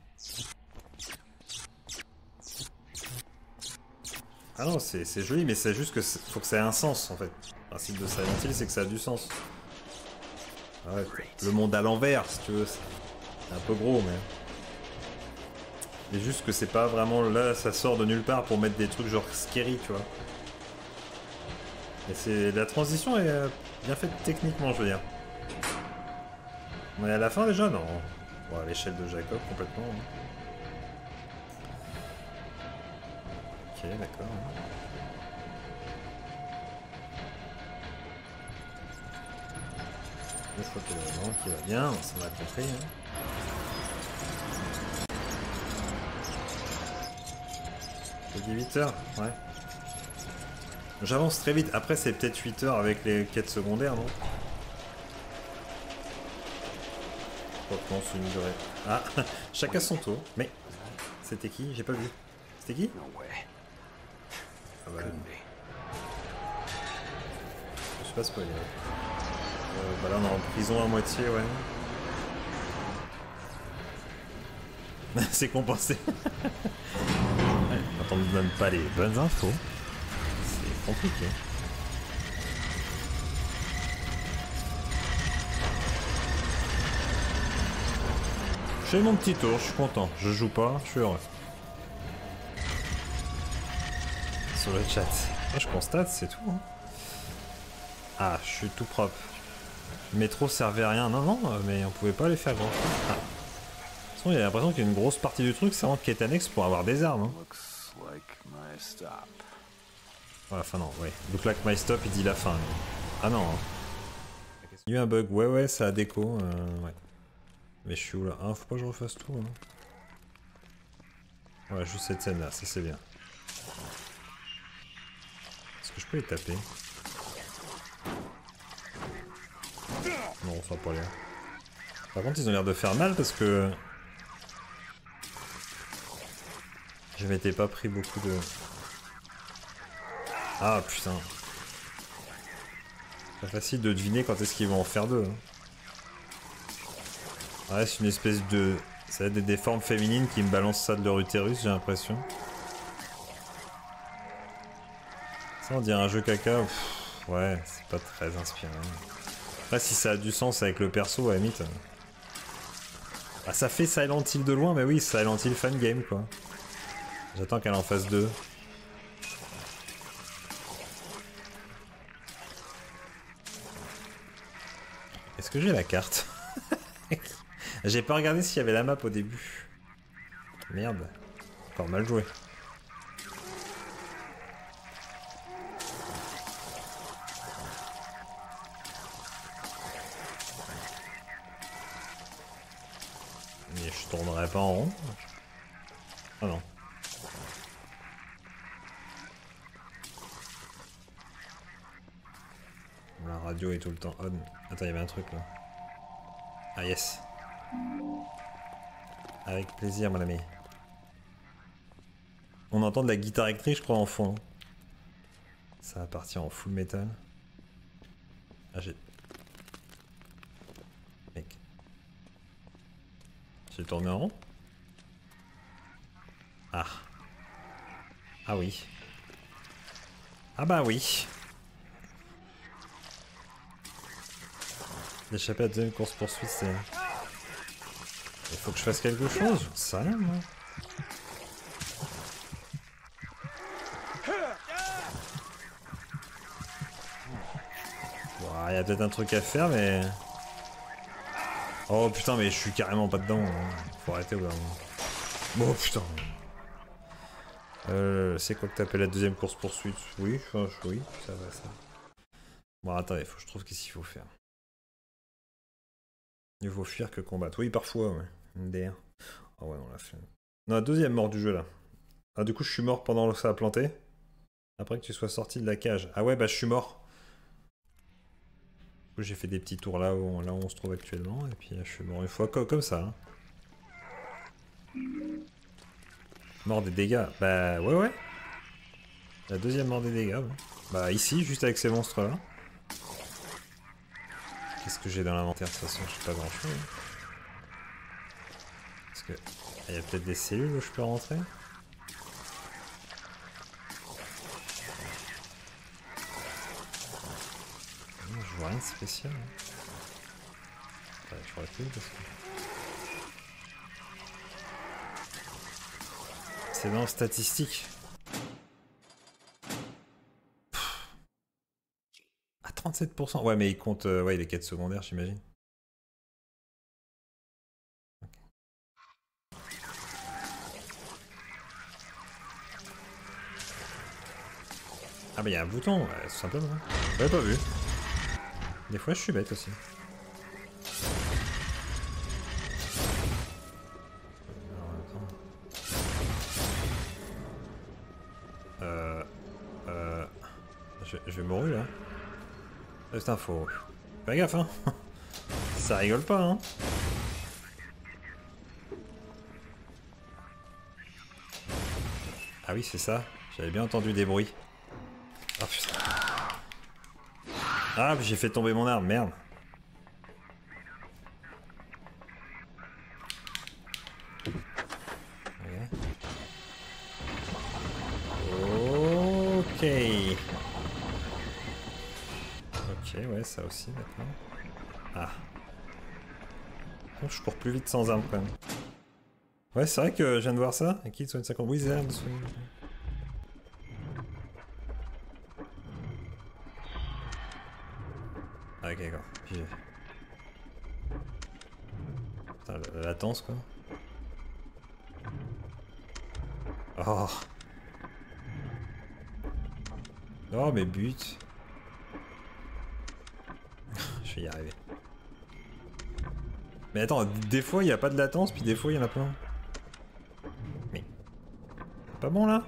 Ah non, c'est joli, mais c'est juste que faut que ça ait un sens en fait. Le principe de Silent Hill, c'est que ça a du sens. Ah ouais, le monde à l'envers, si tu veux. C'est un peu gros, mais. Mais juste que c'est pas vraiment là, ça sort de nulle part pour mettre des trucs genre scary, tu vois. Et c'est la transition est bien faite techniquement, je veux dire. On est à la fin déjà, non? Bon, à l'échelle de Jacob, complètement. Hein. Ok, d'accord. Je crois qu'il y a vraiment qui va bien, ça m'a compris. Hein. Je dis 8h, ouais. J'avance très vite, après c'est peut-être 8h avec les quêtes secondaires, non? Non, c'est une durée. Ah, chacun son tour. Mais c'était qui? J'ai pas vu. C'était qui? Ah bah... Je sais pas spoiler. Bah là on est en prison à moitié, ouais. C'est compensé. Attends, on ne donne pas les bonnes infos. C'est compliqué. J'ai mon petit tour, je suis content. Je joue pas, je suis heureux. Sur le chat. Moi, je constate, c'est tout. Hein. Ah, je suis tout propre. Le métro servait à rien. Non, non, mais on pouvait pas les faire grand-chose. Ah. De toute façon, il y a l'impression qu'il y a une grosse partie du truc, c'est vraiment quête annexe pour avoir des armes. Hein. Voilà, enfin non, oui. Look like my stop, il dit la fin. Mais... Ah non. Il y a eu un bug. Ouais, ouais, ça a déco. Ouais. Mais je suis où là? Ah, faut pas que je refasse tout. Hein. Ouais, juste cette scène là, ça c'est bien. Est-ce que je peux les taper? Non, ça va pas aller. Par contre, ils ont l'air de faire mal parce que... Je m'étais pas pris beaucoup de... Ah putain. C'est pas facile de deviner quand est-ce qu'ils vont en faire deux. Hein. Ouais, c'est une espèce de... Ça va être des formes féminines qui me balancent ça de leur utérus, j'ai l'impression. Ça, on dirait un jeu caca. Pff, ouais, c'est pas très inspirant. Après, si ça a du sens avec le perso, à la limite. Ah, ça fait Silent Hill de loin, mais oui, Silent Hill fan game, quoi. J'attends qu'elle en fasse deux. Est-ce que j'ai la carte? J'ai pas regardé s'il y avait la map au début. Merde. Encore mal joué. Mais je tournerai pas en rond. Ah non. La radio est tout le temps on. Attends, il y avait un truc là. Ah yes. Avec plaisir, mon ami. On entend de la guitare électrique, je crois, en fond. Ça va partir en full metal. Ah, j'ai... Mec. J'ai tourné en rond. Ah. Ah oui. Ah bah oui. D'échapper à la deuxième course poursuite, c'est... Il faut que je fasse quelque chose, j'en sais rien, moi. Il y a peut-être un truc à faire, mais... Oh putain, mais je suis carrément pas dedans. Hein. Faut arrêter au bout d'un moment. Oh putain. C'est quoi que t'appelles la deuxième course poursuite? Oui, enfin, oui, ça va, ça. Bon, attendez, faut que je trouve qu'est-ce qu'il faut faire. Il faut fuir que combattre. Oui, parfois, ouais. MDR. Ah oh ouais, on l'a fait. Non, la deuxième mort du jeu, là. Ah, du coup, je suis mort pendant que ça a planté. Après que tu sois sorti de la cage. Ah ouais, bah je suis mort. Du coup, j'ai fait des petits tours là où on se trouve actuellement. Et puis, là, je suis mort une fois, comme ça. Hein. Mort des dégâts. Bah, ouais, ouais. La deuxième mort des dégâts. Bon. Bah, ici, juste avec ces monstres-là. Qu'est-ce que j'ai dans l'inventaire? De toute façon, je sais pas grand chose. Parce que. Il y a peut-être des cellules où je peux rentrer. Non, je vois rien de spécial. Hein. Ouais, je vois plus parce que. C'est dans statistique. Pff. À 37%. Ouais, mais il compte ouais, les quêtes secondaires, j'imagine. Ah bah y'a un bouton, tout simplement. J'avais pas vu. Des fois je suis bête aussi. Je vais mourir là. C'est un faux. Fais gaffe hein. Ça rigole pas hein. Ah oui c'est ça, j'avais bien entendu des bruits. Ah putain. Ah j'ai fait tomber mon arme, merde. Ok. Ok ouais ça aussi maintenant. Ah. Bon, je cours plus vite sans arme quand même. Ouais c'est vrai que je viens de voir ça. Et qui soit une 50 wizard. Ok, d'accord. Putain, la latence, quoi. Oh. Non mais but. Je vais y arriver. Mais attends, des fois il n'y a pas de latence, puis des fois il y en a plein. Mais... Pas bon là ?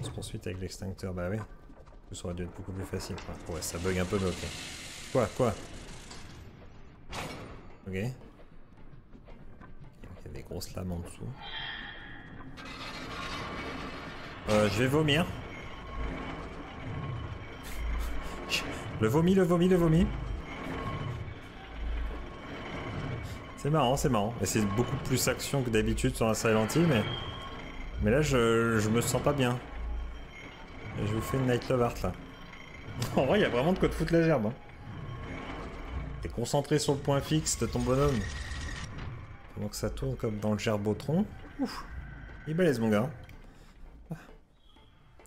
On se poursuit avec l'extincteur, bah oui. Ça aurait dû être beaucoup plus facile. Quoi. Ouais, ça bug un peu, mais ok. Quoi ? Ok. Il y a des grosses lames en dessous. Je vais vomir. Le vomi. C'est marrant. Et c'est beaucoup plus action que d'habitude sur un Silent Hill, mais là, je me sens pas bien. Et je vous fais une Night Love Heart, là. En vrai, il y a vraiment de quoi te foutre la gerbe. Hein. T'es concentré sur le point fixe de ton bonhomme. Pendant que ça tourne comme dans le gerbotron. Ouf. Il balèze, mon gars.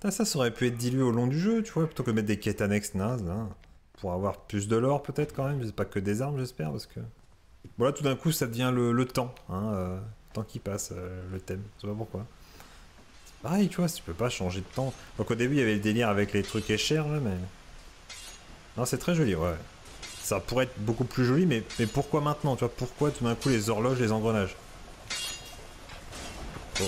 Ah, ça aurait pu être dilué au long du jeu, tu vois, plutôt que de mettre des quêtes annexes nazes, là. Pour avoir plus de l'or, peut-être, quand même. C'est pas que des armes, j'espère, parce que... Bon, là, tout d'un coup, ça devient le temps, hein. Le temps qui passe, le thème. Je sais pas pourquoi. C'est pareil, tu vois, si tu peux pas changer de temps. Donc, au début, il y avait le délire avec les trucs échers, là, mais... Non, c'est très joli, ouais. Ça pourrait être beaucoup plus joli, mais pourquoi maintenant, tu vois? Pourquoi, tout d'un coup, les horloges, les engrenages? Oh.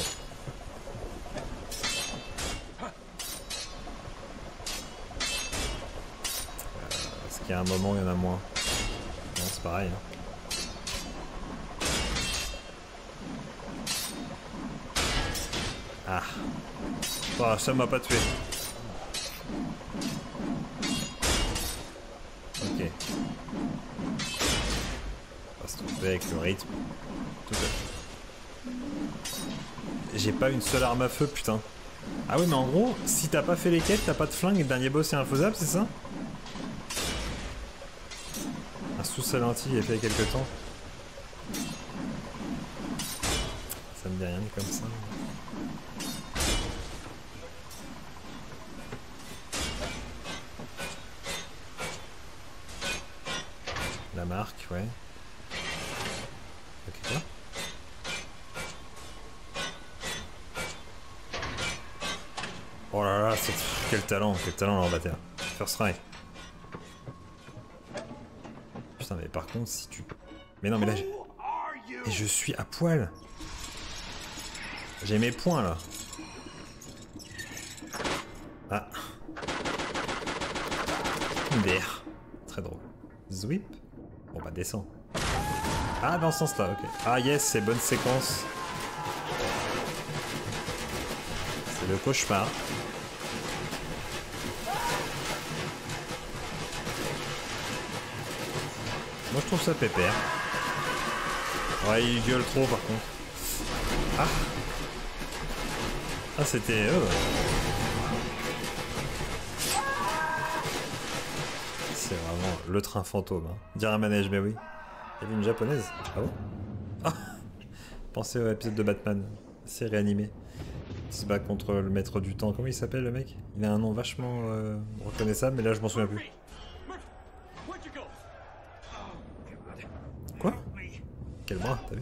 À un moment il y en a moins. Non, c'est pareil. Hein. Ah. Oh, ça m'a pas tué. Ok. On va se tromper avec le rythme. Tout à fait. J'ai pas une seule arme à feu, putain. Ah oui, mais en gros, si t'as pas fait les quêtes, t'as pas de flingue et le dernier boss est infaisable, c'est ça? Sous sa lentille, il y a quelques temps. Ça me dit rien comme ça. La marque, ouais. Ok, quoi ? Oh là là, quel talent, LordBatair. First try. Mais par contre, si tu... Mais non, mais là... Et je suis à poil. J'ai mes points, là. Ah. D'air. Très drôle. Zwip. Bon, bah, descends. Ah, dans ce sens-là, ok. Ah, yes, c'est bonne séquence. C'est le cauchemar. Moi je trouve ça pépère. Ouais, il gueule trop par contre. Ah. Ah, c'était... C'est vraiment le train fantôme. Hein. Dire un manège, mais oui. Il y avait une japonaise. Ah bon? Ah. Pensez au épisode de Batman. C'est réanimé. Il se bat contre le maître du temps. Comment il s'appelle le mec? Il a un nom vachement reconnaissable, mais là je m'en souviens plus. Quoi? Quel bras, t'as vu?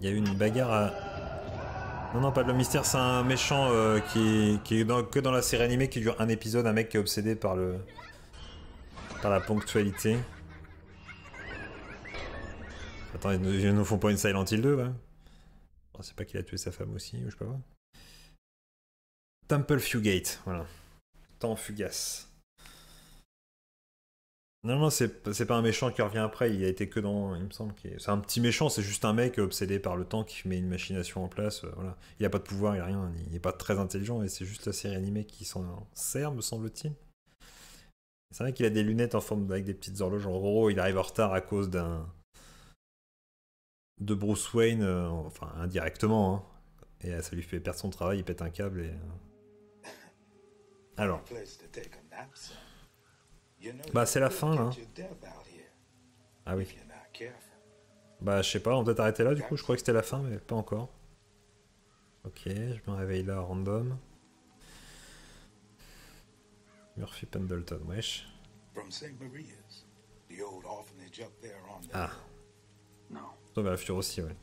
Il y a eu une bagarre à... Non, pas de le mystère, c'est un méchant qui est que dans la série animée qui dure un épisode, un mec qui est obsédé par le... par la ponctualité. Attends, ils nous font pas une Silent Hill 2, ouais. Oh, c'est pas qu'il a tué sa femme aussi, ou je peux pas. Temple Fugate, voilà. Temps fugace. Non, c'est pas un méchant qui revient après, il a été que dans, il me semble, c'est un petit méchant, c'est juste un mec obsédé par le temps qui met une machination en place, voilà. Il a pas de pouvoir, il a rien, il est pas très intelligent, et c'est juste la série animée qui s'en sert, me semble-t-il. C'est vrai qu'il a des lunettes en forme avec des petites horloges, en gros, il arrive en retard à cause d'un... de Bruce Wayne, enfin, indirectement, hein. Et ça lui fait perdre son travail, il pète un câble et... Alors... Bah c'est la fin là. Ah oui. Bah je sais pas, on va peut-être arrêter là du coup, je croyais que c'était la fin mais pas encore. Ok, je me réveille là random. Murphy Pendleton, wesh. Ah. Non, mais la future aussi, ouais.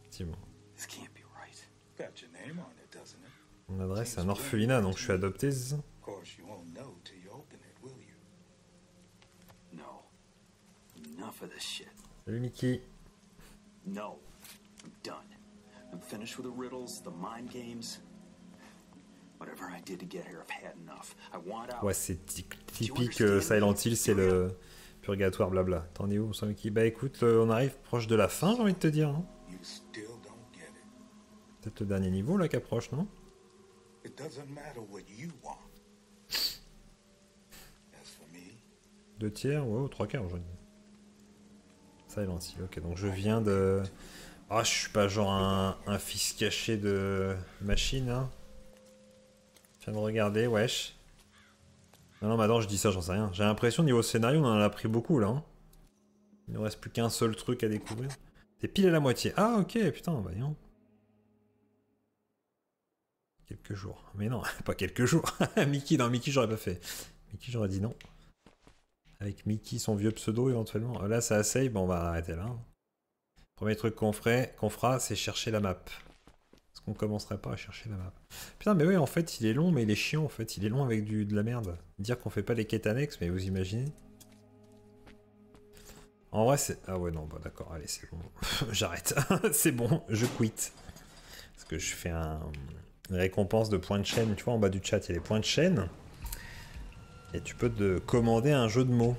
Effectivement. Mon adresse est à Norfolina, donc je suis adopté, c'est ça? Salut Mickey. Non, je suis fini. I'm finished with the riddles, the mind games. Whatever I did to get here, I've had enough. I want out. Ouais, c'est typique Silent Hill, c'est le purgatoire blabla. T'en es où, Sam Mickey? Bah écoute, on arrive proche de la fin, j'ai envie de te dire. Hein. Peut-être le dernier niveau là qu'approche, non? Deux tiers, ouais, ou trois quarts aujourd'hui. Silent Hill, ok, donc je viens de... Ah, je suis pas genre un fils caché de machine, hein. Je viens de regarder, wesh. Non, non, mais attends, je dis ça, j'en sais rien. J'ai l'impression, niveau scénario, on en a appris beaucoup, là. Hein. Il ne reste plus qu'un seul truc à découvrir. C'est pile à la moitié. Ah, ok, putain, bah non. Quelques jours. Mais non, pas quelques jours. Mickey, non, Mickey, j'aurais pas fait. Mickey, j'aurais dit non. Avec Mickey, son vieux pseudo, éventuellement. Là, ça asseye, bon, on va arrêter là. Hein. Premier truc qu'on fera, c'est chercher la map. Est-ce qu'on commencerait pas à chercher la map? Putain, mais oui, en fait, il est long, mais il est chiant, en fait. Il est long avec de la merde. Dire qu'on fait pas les quêtes annexes, mais vous imaginez? En vrai, c'est... Ah ouais, non, bah d'accord, allez, c'est bon. J'arrête. C'est bon, je quitte. Parce que je fais une récompense de points de chaîne. Tu vois, en bas du chat, il y a les points de chaîne. Et tu peux te commander un jeu de mots.